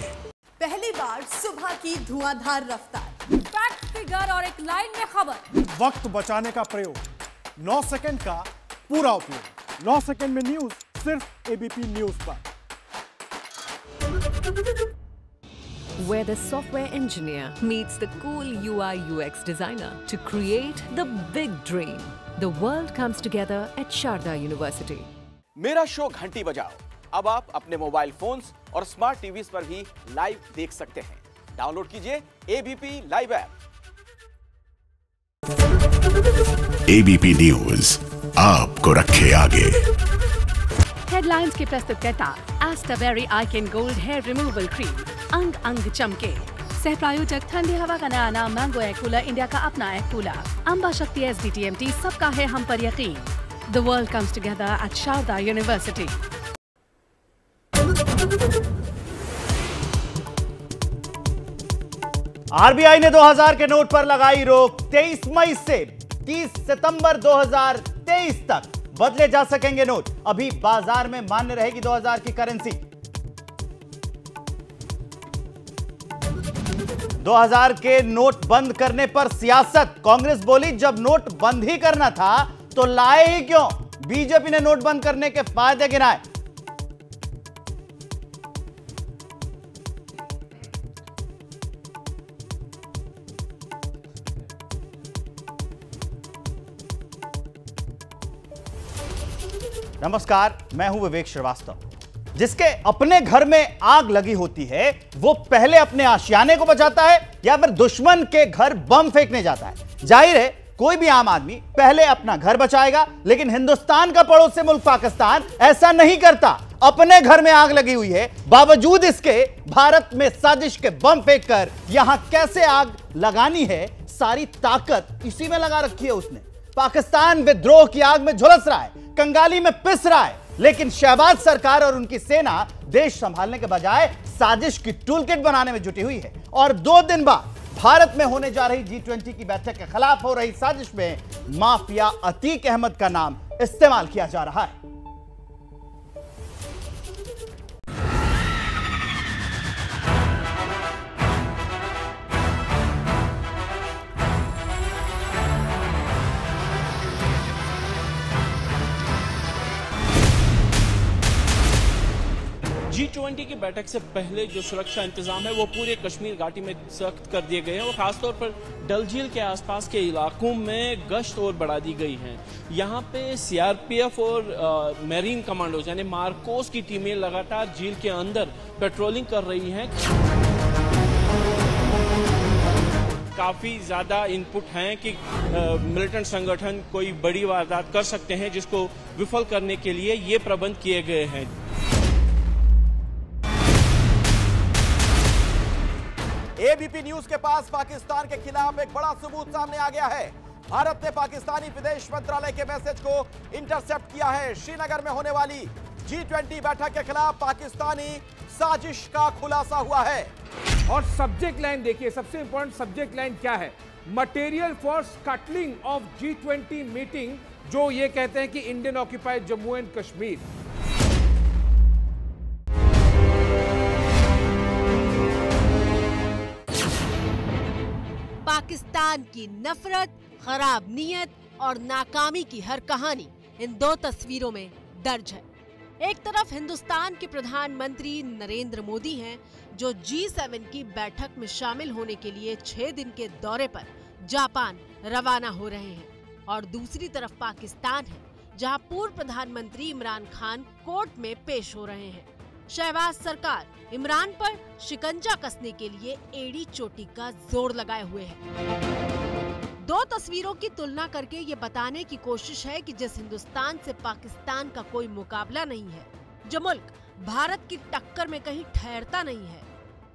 पहली बार सुबह की धुआंधार रफ्तार, फैक्ट, फिगर और एक लाइन में खबर। वक्त बचाने का प्रयोग, नौ सेकंड का पूरा उपयोग। नौ सेकंड में न्यूज सिर्फ एबीपी न्यूज पर। Where the software engineer meets the cool U I U X designer to create the big dream, the world comes together at Sharda University. मेरा शो घंटी बजाओ अब आप अपने मोबाइल फोन्स और स्मार्ट टीवीज पर भी लाइव देख सकते हैं। डाउनलोड कीजिए ABP live app. ABP news आपको रखे आगे। हेडलाइंस की प्रस्तुतकर्ता Estaberry icon gold hair removal cream, अंग अंग चमके। सह प्रायोजक ठंडी हवा का नया नाम मैंगो एयर कूलर इंडिया का अपना air cooler. Amba Shakti S D T M T, सबका है हम पर यकीन। The world comes together at Sharda university. RBI ने दो हजार के नोट पर लगाई रोक। तेईस मई से तीस सितंबर दो हजार तेईस तक बदले जा सकेंगे नोट। अभी बाजार में मान्य रहेगी दो हजार की करेंसी। दो हज़ार के नोट बंद करने पर सियासत, कांग्रेस बोली जब नोट बंद ही करना था तो लाए ही क्यों। बीजेपी ने नोट बंद करने के फायदे गिनाए। नमस्कार, मैं हूं विवेक श्रीवास्तव। जिसके अपने घर में आग लगी होती है वो पहले अपने आशियाने को बचाता है या फिर दुश्मन के घर बम फेंकने जाता है। जाहिर है कोई भी आम आदमी पहले अपना घर बचाएगा, लेकिन हिंदुस्तान का पड़ोसी मुल्क पाकिस्तान ऐसा नहीं करता। अपने घर में आग लगी हुई है, बावजूद इसके भारत में साजिश के बम फेंककर यहां कैसे आग लगानी है, सारी ताकत इसी में लगा रखी है उसने। पाकिस्तान विद्रोह की आग में झुलस रहा है, कंगाली में पिस रहा है, लेकिन शहबाज सरकार और उनकी सेना देश संभालने के बजाय साजिश की टूलकिट बनाने में जुटी हुई है। और दो दिन बाद भारत में होने जा रही जी ट्वेंटी की बैठक के खिलाफ हो रही साजिश में माफिया अतीक अहमद का नाम इस्तेमाल किया जा रहा है। जी ट्वेंटी की बैठक से पहले जो सुरक्षा इंतजाम है वो पूरे कश्मीर घाटी में सख्त कर दिए गए हैं और खासतौर पर डल झील के आसपास के इलाकों में गश्त और बढ़ा दी गई है। यहाँ पे सी आर पी एफ और आ, मैरीन कमांडोज यानी मार्कोस की टीमें लगातार झील के अंदर पेट्रोलिंग कर रही हैं। काफ़ी ज़्यादा इनपुट हैं कि मिलिटेंट संगठन कोई बड़ी वारदात कर सकते हैं, जिसको विफल करने के लिए ये प्रबंध किए गए हैं। ए बी पी न्यूज के पास पाकिस्तान के खिलाफ एक बड़ा सबूत सामने आ गया है। भारत ने पाकिस्तानी विदेश मंत्रालय के मैसेज को इंटरसेप्ट किया है। श्रीनगर में होने वाली जी ट्वेंटी बैठक के खिलाफ पाकिस्तानी साजिश का खुलासा हुआ है। और सब्जेक्ट लाइन देखिए, सबसे इंपॉर्टेंट सब्जेक्ट लाइन क्या है, material for scuttling of G twenty meeting, जो ये कहते हैं कि Indian occupied Jammu and Kashmir. Pakistan की नफरत, खराब नीयत और नाकामी की हर कहानी इन दो तस्वीरों में दर्ज है। एक तरफ हिंदुस्तान के प्रधानमंत्री नरेंद्र मोदी हैं, जो जी सेवन की बैठक में शामिल होने के लिए छह दिन के दौरे पर जापान रवाना हो रहे हैं, और दूसरी तरफ पाकिस्तान है, जहां पूर्व प्रधानमंत्री इमरान खान कोर्ट में पेश हो रहे हैं। शहबाज सरकार इमरान पर शिकंजा कसने के लिए एड़ी चोटी का जोर लगाए हुए है। दो तस्वीरों की तुलना करके ये बताने की कोशिश है कि जिस हिंदुस्तान से पाकिस्तान का कोई मुकाबला नहीं है, जो मुल्क भारत की टक्कर में कहीं ठहरता नहीं है,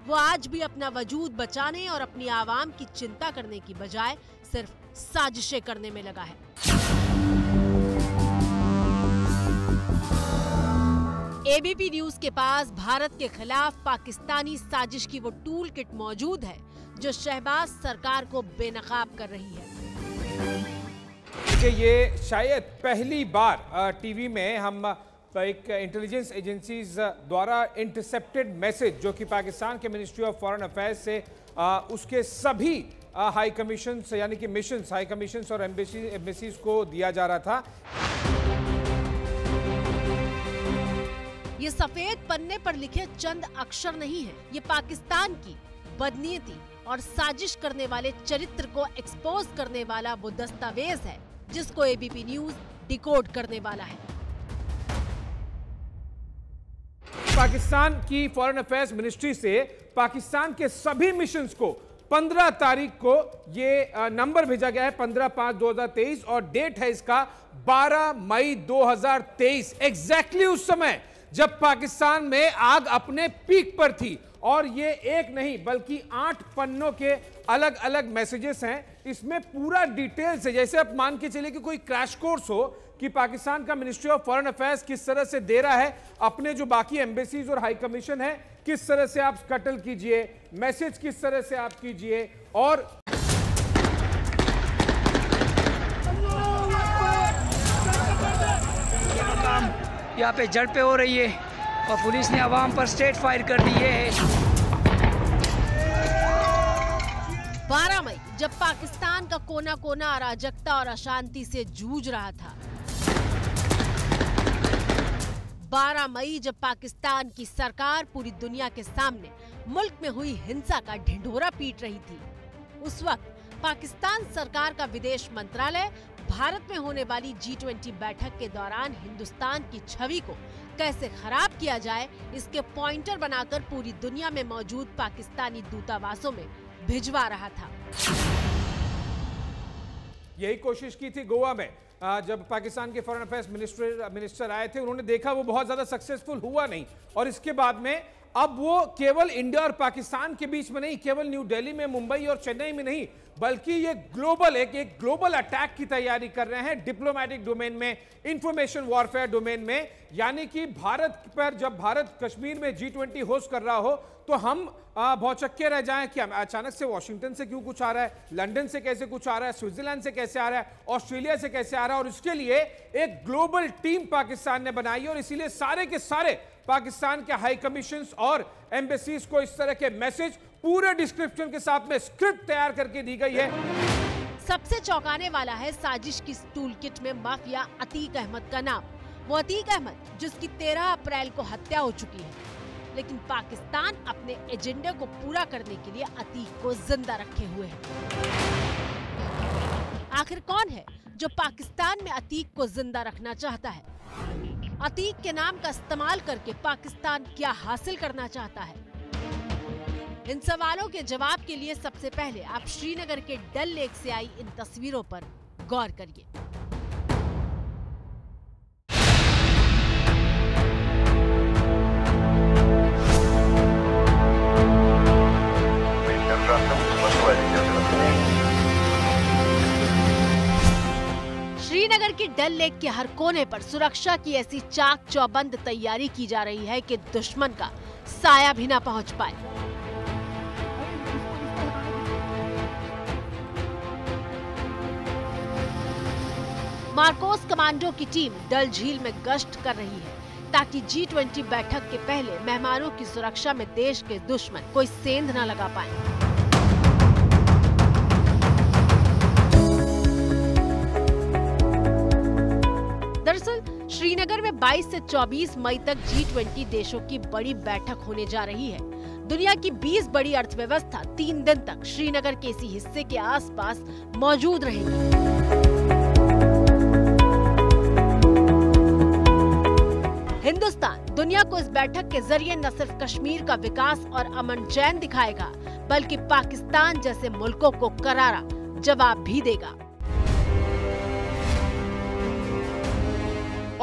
वो आज भी अपना वजूद बचाने और अपनी आवाम की चिंता करने की बजाय सिर्फ साजिशें करने में लगा है। ए बी पी न्यूज के पास भारत के खिलाफ पाकिस्तानी साजिश की वो टूल किट मौजूद है जो शहबाज सरकार को बेनकाब कर रही है। ये शायद पहली बार टीवी में हम एक इंटेलिजेंस एजेंसीज द्वारा इंटरसेप्टेड मैसेज, जो कि पाकिस्तान के मिनिस्ट्री ऑफ फॉरेन अफेयर्स से उसके सभी हाई कमीशन यानी कि मिशन हाई कमीशन और एम्बेसी एम्बेसीज को दिया जा रहा था। ये सफेद पन्ने पर लिखे चंद अक्षर नहीं है, ये पाकिस्तान की बदनीयती और साजिश करने वाले चरित्र को एक्सपोज करने वाला वो दस्तावेज है जिसको A B P news decode करने वाला है। पाकिस्तान की फॉरेन अफेयर्स मिनिस्ट्री से पाकिस्तान के सभी मिशंस को पंद्रह तारीख को ये नंबर भेजा गया है, पंद्रह पाँच दो हज़ार तेईस, और डेट है इसका बारह मई दो हज़ार तेईस, एग्जैक्टली उस समय जब पाकिस्तान में आग अपने पीक पर थी। और ये एक नहीं बल्कि आठ पन्नों के अलग अलग मैसेजेस हैं। इसमें पूरा डिटेल से, जैसे आप मान के चलिए कि कोई क्रैश कोर्स हो कि पाकिस्तान का मिनिस्ट्री ऑफ फॉरेन अफेयर्स किस तरह से दे रहा है, अपने जो बाकी एम्बेसीज और हाई कमीशन है किस तरह से आप स्कटल कीजिए, मैसेज किस तरह से आप कीजिए। और यहाँ पे झड़पें हो रही है और पुलिस ने आवाम पर स्ट्रेट फायर कर दी है। जब पाकिस्तान का कोना कोना अराजकता और अशांति से जूझ रहा था, बारह मई जब पाकिस्तान की सरकार पूरी दुनिया के सामने मुल्क में हुई हिंसा का ढिंढोरा पीट रही थी, उस वक्त पाकिस्तान सरकार का विदेश मंत्रालय भारत में होने वाली जी ट्वेंटी बैठक के दौरान हिंदुस्तान की छवि को कैसे खराब किया जाए, इसके पॉइंटर बनाकर पूरी दुनिया में मौजूद पाकिस्तानी दूतावासों में भिजवा रहा था। यही कोशिश की थी गोवा में, जब पाकिस्तान के फॉरेन अफेयर्स मिनिस्टर मिनिस्टर आए थे, उन्होंने देखा वो बहुत ज्यादा सक्सेसफुल हुआ नहीं, और इसके बाद में अब वो केवल इंडिया और पाकिस्तान के बीच में नहीं, केवल न्यू दिल्ली में, मुंबई और चेन्नई में नहीं, बल्कि ये ग्लोबल एक एक ग्लोबल अटैक की तैयारी कर रहे हैं डिप्लोमेटिक डोमेन में, इंफॉर्मेशन वॉरफेयर डोमेन में। यानी कि भारत पर जब भारत कश्मीर में जी ट्वेंटी होस्ट कर रहा हो तो हम भौचक्के रह जाएं कि अचानक से वॉशिंगटन से क्यों कुछ आ रहा है, लंदन से कैसे कुछ आ रहा है, स्विट्जरलैंड से कैसे आ रहा है, ऑस्ट्रेलिया से कैसे आ रहा है। और इसके लिए एक ग्लोबल टीम पाकिस्तान ने बनाई और इसीलिए सारे के सारे पाकिस्तान के हाई कमीशन और एम्बेसीज को इस तरह के मैसेज पूरे डिस्क्रिप्शन के साथ में स्क्रिप्ट तैयार करके दी गई है। सबसे चौंकाने वाला है साजिश की टूल किट में माफिया अतीक अहमद का नाम। वो अतीक अहमद जिसकी तेरह अप्रैल को हत्या हो चुकी है, लेकिन पाकिस्तान अपने एजेंडे को पूरा करने के लिए अतीक को जिंदा रखे हुए है। आखिर कौन है जो पाकिस्तान में अतीक को जिंदा रखना चाहता है? अतीक के नाम का इस्तेमाल करके पाकिस्तान क्या हासिल करना चाहता है? इन सवालों के जवाब के लिए सबसे पहले आप श्रीनगर के डल लेक से आई इन तस्वीरों पर गौर करिए। श्रीनगर के डल लेक के हर कोने पर सुरक्षा की ऐसी चाक चौबंद तैयारी की जा रही है कि दुश्मन का साया भी ना पहुंच पाए। मार्कोस कमांडो की टीम डल झील में गश्त कर रही है ताकि जी ट्वेंटी बैठक के पहले मेहमानों की सुरक्षा में देश के दुश्मन कोई सेंध न लगा पाए। दरअसल श्रीनगर में बाईस से चौबीस मई तक जी ट्वेंटी देशों की बड़ी बैठक होने जा रही है। दुनिया की बीस बड़ी अर्थव्यवस्था तीन दिन तक श्रीनगर के इसी हिस्से के आसपास मौजूद रहेगी। हिंदुस्तान दुनिया को इस बैठक के जरिए न सिर्फ कश्मीर का विकास और अमन चैन दिखाएगा, बल्कि पाकिस्तान जैसे मुल्कों को करारा जवाब भी देगा।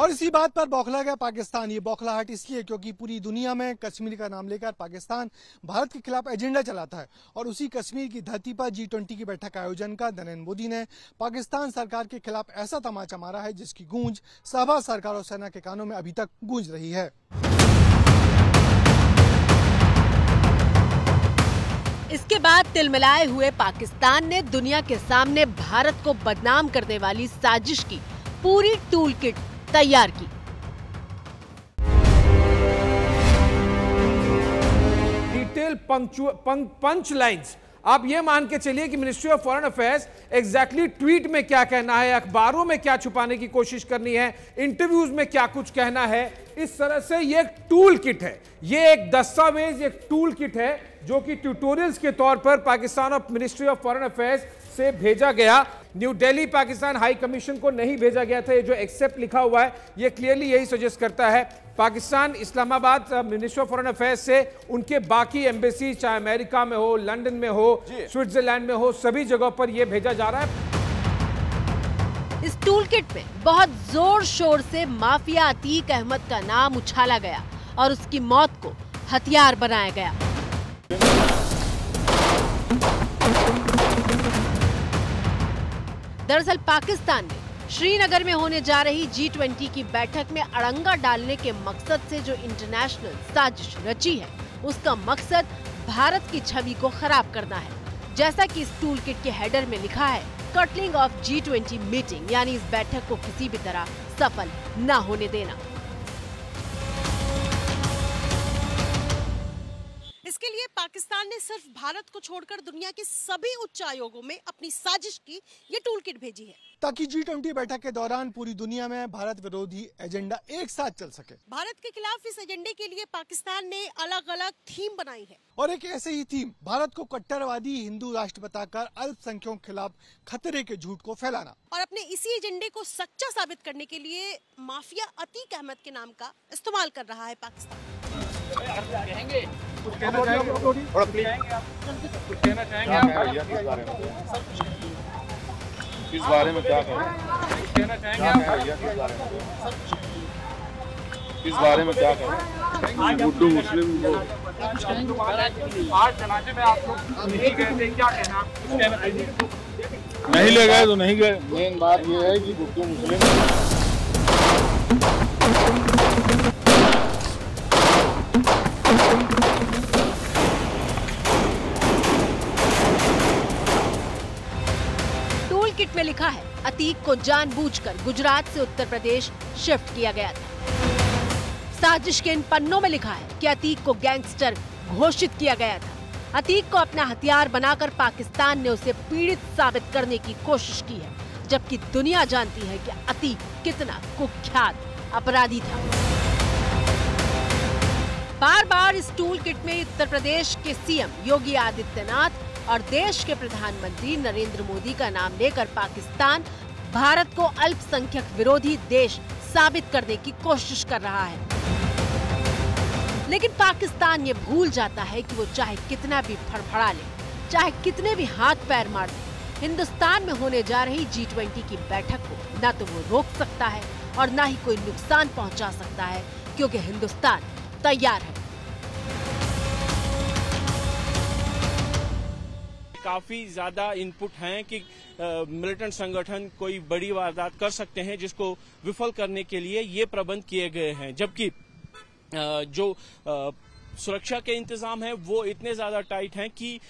और इसी बात पर बौखला गया पाकिस्तान। ये बौखलाहट इसलिए क्योंकि पूरी दुनिया में कश्मीर का नाम लेकर पाकिस्तान भारत के खिलाफ एजेंडा चलाता है, और उसी कश्मीर की धरती पर जी ट्वेंटी की बैठक का आयोजन कर नरेंद्र मोदी ने पाकिस्तान सरकार के खिलाफ ऐसा तमाचा मारा है जिसकी गूंज सहबाज सरकार और सेना के कानों में अभी तक गूंज रही है। इसके बाद तिलमिलाए हुए पाकिस्तान ने दुनिया के सामने भारत को बदनाम करने वाली साजिश की पूरी टूल किट तैयार की। डिटेल पंच लाइंस, आप ये मान के चलिए कि ministry of foreign affairs exactly tweet में क्या कहना है, अखबारों में क्या छुपाने की कोशिश करनी है, इंटरव्यूज में क्या कुछ कहना है। इस तरह से ये एक टूल किट है, ये एक दस्तावेज, एक टूल किट है जो कि ट्यूटोरियल्स के तौर पर पाकिस्तान और मिनिस्ट्री ऑफ फॉरेन अफेयर्स से भेजा गया। New Delhi Pakistan high commission को नहीं भेजा गया था। ये जो एक्सेप्ट लिखा हुआ है ये क्लियरली यही सजेस्ट करता है। Pakistan Islamabad ministry of foreign affairs से उनके बाकी एम्बेसी, चाहे अमेरिका में हो, लंदन में हो, स्विट्जरलैंड में हो, सभी जगह पर ये भेजा जा रहा है। इस टूल किट में बहुत जोर शोर से माफिया अतीक अहमद का नाम उछाला गया और उसकी मौत को हथियार बनाया गया। दरअसल पाकिस्तान ने श्रीनगर में होने जा रही जी ट्वेंटी की बैठक में अड़ंगा डालने के मकसद से जो इंटरनेशनल साजिश रची है, उसका मकसद भारत की छवि को खराब करना है। जैसा कि इस टूल किट के हेडर में लिखा है, scuttling of G twenty meeting, यानी इस बैठक को किसी भी तरह सफल न होने देना। इसके लिए पाकिस्तान सरकार ने सिर्फ भारत को छोड़कर दुनिया के सभी उच्च आयोगों में अपनी साजिश की ये टूल किट भेजी है ताकि जी ट्वेंटी बैठक के दौरान पूरी दुनिया में भारत विरोधी एजेंडा एक साथ चल सके। भारत के खिलाफ इस एजेंडे के लिए पाकिस्तान ने अलग अलग थीम बनाई है और एक ऐसे ही थीम भारत को कट्टरवादी हिंदू राष्ट्र बताकर अल्पसंख्यकों के खिलाफ खतरे के झूठ को फैलाना और अपने इसी एजेंडे को सच्चा साबित करने के लिए माफिया अतीक अहमद के नाम का इस्तेमाल कर रहा है पाकिस्तान। कुछ कहना चाहेंगे कुछ कहना चाहेंगे इस बारे में क्या कहना चाहेंगे इस बारे में क्या कहें हिंदू मुस्लिम को आज चनाचे में आप लोग नहीं गए थे क्या कहना नहीं ले गए तो नहीं गए। मेन बात ये है कि हिंदू मुस्लिम में लिखा है अतीक को जानबूझकर गुजरात से उत्तर प्रदेश शिफ्ट किया गया था। साजिश के इन पन्नों में लिखा है कि अतीक को गैंगस्टर घोषित किया गया था। अतीक को अपना हथियार बनाकर पाकिस्तान ने उसे पीड़ित साबित करने की कोशिश की है, जबकि दुनिया जानती है कि अतीक कितना कुख्यात अपराधी था। बार बार इस टूल किट में उत्तर प्रदेश के सीएम योगी आदित्यनाथ और देश के प्रधानमंत्री नरेंद्र मोदी का नाम लेकर पाकिस्तान भारत को अल्पसंख्यक विरोधी देश साबित करने की कोशिश कर रहा है, लेकिन पाकिस्तान ये भूल जाता है कि वो चाहे कितना भी फड़फड़ा ले, चाहे कितने भी हाथ पैर मार दे, हिंदुस्तान में होने जा रही जी ट्वेंटी की बैठक को न तो वो रोक सकता है और न ही कोई नुकसान पहुँचा सकता है, क्योंकि हिंदुस्तान तैयार है। काफ़ी ज़्यादा इनपुट हैं कि मिलिटेंट संगठन कोई बड़ी वारदात कर सकते हैं जिसको विफल करने के लिए ये प्रबंध किए गए हैं, जबकि जो आ, सुरक्षा के इंतजाम हैं वो इतने ज़्यादा टाइट हैं कि आ,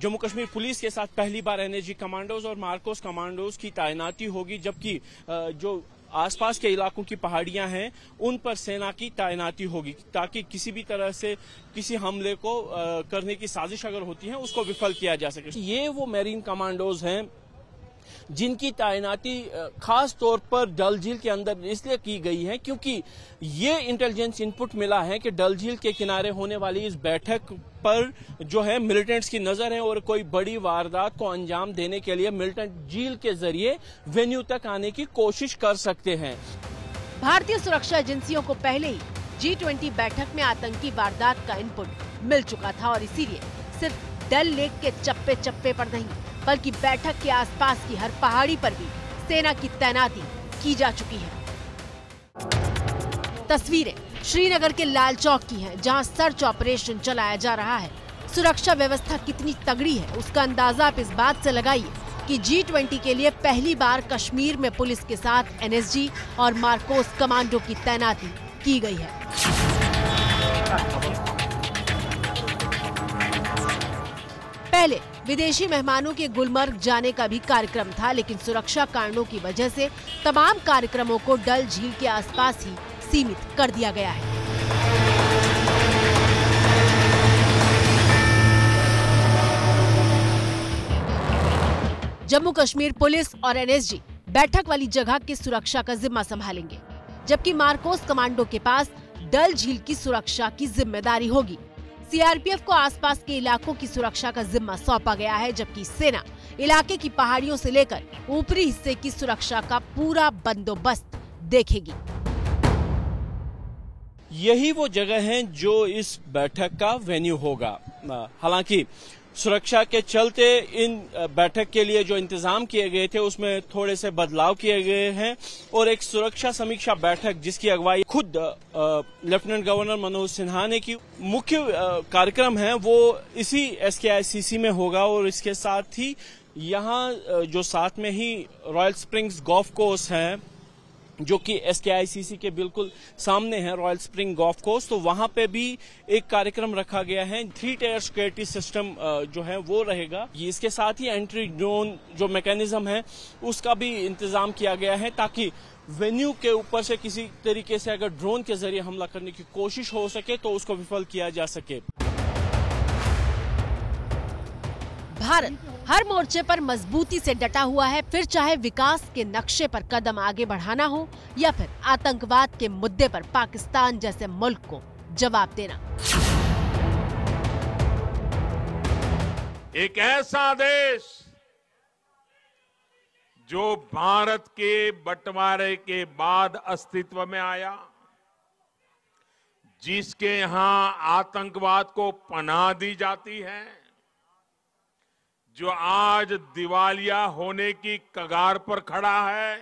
जम्मू कश्मीर पुलिस के साथ पहली बार एन एस जी कमांडोज और मार्कोस कमांडोज की तैनाती होगी, जबकि जो आसपास के इलाकों की पहाड़ियां हैं उन पर सेना की तैनाती होगी ताकि किसी भी तरह से किसी हमले को आ, करने की साजिश अगर होती है उसको विफल किया जा सके। ये वो मैरीन कमांडोज हैं जिनकी तैनाती खास तौर पर डल झील के अंदर इसलिए की गई है क्योंकि ये इंटेलिजेंस इनपुट मिला है कि डल झील के किनारे होने वाली इस बैठक पर जो है मिलिटेंट्स की नजर है और कोई बड़ी वारदात को अंजाम देने के लिए मिलिटेंट झील के जरिए वेन्यू तक आने की कोशिश कर सकते हैं। भारतीय सुरक्षा एजेंसियों को पहले ही जी ट्वेंटी बैठक में आतंकी वारदात का इनपुट मिल चुका था और इसीलिए सिर्फ डल लेक के चप्पे चप्पे पर नहीं बल्कि बैठक के आसपास की हर पहाड़ी पर भी सेना की तैनाती की जा चुकी है। तस्वीरें श्रीनगर के लाल चौक की हैं, जहां सर्च ऑपरेशन चलाया जा रहा है। सुरक्षा व्यवस्था कितनी तगड़ी है उसका अंदाजा आप इस बात से लगाइए कि जी ट्वेंटी के लिए पहली बार कश्मीर में पुलिस के साथ एन एस जी और मार्कोस कमांडो की तैनाती की गई है। पहले विदेशी मेहमानों के गुलमर्ग जाने का भी कार्यक्रम था, लेकिन सुरक्षा कारणों की वजह से तमाम कार्यक्रमों को डल झील के आसपास ही सीमित कर दिया गया है। जम्मू कश्मीर पुलिस और एन एस जी बैठक वाली जगह की सुरक्षा का जिम्मा संभालेंगे, जबकि मार्कोस कमांडो के पास डल झील की सुरक्षा की जिम्मेदारी होगी। सी आर पी एफ को आसपास के इलाकों की सुरक्षा का जिम्मा सौंपा गया है, जबकि सेना इलाके की पहाड़ियों से लेकर ऊपरी हिस्से की सुरक्षा का पूरा बंदोबस्त देखेगी। यही वो जगह है जो इस बैठक का वेन्यू होगा। हालांकि सुरक्षा के चलते इन बैठक के लिए जो इंतजाम किए गए थे उसमें थोड़े से बदलाव किए गए हैं और एक सुरक्षा समीक्षा बैठक जिसकी अगुवाई खुद लेफ्टिनेंट गवर्नर मनोज सिन्हा ने की। मुख्य कार्यक्रम है वो इसी एस के आई सी सी में होगा और इसके साथ ही यहाँ जो साथ में ही रॉयल स्प्रिंग्स गोल्फ कोर्स है जो कि एस के आई सी सी के बिल्कुल सामने है रॉयल स्प्रिंग गोल्फ कोर्स, तो वहां पे भी एक कार्यक्रम रखा गया है। थ्री टायर सिक्योरिटी सिस्टम जो है वो रहेगा, इसके साथ ही एंट्री ड्रोन जो मैकेनिज्म है उसका भी इंतजाम किया गया है ताकि वेन्यू के ऊपर से किसी तरीके से अगर ड्रोन के जरिए हमला करने की कोशिश हो सके तो उसको विफल किया जा सके। भारत हर मोर्चे पर मजबूती से डटा हुआ है, फिर चाहे विकास के नक्शे पर कदम आगे बढ़ाना हो या फिर आतंकवाद के मुद्दे पर पाकिस्तान जैसे मुल्क को जवाब देना। एक ऐसा देश जो भारत के बंटवारे के बाद अस्तित्व में आया, जिसके यहां आतंकवाद को पनाह दी जाती है, जो आज दिवालिया होने की कगार पर खड़ा है,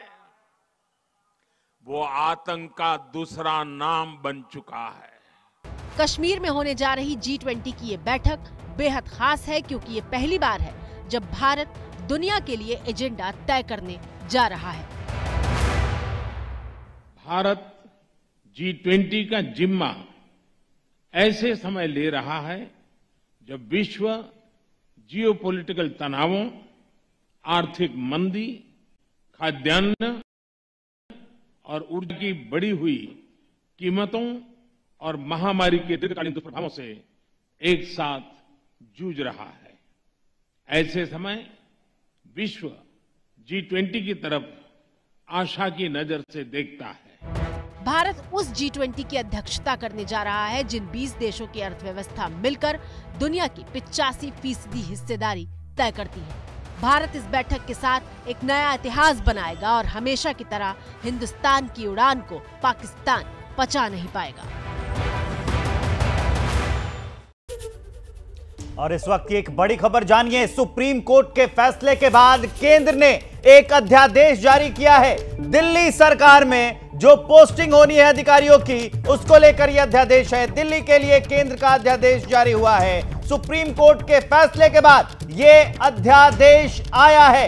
वो आतंक का दूसरा नाम बन चुका है। कश्मीर में होने जा रही जी ट्वेंटी की ये बैठक बेहद खास है, क्योंकि ये पहली बार है जब भारत दुनिया के लिए एजेंडा तय करने जा रहा है। भारत जी ट्वेंटी का जिम्मा ऐसे समय ले रहा है जब विश्व जियोपॉलिटिकल तनावों, आर्थिक मंदी, खाद्यान्न और ऊर्जा की बढ़ी हुई कीमतों और महामारी के दीर्घकालीन दुष्प्रभावों से एक साथ जूझ रहा है। ऐसे समय विश्व जी ट्वेंटी की तरफ आशा की नजर से देखता है। भारत उस जी ट्वेंटी की अध्यक्षता करने जा रहा है जिन बीस देशों की अर्थव्यवस्था मिलकर दुनिया की पिचासी फीसदी हिस्सेदारी तय करती है। भारत इस बैठक के साथ एक नया इतिहास बनाएगा और हमेशा की तरह हिंदुस्तान की उड़ान को पाकिस्तान पचा नहीं पाएगा। और इस वक्त की एक बड़ी खबर जानिए। सुप्रीम कोर्ट के फैसले के बाद केंद्र ने एक अध्यादेश जारी किया है। दिल्ली सरकार में जो पोस्टिंग होनी है अधिकारियों की, उसको लेकर यह अध्यादेश है। दिल्ली के लिए केंद्र का अध्यादेश जारी हुआ है। सुप्रीम कोर्ट के फैसले के बाद यह अध्यादेश आया है।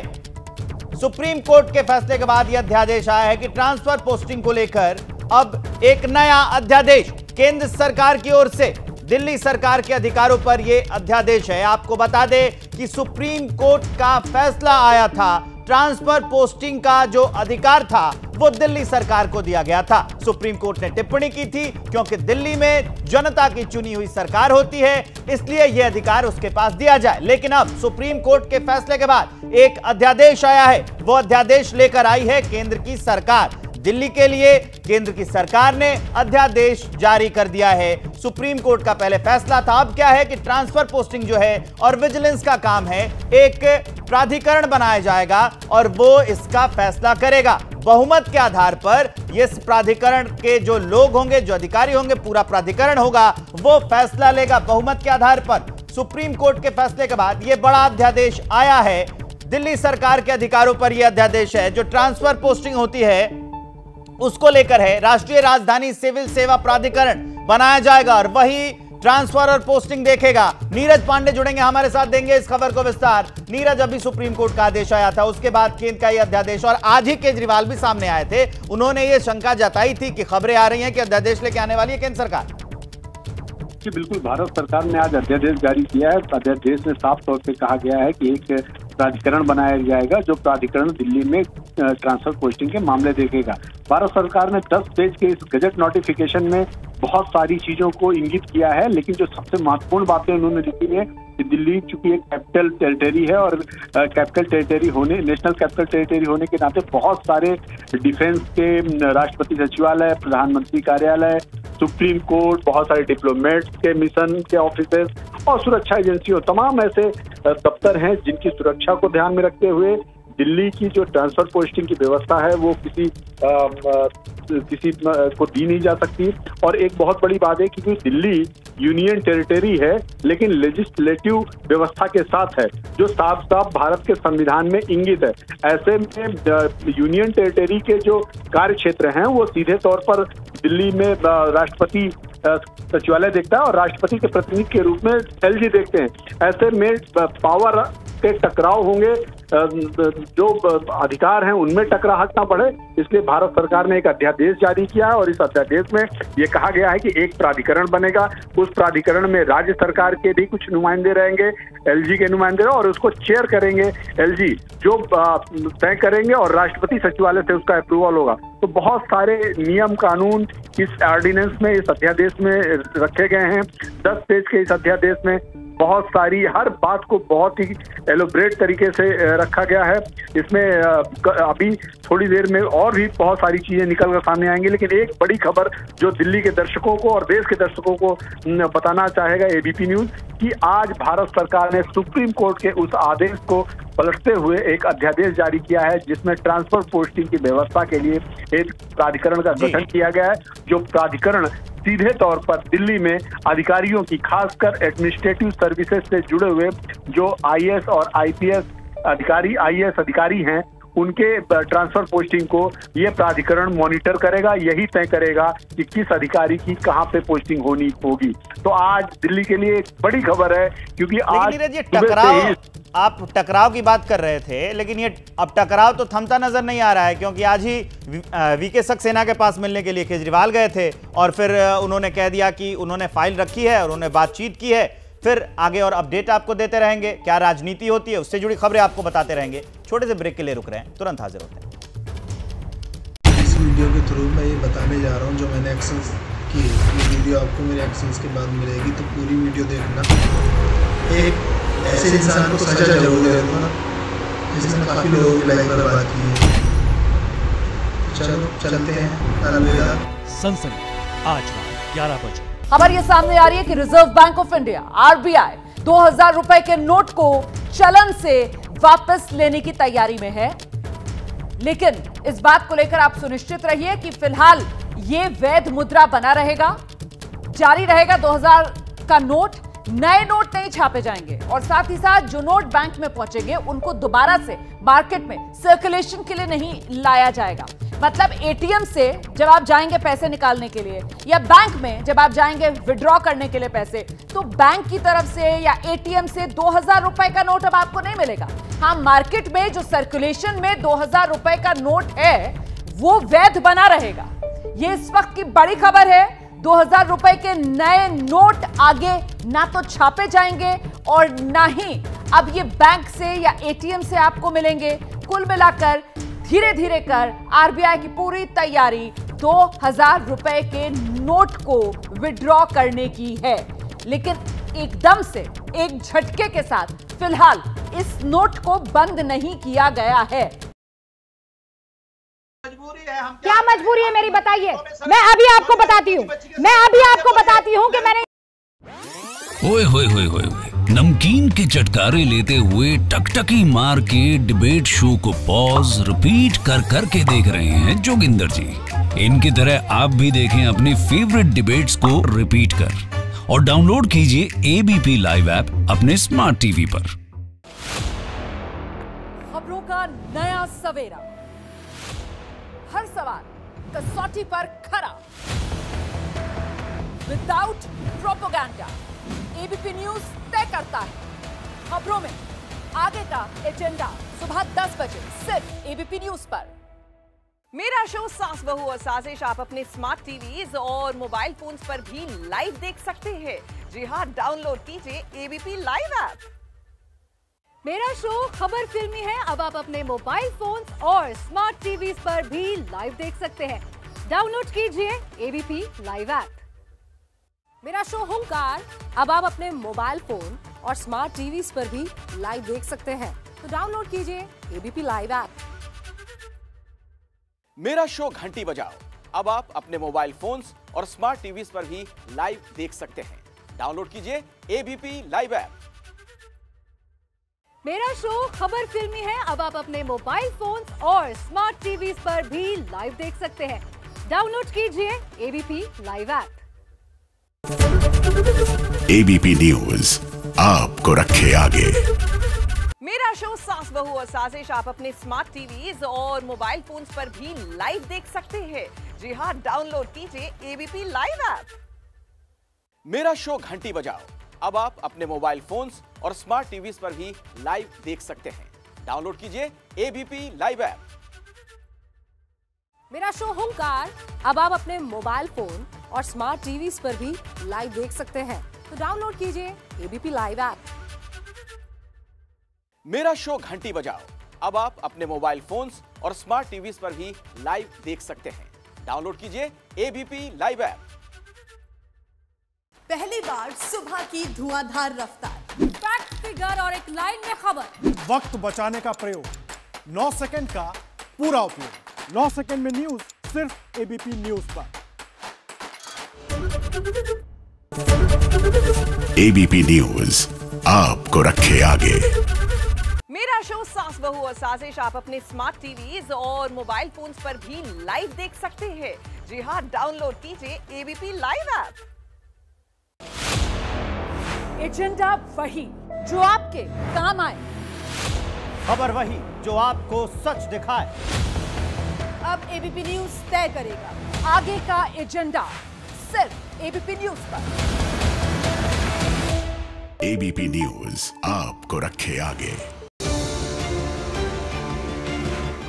सुप्रीम कोर्ट के फैसले के बाद यह अध्यादेश आया है कि ट्रांसफर पोस्टिंग को लेकर अब एक नया अध्यादेश केंद्र सरकार की ओर से दिल्ली सरकार के अधिकारों पर यह अध्यादेश है। आपको बता दें कि सुप्रीम कोर्ट का फैसला आया था, ट्रांसफर पोस्टिंग का जो अधिकार था वो दिल्ली सरकार को दिया गया था। सुप्रीम कोर्ट ने टिप्पणी की थी क्योंकि दिल्ली में जनता की चुनी हुई सरकार होती है, इसलिए यह अधिकार उसके पास दिया जाए। लेकिन अब सुप्रीम कोर्ट के फैसले के बाद एक अध्यादेश आया है। वो अध्यादेश लेकर आई है केंद्र की सरकार। दिल्ली के लिए केंद्र की सरकार ने अध्यादेश जारी कर दिया है। सुप्रीम कोर्ट का पहले फैसला था, अब क्या है कि ट्रांसफर पोस्टिंग जो है और विजिलेंस का काम है, एक प्राधिकरण बनाया जाएगा और वो इसका फैसला करेगा। बहुमत के आधार पर इस प्राधिकरण के जो लोग होंगे, जो अधिकारी होंगे, पूरा प्राधिकरण होगा, वो फैसला लेगा बहुमत के आधार पर। सुप्रीम कोर्ट के फैसले के बाद यह बड़ा अध्यादेश आया है। दिल्ली सरकार के अधिकारों पर यह अध्यादेश है। जो ट्रांसफर पोस्टिंग होती है उसको लेकर है। राष्ट्रीय राजधानी सिविल सेवा प्राधिकरण बनाया जाएगा और वही ट्रांसफर और पोस्टिंग देखेगा। नीरज पांडे जुड़ेंगे हमारे साथ, देंगे इस खबर को विस्तार। नीरज, अभी सुप्रीम कोर्ट का आदेश आया था, उसके बाद केंद्र का यह अध्यादेश, और आज ही केजरीवाल भी सामने आए थे, उन्होंने ये शंका जताई थी कि खबरें आ रही हैं कि अध्यादेश लेके आने वाली है केंद्र सरकार। जी बिल्कुल, भारत सरकार ने आज अध्यादेश जारी किया है। अध्यादेश में साफ तौर पे कहा गया है कि एक प्राधिकरण बनाया जाएगा जो प्राधिकरण दिल्ली में ट्रांसफर पोस्टिंग के मामले देखेगा। भारत सरकार ने दस पेज के इस गजट नोटिफिकेशन में बहुत सारी चीजों को इंगित किया है, लेकिन जो सबसे महत्वपूर्ण बातें उन्होंने लिखी है कि दिल्ली चूंकि एक कैपिटल टेरिटरी है और कैपिटल टेरिटरी होने नेशनल कैपिटल टेरिटरी होने के नाते बहुत सारे डिफेंस के राष्ट्रपति सचिवालय, प्रधानमंत्री कार्यालय, सुप्रीम कोर्ट, बहुत सारे डिप्लोमेट्स के मिशन के ऑफिसेस और सुरक्षा एजेंसियों, तमाम ऐसे दफ्तर हैं जिनकी सुरक्षा को ध्यान में रखते हुए दिल्ली की जो ट्रांसफर पोस्टिंग की व्यवस्था है वो किसी आ, आ, किसी को दी नहीं जा सकती। और एक बहुत बड़ी बात है कि दिल्ली यूनियन टेरिटरी है लेकिन लेजिस्लेटिव व्यवस्था के साथ है, जो साफ साफ भारत के संविधान में इंगित है। ऐसे में यूनियन टेरिटरी के जो कार्य क्षेत्र हैं वो सीधे तौर पर दिल्ली में राष्ट्रपति सचिवालय देखता है और राष्ट्रपति के प्रतिनिधि के रूप में एलजी देखते हैं। ऐसे में पावर के टकराव होंगे, जो अधिकार हैं उनमें टकराहट ना पड़े, इसलिए भारत सरकार ने एक अध्यादेश जारी किया है। और इस अध्यादेश में ये कहा गया है कि एक प्राधिकरण बनेगा, उस प्राधिकरण में राज्य सरकार के भी कुछ नुमाइंदे रहेंगे, एलजी के नुमाइंदे, और उसको चेयर करेंगे एलजी, जो तय करेंगे और राष्ट्रपति सचिवालय से उसका अप्रूवल होगा। तो बहुत सारे नियम कानून इस ऑर्डिनेंस में, इस अध्यादेश में रखे गए हैं। दस पेज के इस अध्यादेश में बहुत सारी हर बात को बहुत ही एलोब्रेट तरीके से रखा गया है। इसमें अभी थोड़ी देर में और भी बहुत सारी चीजें निकल कर सामने आएंगी, लेकिन एक बड़ी खबर जो दिल्ली के दर्शकों को और देश के दर्शकों को बताना चाहेगा एबीपी न्यूज कि आज भारत सरकार ने सुप्रीम कोर्ट के उस आदेश को पलटते हुए एक अध्यादेश जारी किया है जिसमें ट्रांसफर पोस्टिंग की व्यवस्था के लिए एक प्राधिकरण का गठन किया गया है, जो प्राधिकरण सीधे तौर पर दिल्ली में अधिकारियों की खासकर एडमिनिस्ट्रेटिव सर्विसेज से जुड़े हुए जो आईएएस और आईपीएस अधिकारी आईएएस अधिकारी हैं उनके ट्रांसफर पोस्टिंग को ये प्राधिकरण मॉनिटर करेगा। यही तय करेगा कि किस अधिकारी की कहां पे पोस्टिंग होनी होगी। तो आज दिल्ली के लिए एक बड़ी खबर है क्योंकि आज टकराव आप टकराव की बात कर रहे थे, लेकिन ये अब टकराव तो थमता नजर नहीं आ रहा है क्योंकि आज ही वीके सक्सेना के पास मिलने के लिए केजरीवाल गए थे और फिर उन्होंने कह दिया कि उन्होंने फाइल रखी है और उन्होंने बातचीत की है। फिर आगे और अपडेट आपको देते रहेंगे, क्या राजनीति होती है उससे जुड़ी खबरें आपको बताते रहेंगे। छोटे से ब्रेक के लिए रुक रहे हैं, तुरंत हाजिर होते हैं। इस वीडियो के थ्रू मैं ये बताने जा रहा हूँ जो मैंने एक्शंस किए, ये वीडियो आपको मेरे एक्शंस के बाद मिलेगी, तो पूरी वीडियो देखना। एक ऐसे इंसान को सजा जरूर देना जिसने काफी लोगों की लाइफ बर्बाद की है। चलो चलते हैं, अलविदा। सनसनी आज ग्यारह बजे हमारे ये सामने आ रही है कि reserve bank of India RBI दो हजार रुपए के नोट को चलन से वापस लेने की तैयारी में है, लेकिन इस बात को लेकर आप सुनिश्चित रहिए कि फिलहाल यह वैध मुद्रा बना रहेगा, जारी रहेगा दो हजार का नोट। नए नोट नहीं छापे जाएंगे और साथ ही साथ जो नोट बैंक में पहुंचेंगे उनको दोबारा से मार्केट में सर्कुलेशन के लिए नहीं लाया जाएगा। मतलब एटीएम से जब आप जाएंगे पैसे निकालने के लिए या बैंक में जब आप जाएंगे विड्रॉ करने के लिए पैसे, तो बैंक की तरफ से या एटीएम से दो हजार रुपए का नोट अब आपको नहीं मिलेगा। हाँ, मार्केट में जो सर्कुलेशन में दो हजार रुपए का नोट है वो वैध बना रहेगा। ये इस वक्त की बड़ी खबर है। दो हजार रुपए के नए नोट आगे ना तो छापे जाएंगे और ना ही अब ये बैंक से या एटीएम से आपको मिलेंगे। कुल मिलाकर धीरे धीरे कर आरबीआई की पूरी तैयारी दो हजार रुपए के नोट को विड्रॉ करने की है, लेकिन एकदम से एक झटके के साथ फिलहाल इस नोट को बंद नहीं किया गया है। मजबूरी है, हम क्या मजबूरी है मेरी बताइए। मैं अभी आपको बताती हूँ मैं अभी आपको बताती हूँ कि मैंने ओए होए होए होए होए नमकीन के चटकारे लेते हुए टकटकी मार के डिबेट शो को पॉज रिपीट कर कर के देख रहे हैं जोगिंदर जी। इनकी तरह आप भी देखें अपने फेवरेट डिबेट्स को रिपीट कर और डाउनलोड कीजिए एबीपी लाइव ऐप अपने स्मार्ट टीवी पर। खबरों का नया सवेरा, हर सवाल कसौटी पर खरा, विदाउट प्रोपोगेंडा। एबीपी न्यूज तय करता है खबरों में आगे का एजेंडा। सुबह दस बजे सिर्फ एबीपी न्यूज पर। मेरा शो सास बहू और साजिश आप अपने स्मार्ट टीवीज और मोबाइल फोन्स पर भी लाइव देख सकते हैं। जी हाँ, डाउनलोड कीजिए एबीपी लाइव ऐप। मेरा शो खबर फिल्मी है, अब आप अपने मोबाइल फोन्स और स्मार्ट टीवीज पर भी लाइव देख सकते हैं। डाउनलोड कीजिए एबीपी लाइव ऐप। मेरा शो हुंकार अब आप अपने मोबाइल फोन और स्मार्ट टीवीज पर भी लाइव देख सकते हैं, तो डाउनलोड कीजिए एबीपी लाइव ऐप। मेरा शो घंटी बजाओ अब आप अपने मोबाइल फोन्स और स्मार्ट टीवीज पर भी लाइव देख सकते हैं, डाउनलोड कीजिए एबीपी लाइव ऐप। मेरा शो खबर फिल्मी है, अब आप अपने मोबाइल फोन्स और स्मार्ट टीवीज पर भी लाइव देख सकते हैं, डाउनलोड कीजिए ABP live app. ABP news आपको रखे आगे। मेरा शो सास बहू और साजिश आप अपने स्मार्ट टीवीज और मोबाइल फोन्स पर भी लाइव देख सकते हैं। जी हाँ, डाउनलोड कीजिए एबीपी लाइव ऐप। मेरा शो घंटी बजाओ अब आप अपने मोबाइल फोन्स और स्मार्ट टीवीज पर भी लाइव देख सकते हैं, डाउनलोड कीजिए एबीपी लाइव ऐप। मेरा शो हुंकार अब आप अपने मोबाइल फोन और स्मार्ट टीवीज पर भी लाइव देख सकते हैं, तो डाउनलोड कीजिए एबीपी लाइव ऐप। मेरा शो घंटी बजाओ अब आप अपने मोबाइल फोन्स और स्मार्ट टीवीज पर भी लाइव देख सकते हैं, डाउनलोड कीजिए एबीपी लाइव ऐप। पहली बार सुबह की धुआंधार रफ्तार, फैक्ट फिगर और एक लाइन में खबर। वक्त बचाने का प्रयोग, नौ सेकंड का पूरा उपयोग। नौ सेकंड में न्यूज सिर्फ एबीपी न्यूज पर। एबीपी न्यूज आपको रखे आगे। मेरा शो सास बहू और साजिश आप अपने स्मार्ट टीवीज और मोबाइल फोन्स पर भी लाइव देख सकते हैं। जी हाँ, डाउनलोड कीजिए एबीपी लाइव ऐप। एजेंडा वही जो आपके काम आए, खबर वही जो आपको सच दिखाए। अब एबीपी न्यूज तय करेगा आगे का एजेंडा, सिर्फ एबीपी न्यूज पर। एबीपी न्यूज आपको रखे आगे।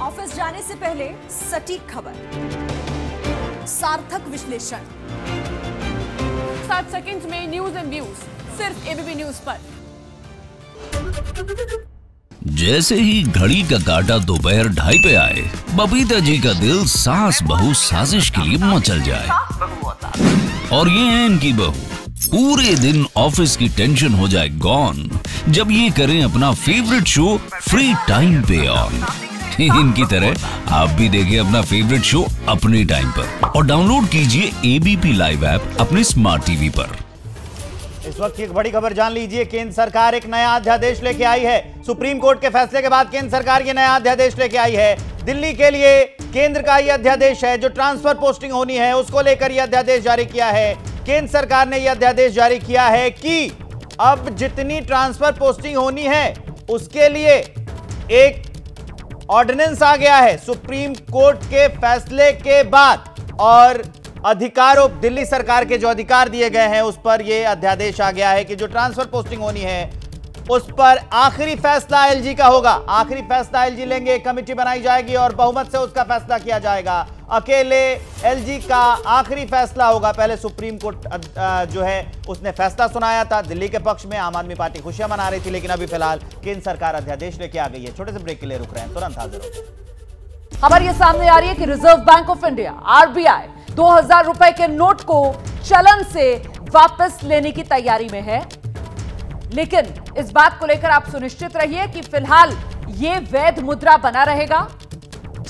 ऑफिस जाने से पहले सटीक खबर, सार्थक विश्लेषण, सात सेकंड में न्यूज एंड व्यूज, सिर्फ एबीपी न्यूज पर। जैसे ही घड़ी का काटा दोपहर ढाई पे आए, बबीता जी का दिल सास बहू साजिश के लिए मचल जाए। और ये है इनकी बहू, पूरे दिन ऑफिस की टेंशन हो जाए गॉन जब ये करें अपना फेवरेट शो फ्री टाइम पे ऑन। इनकी तरह आप भी देखिए अपना फेवरेट शो अपने टाइम पर और डाउनलोड कीजिए एबीपी लाइव ऐप अपने स्मार्ट टीवी पर। इस वक्त की एक बड़ी खबर जान लीजिए। केंद्र सरकार एक नया अध्यादेश लेके आई है। सुप्रीम कोर्ट के फैसले के बाद केंद्र सरकार ये नया अध्यादेश लेके आई है। दिल्ली के लिए केंद्र का यह अध्यादेश है। जो ट्रांसफर पोस्टिंग होनी है उसको लेकर यह अध्यादेश जारी किया है। केंद्र सरकार ने यह अध्यादेश जारी किया है कि अब जितनी ट्रांसफर पोस्टिंग होनी है उसके लिए एक ऑर्डिनेंस आ गया है सुप्रीम कोर्ट के फैसले के बाद। और अधिकारों, दिल्ली सरकार के जो अधिकार दिए गए हैं उस पर यह अध्यादेश आ गया है कि जो ट्रांसफर पोस्टिंग होनी है उस पर आखिरी फैसला एलजी का होगा। आखिरी फैसला एलजी लेंगे, कमेटी बनाई जाएगी और बहुमत से उसका फैसला किया जाएगा। अकेले एलजी का आखिरी फैसला होगा। पहले सुप्रीम कोर्ट जो है उसने फैसला सुनाया था दिल्ली के पक्ष में। आम आदमी पार्टी खुशियां मना रही थी, लेकिन अभी फिलहाल केंद्र सरकार अध्यादेश लेके आ गई है। छोटे से ब्रेक के लिए रुक रहे हैं, तुरंत हाजिर हो। खबर ये सामने आ रही है कि reserve bank of India RBI दो हजार रुपए के नोट को चलन से वापस लेने की तैयारी में है। लेकिन इस बात को लेकर आप सुनिश्चित रहिए कि फिलहाल यह वैध मुद्रा बना रहेगा,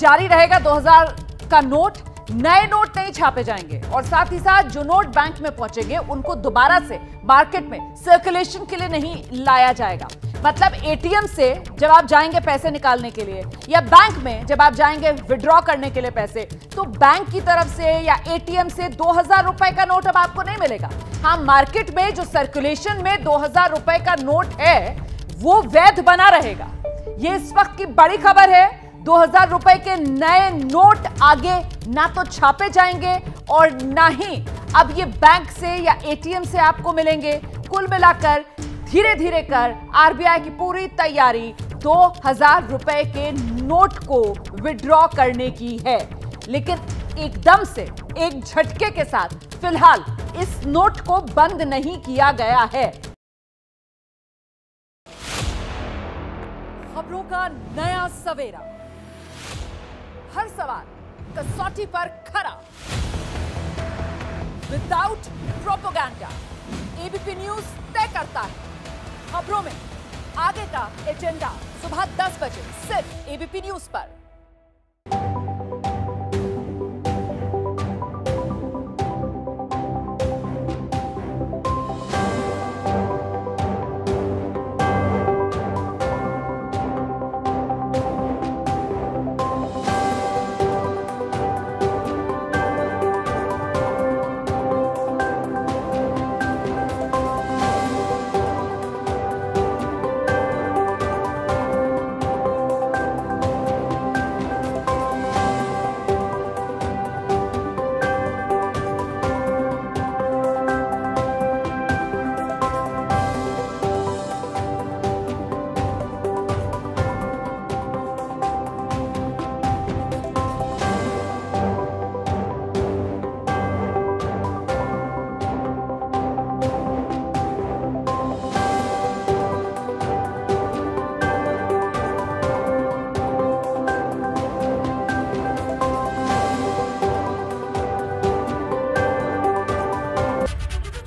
जारी रहेगा दो हजार का नोट। नए नोट नहीं छापे जाएंगे और साथ ही साथ जो नोट बैंक में पहुंचेंगे उनको दोबारा से मार्केट में सर्कुलेशन के लिए नहीं लाया जाएगा। मतलब एटीएम से जब आप जाएंगे पैसे निकालने के लिए या बैंक में जब आप जाएंगे विड्रॉ करने के लिए पैसे, तो बैंक की तरफ से या एटीएम से दो हजार रुपए का नोट अब आपको नहीं मिलेगा। हाँ, मार्केट में जो सर्कुलेशन में दो हजार रुपए का नोट है वो वैध बना रहेगा। ये इस वक्त की बड़ी खबर है। दो हजार रुपए के नए नोट आगे ना तो छापे जाएंगे और ना ही अब ये बैंक से या एटीएम से आपको मिलेंगे। कुल मिलाकर धीरे धीरे कर आरबीआई की पूरी तैयारी दो हजार रुपए के नोट को विड्रॉ करने की है। लेकिन एकदम से, एक झटके के साथ फिलहाल इस नोट को बंद नहीं किया गया है। खबरों का नया सवेरा, हर सवाल कसौटी पर खरा, विदाउट प्रोपोगंडा। एबीपी न्यूज तय करता है खबरों में आगे का एजेंडा। सुबह दस बजे सिर्फ एबीपी न्यूज पर।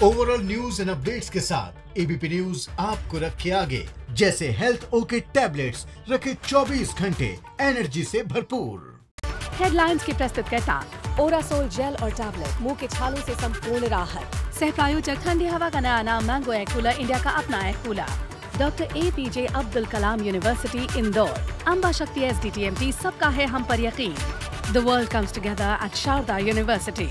ओवरऑल न्यूज एंड अपडेट्स के साथ एबीपी न्यूज आपको रखे आगे। जैसे हेल्थ ओके टैबलेट्स रखे चौबीस घंटे एनर्जी से भरपूर। हेडलाइंस की प्रस्तुतकर्ता ओरासोल जेल और टैबलेट मुंह के छालों से संपूर्ण राहत। सह प्रायोजक ठंडी हवा का नया नाम मैंगो एयर कूलर इंडिया का अपना air cooler. Doctor A P J Abdul Kalam university Indore. Amba Shakti S D T M T सबका है हम पर यकीन। The world comes together at Sharda university.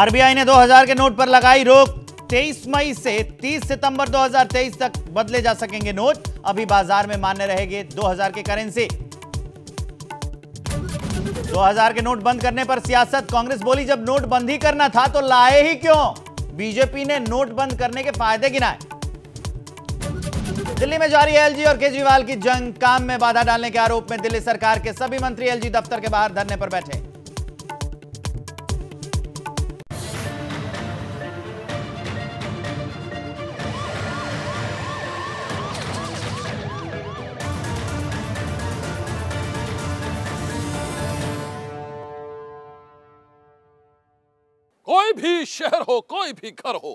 RBI ने दो हज़ार के नोट पर लगाई रोक। तेईस मई से तीस सितंबर दो हज़ार तेईस तक बदले जा सकेंगे नोट। अभी बाजार में मान्य रहेंगे दो हज़ार के करेंसी। दो हज़ार के नोट बंद करने पर सियासत। कांग्रेस बोली जब नोट बंद ही करना था तो लाए ही क्यों। बीजेपी ने नोट बंद करने के फायदे गिनाए। दिल्ली में जारी है एलजी और केजरीवाल की जंग। काम में बाधा डालने के आरोप में दिल्ली सरकार के सभी मंत्री एलजी दफ्तर के बाहर धरने पर बैठे। कोई भी शहर हो, कोई भी घर हो,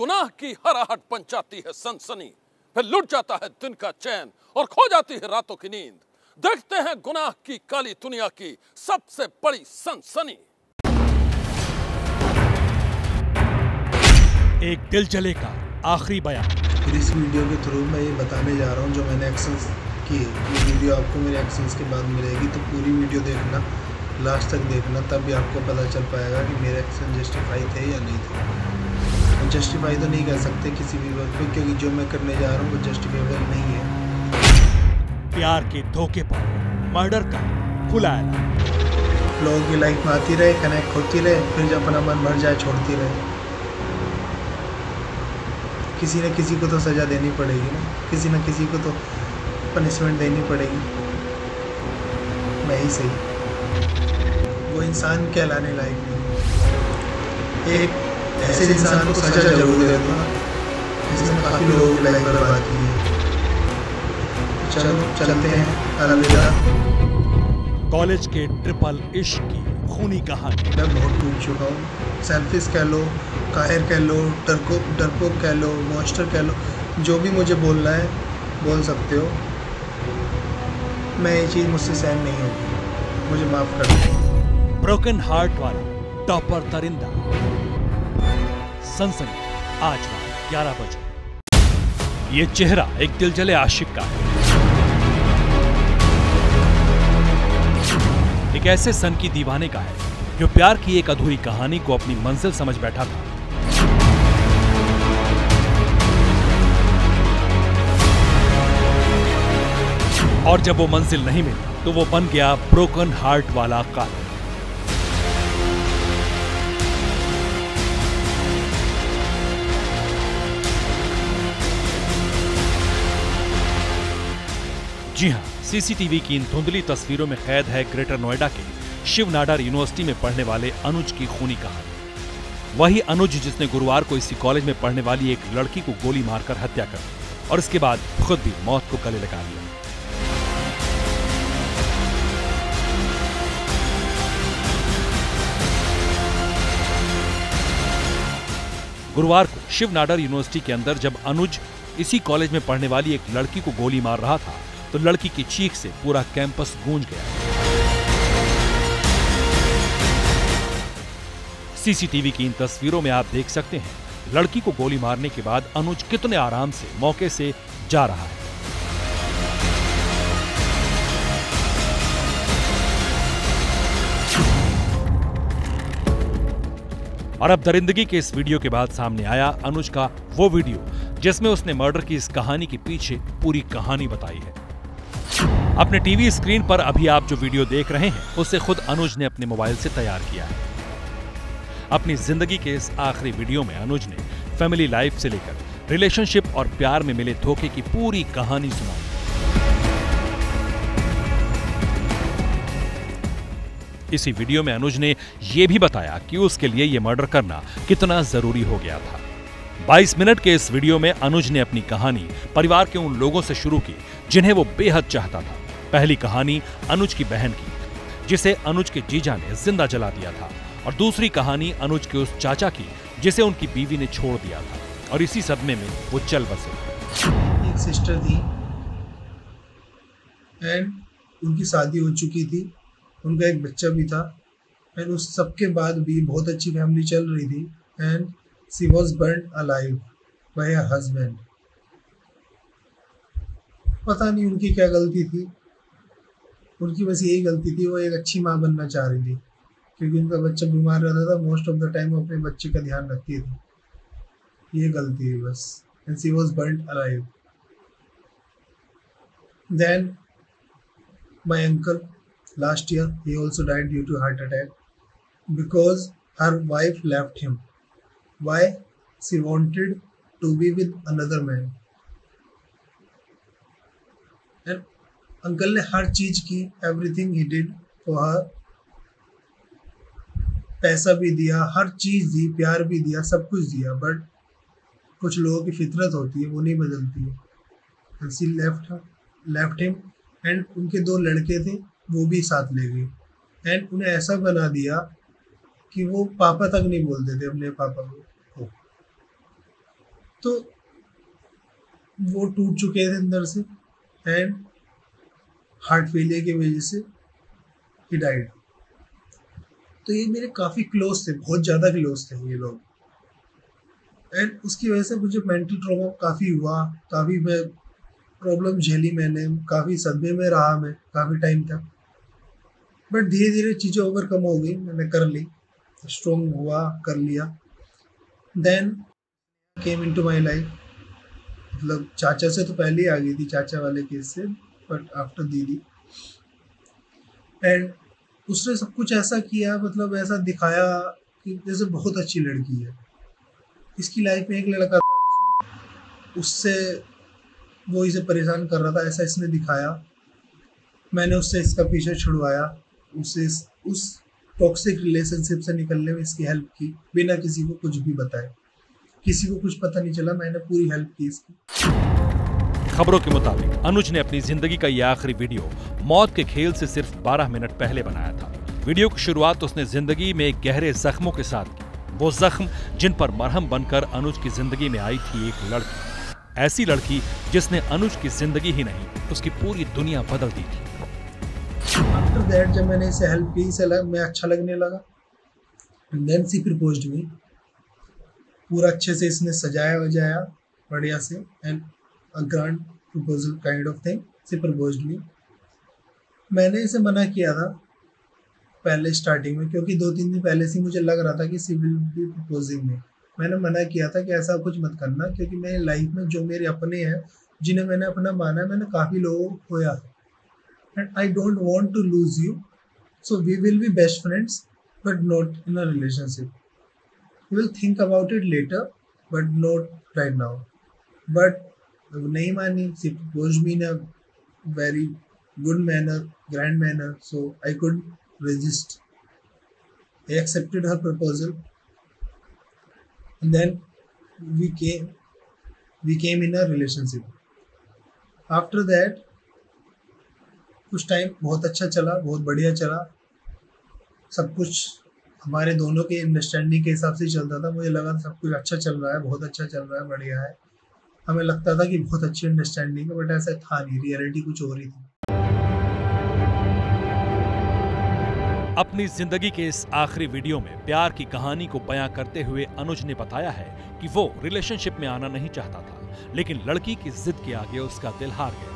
गुनाह की हर आहट पंचाती है सनसनी। फिर लुट जाता है दिन का चैन और खो जाती है रातों की नींद। देखते हैं गुनाह की काली दुनिया की सबसे बड़ी सनसनी। एक दिल जलेगा आखिरी बयान। इस वीडियो के थ्रू मैं ये बताने जा रहा हूँ जो मैंने एक्शंस किए। ये वीडियो आपको मेरे एक्शंस के बाद मिलेगी, तो पूरी वीडियो देखना, लास्ट तक देखना, तब भी आपको पता चल पाएगा कि मेरे एक्शन जस्टिफाई थे या नहीं थे। जस्टिफाई तो नहीं कर सकते किसी भी वक्त पे, क्योंकि जो मैं करने जा रहा हूँ वो जस्टिफाइबल नहीं है। प्यार के धोखे पर मर्डर का खुला ऐलान। लोगों की लाइफ में आती रहे, कनेक्ट होती रहे, फिर जब अपना मन भर जाए छोड़ती रहे। किसी न किसी को तो सजा देनी पड़ेगी ना, किसी न किसी को तो पनिशमेंट देनी पड़ेगी। मैं ही सही, वो इंसान कहलाने लायक नहीं। एक ऐसे इंसान को सजा जरूर देता जिसने काफी लोगों की लाइफ बर्बाद की है। चलो चलते हैं, अलविदा। कॉलेज के ट्रिपल इश्क की खूनी कहानी। मैं बहुत टूट चुका हूँ। सेल्फिश कह लो, कायर कह लो, डरको डरको कह लो, मॉन्स्टर कह लो, जो भी मुझे बोलना है बोल सकते हो। मैं ये चीज़ मुझसे सहन नहीं होगी, मुझे माफ़ कर दो। ब्रोकन हार्ट वाले टॉपर तरिंदा। सनसनी आज रात ग्यारह बजे। ये चेहरा एक दिल जले आशिक का है, एक ऐसे सन की दीवाने का है जो प्यार की एक अधूरी कहानी को अपनी मंजिल समझ बैठा था। और जब वो मंजिल नहीं मिली तो वो बन गया ब्रोकन हार्ट वाला का। जी हाँ, सीसीटीवी की इन धुंधली तस्वीरों में कैद है ग्रेटर नोएडा के शिव नाडर यूनिवर्सिटी में पढ़ने वाले अनुज की खूनी कहानी। वही अनुज जिसने गुरुवार को इसी कॉलेज में पढ़ने वाली एक लड़की को गोली मारकर हत्या कर दी और इसके बाद खुद भी मौत को गले लगा लिया। गुरुवार को शिव नाडर यूनिवर्सिटी के अंदर जब अनुज इसी कॉलेज में पढ़ने वाली एक लड़की को गोली मार रहा था तो लड़की की चीख से पूरा कैंपस गूंज गया। सीसीटीवी की इन तस्वीरों में आप देख सकते हैं लड़की को गोली मारने के बाद अनुज कितने आराम से मौके से जा रहा है। और अब दरिंदगी के इस वीडियो के बाद सामने आया अनुज का वो वीडियो जिसमें उसने मर्डर की इस कहानी के पीछे पूरी कहानी बताई है। अपने टीवी स्क्रीन पर अभी आप जो वीडियो देख रहे हैं उसे खुद अनुज ने अपने मोबाइल से तैयार किया है। अपनी जिंदगी के इस आखिरी वीडियो में अनुज ने फैमिली लाइफ से लेकर रिलेशनशिप और प्यार में मिले धोखे की पूरी कहानी सुनाई। इसी वीडियो में अनुज ने यह भी बताया कि उसके लिए यह मर्डर करना कितना जरूरी हो गया था। बाईस मिनट के इस वीडियो में अनुज ने अपनी कहानी परिवार के उन लोगों से शुरू की जिन्हें वो बेहद चाहता था। पहली कहानी अनुज की बहन की जिसे अनुज के जीजा ने जिंदा जला दिया था, और दूसरी कहानी अनुज के उस चाचा की जिसे उनकी बीवी ने छोड़ दिया था और इसी सदमे में वो चल बसे। एक सिस्टर थी एंड उनकी शादी हो चुकी थी, उनका एक बच्चा भी था एंड उस सबके बाद भी बहुत अच्छी फैमिली चल रही थी and she was burn alive by her husband. पता नहीं उनकी क्या गलती थी, उनकी बस यही गलती थी, वो एक अच्छी माँ बनना चाह रही थी क्योंकि उनका बच्चा बीमार रहता था, मोस्ट ऑफ द टाइम वो अपने बच्चे का ध्यान रखती थी। ये गलती है बस, and she was burned alive. Then my uncle last year he also died due to heart attack because her wife left him, why she wanted to be with another man. And uncle ने हर चीज की, everything he did for her, पैसा भी दिया, हर चीज़ दी, प्यार भी दिया, सब कुछ दिया, बट कुछ लोगों की फितरत होती है वो नहीं बदलती है। She left left him and उनके दो लड़के थे वो भी साथ ले गए एंड उन्हें ऐसा बना दिया कि वो पापा तक नहीं बोलते थे अपने पापा को। तो वो टूट चुके थे अंदर से एंड हार्ट फेलियर की वजह से ही डाइड। तो ये मेरे काफ़ी क्लोज थे, बहुत ज़्यादा क्लोज थे ये लोग एंड उसकी वजह से मुझे मेंटल ट्रॉमा काफ़ी हुआ, काफ़ी मैं प्रॉब्लम झेली, मैंने काफ़ी सदमे में रहा मैं काफ़ी टाइम तक, बट धीरे धीरे चीज़ें ओवरकम हो गई, मैंने कर ली, स्ट्रॉन्ग हुआ, कर लिया। Then came into my life, मतलब चाचा से तो पहले ही आ गई थी, चाचा वाले केस से, बट आफ्टर दीदी। एंड उसने सब कुछ ऐसा किया, मतलब ऐसा दिखाया कि जैसे बहुत अच्छी लड़की है। इसकी लाइफ में एक लड़का था, उससे वो इसे परेशान कर रहा था, ऐसा इसने दिखाया। मैंने उससे इसका पीछा छुड़वाया, उसे उस टॉक्सिक रिलेशनशिप से निकलने में इसकी हेल्प की, बिना किसी को कुछ भी बताए, किसी को कुछ पता नहीं चला, मैंने पूरी हेल्प की इसकी। खबरों के मुताबिक अनुज ने अपनी जिंदगी का यह आखिरी वीडियो मौत के खेल से सिर्फ बारह मिनट पहले बनाया था। वीडियो की शुरुआत उसने जिंदगी में गहरे जख्मों के साथ की, वो जख्म जिन पर मरहम बनकर अनुज की जिंदगी में आई थी एक लड़की, ऐसी लड़की जिसने अनुज की जिंदगी ही नहीं उसकी पूरी दुनिया बदल दी थी। आफ्टर दैट जब मैंने इसे हेल्प की, इसे लग, मैं अच्छा लगने लगा। देन सी फिर पोस्ट में पूरा अच्छे से इसने सजाया वजाया बढ़िया से and a grand proposal kind of thing से प्रपोज्ड मी। मैंने इसे मना किया था पहले स्टार्टिंग में, क्योंकि दो तीन दिन पहले से मुझे लग रहा था कि सी विल बी प्रपोजिंग में। मैंने मना किया था कि ऐसा कुछ मत करना, क्योंकि मेरी लाइफ में जो मेरे अपने हैं जिन्हें मैंने अपना माना है, मैंने काफ़ी लोगों को खोया है and I don't want to lose you, so we will be best friends but not in a relationship, we will think about it later but not right now. But नहीं मानी, she proposed me in a very good manner, grand manner, so I couldn't resist. I accepted her proposal and then we came we came in a relationship. After that कुछ time बहुत अच्छा चला, बहुत बढ़िया चला, सब कुछ हमारे दोनों के अंडरस्टैंडिंग के हिसाब से चलता था। मुझे लगा सब कुछ अच्छा चल रहा है, बहुत अच्छा चल रहा है, बढ़िया है, हमें लगता था कि बहुत अच्छी अंडरस्टैंडिंग है, बट ऐसा था नहीं, रियलिटी कुछ हो रही थी। अपनी जिंदगी के इस आखिरी वीडियो में प्यार की कहानी को बयां करते हुए अनुज ने बताया है कि वो रिलेशनशिप में आना नहीं चाहता था, लेकिन लड़की की जिद के आगे उसका दिल हार गया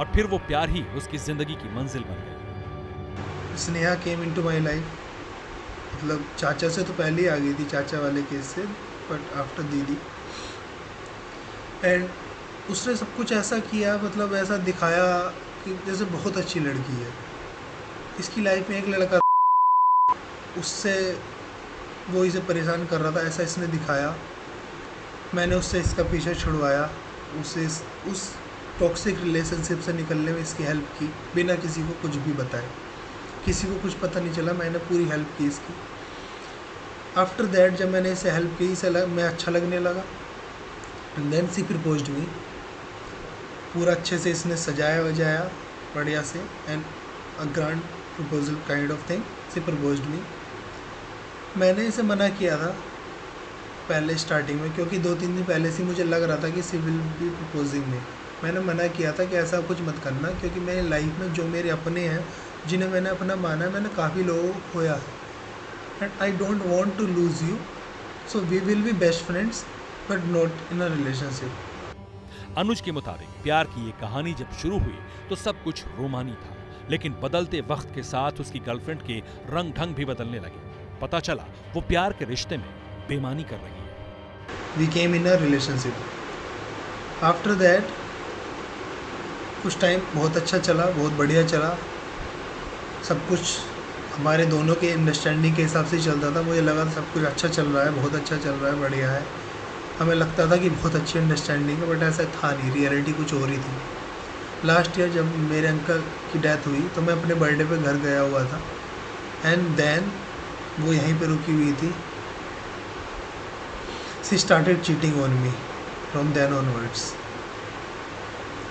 और फिर वो प्यार ही उसकी जिंदगी की मंजिल बन गई। Sneha came into my life, मतलब चाचा से तो पहले ही आ गई थी, चाचा वाले केस से, बट आफ्टर दीदी। एंड उसने सब कुछ ऐसा किया, मतलब ऐसा दिखाया कि जैसे बहुत अच्छी लड़की है। इसकी लाइफ में एक लड़का, उससे वो इसे परेशान कर रहा था, ऐसा इसने दिखाया। मैंने उससे इसका पीछा छुड़वाया, उसे उस टॉक्सिक रिलेशनशिप से निकलने में इसकी हेल्प की, बिना किसी को कुछ भी बताए, किसी को कुछ पता नहीं चला, मैंने पूरी हेल्प की इसकी। आफ्टर दैट जब मैंने इसे हेल्प की, इसे लग, मैं अच्छा लगने लगा। देन सी प्रपोज्ड मी, पूरा अच्छे से इसने सजाया वजाया बढ़िया से and a grand proposal kind of thing, she proposed me. मैंने इसे मना किया था पहले स्टार्टिंग में, क्योंकि दो तीन दिन पहले से मुझे लग रहा था कि she will be proposing me. मैंने मना किया था कि ऐसा कुछ मत करना, क्योंकि मेरी लाइफ में जो मेरे अपने हैं जिन्हें मैंने अपना माना है, मैंने काफ़ी लोगों को खोया है, and I don't want to lose you, so we will be best friends but not in a relationship. Anuj के मुताबिक प्यार की ये कहानी जब शुरू हुई तो सब कुछ रोमानी था, लेकिन बदलते वक्त के साथ उसकी गर्लफ्रेंड के रंग ढंग भी बदलने लगे। पता चला वो प्यार के रिश्ते में बेईमानी कर रही है। We came in a relationship. After that कुछ टाइम बहुत अच्छा चला, बहुत बढ़िया चला, सब कुछ हमारे दोनों के अंडरस्टैंडिंग के हिसाब से चलता था। मुझे लगा सब कुछ अच्छा चल रहा है, बहुत अच्छा चल रहा है, बढ़िया है, हमें लगता था कि बहुत अच्छी अंडरस्टैंडिंग है, बट ऐसा था नहीं, रियलिटी कुछ हो रही थी। लास्ट ईयर जब मेरे अंकल की डेथ हुई तो मैं अपने बर्थडे पे घर गया हुआ था, एंड देन वो यहीं पे रुकी हुई थी। She started cheating on me from then onwards,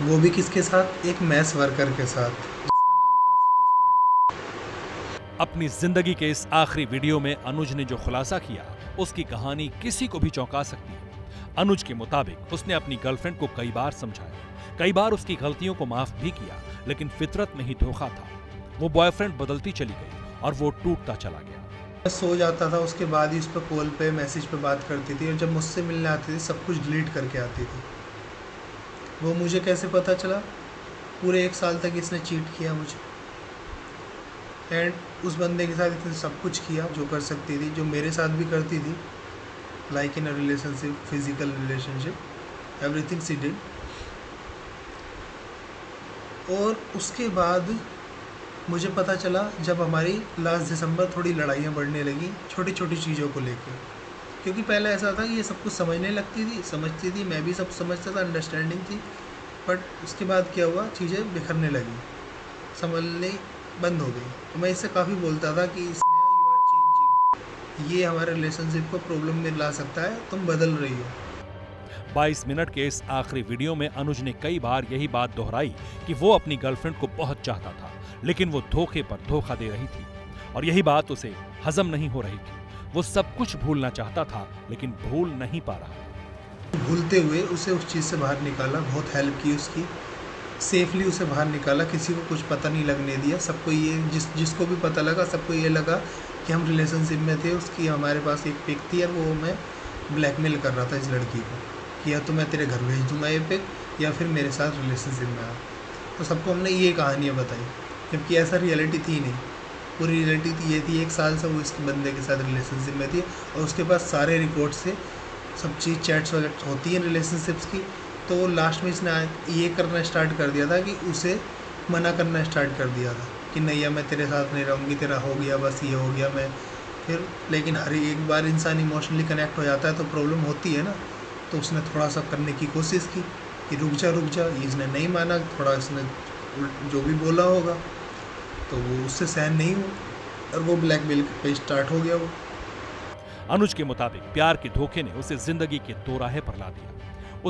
वो भी किसके साथ, एक मैस वर्कर के साथ जिसका नाम था आशुतोष पांडे। अपनी जिंदगी के इस आखिरी वीडियो में अनुज ने जो खुलासा किया उसकी कहानी किसी को भी चौंका सकती है। अनुज के मुताबिक उसने अपनी गर्लफ्रेंड को कई बार समझाया, कई बार उसकी गलतियों को माफ भी किया, लेकिन फितरत में ही धोखा था। वो बॉयफ्रेंड बदलती चली गई और वो टूटता चला गया। मैं सो जाता था, उसके बाद ही उस पर कॉल पे मैसेज पे बात करती थी, और जब मुझसे मिलने आती थी सब कुछ डिलीट करके आती थी। वो मुझे कैसे पता चला? पूरे एक साल तक इसने चीट किया मुझे, एंड उस बंदे के साथ इसने सब कुछ किया जो कर सकती थी, जो मेरे साथ भी करती थी, like in a relationship, physical relationship, everything she did. और उसके बाद मुझे पता चला जब हमारी लास्ट दिसंबर थोड़ी लड़ाइयाँ बढ़ने लगी छोटी छोटी चीज़ों को लेकर, क्योंकि पहले ऐसा था कि ये सब कुछ समझने लगती थी, समझती थी, मैं भी सब समझता था, अंडरस्टैंडिंग थी, बट उसके बाद क्या हुआ, चीज़ें बिखरने लगी, संभलने बंद हो गई। तो मैं इससे काफ़ी बोलता था कि स्नेहा यू आर चेंजिंग, ये हमारे रिलेशनशिप को प्रॉब्लम में ला सकता है, तुम बदल रही हो। बाईस मिनट के इस आखिरी वीडियो में अनुज ने कई बार यही बात दोहराई कि वो अपनी गर्लफ्रेंड को बहुत चाहता था, लेकिन वो धोखे पर धोखा दे रही थी, और यही बात उसे हजम नहीं हो रही थी। वो सब कुछ भूलना चाहता था लेकिन भूल नहीं पा रहा। भूलते हुए उसे उस चीज़ से बाहर निकाला, बहुत हेल्प की उसकी, सेफली उसे बाहर निकाला, किसी को कुछ पता नहीं लगने दिया। सबको ये जिस जिसको भी पता लगा, सबको ये लगा कि हम रिलेशनशिप में थे, उसकी हमारे पास एक पिक थी और वो मैं ब्लैकमेल कर रहा था इस लड़की को कि या तो मैं तेरे घर भेज दूँगा ये पिक, या फिर मेरे साथ रिलेशनशिप में आ। तो सबको हमने ये कहानियाँ बताई, जबकि ऐसा रियलिटी थी नहीं। पूरी रियलिटी थी ये थी, एक साल से वो इस बंदे के साथ रिलेशनशिप में थी, और उसके पास सारे रिकॉर्ड्स थे, सब चीज़ चैट्स वगैरह होती हैं रिलेशनशिप्स की। तो वो लास्ट में इसने ये करना स्टार्ट कर दिया था कि उसे मना करना स्टार्ट कर दिया था कि नहीं या मैं तेरे साथ नहीं रहूँगी, तेरा हो गया बस, ये हो गया मैं फिर। लेकिन हर एक बार इंसान इमोशनली कनेक्ट हो जाता है तो प्रॉब्लम होती है ना, तो उसने थोड़ा सा करने की कोशिश की कि रुक जा रुक जा, इसने नहीं माना, थोड़ा इसने जो भी बोला होगा तो वो उससे सहन नहीं हो और वो ब्लैकमेल पे स्टार्ट हो गया वो। अनुज के मुताबिक प्यार के धोखे ने उसे जिंदगी के दोराहे पर ला दिया।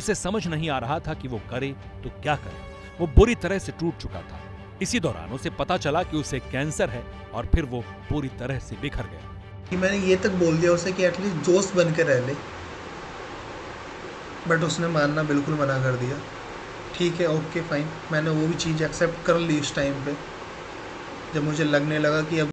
उसे समझ नहीं आ रहा था कि वो करे तो क्या करे, वो बुरी तरह से टूट चुका था। इसी दौरान उसे पता चला कि उसे कैंसर है, और फिर वो पूरी तरह से बिखर गया। कि मैंने ये तक बोल दिया उसे कि एटलीस्ट दोस्त बन के रह ले, बट उसने मानना बिल्कुल मना कर दिया। ठीक है, ओके फाइन, मैंने वो भी चीज़ एक्सेप्ट कर ली उस टाइम पर जब मुझे लगने लगा कि अब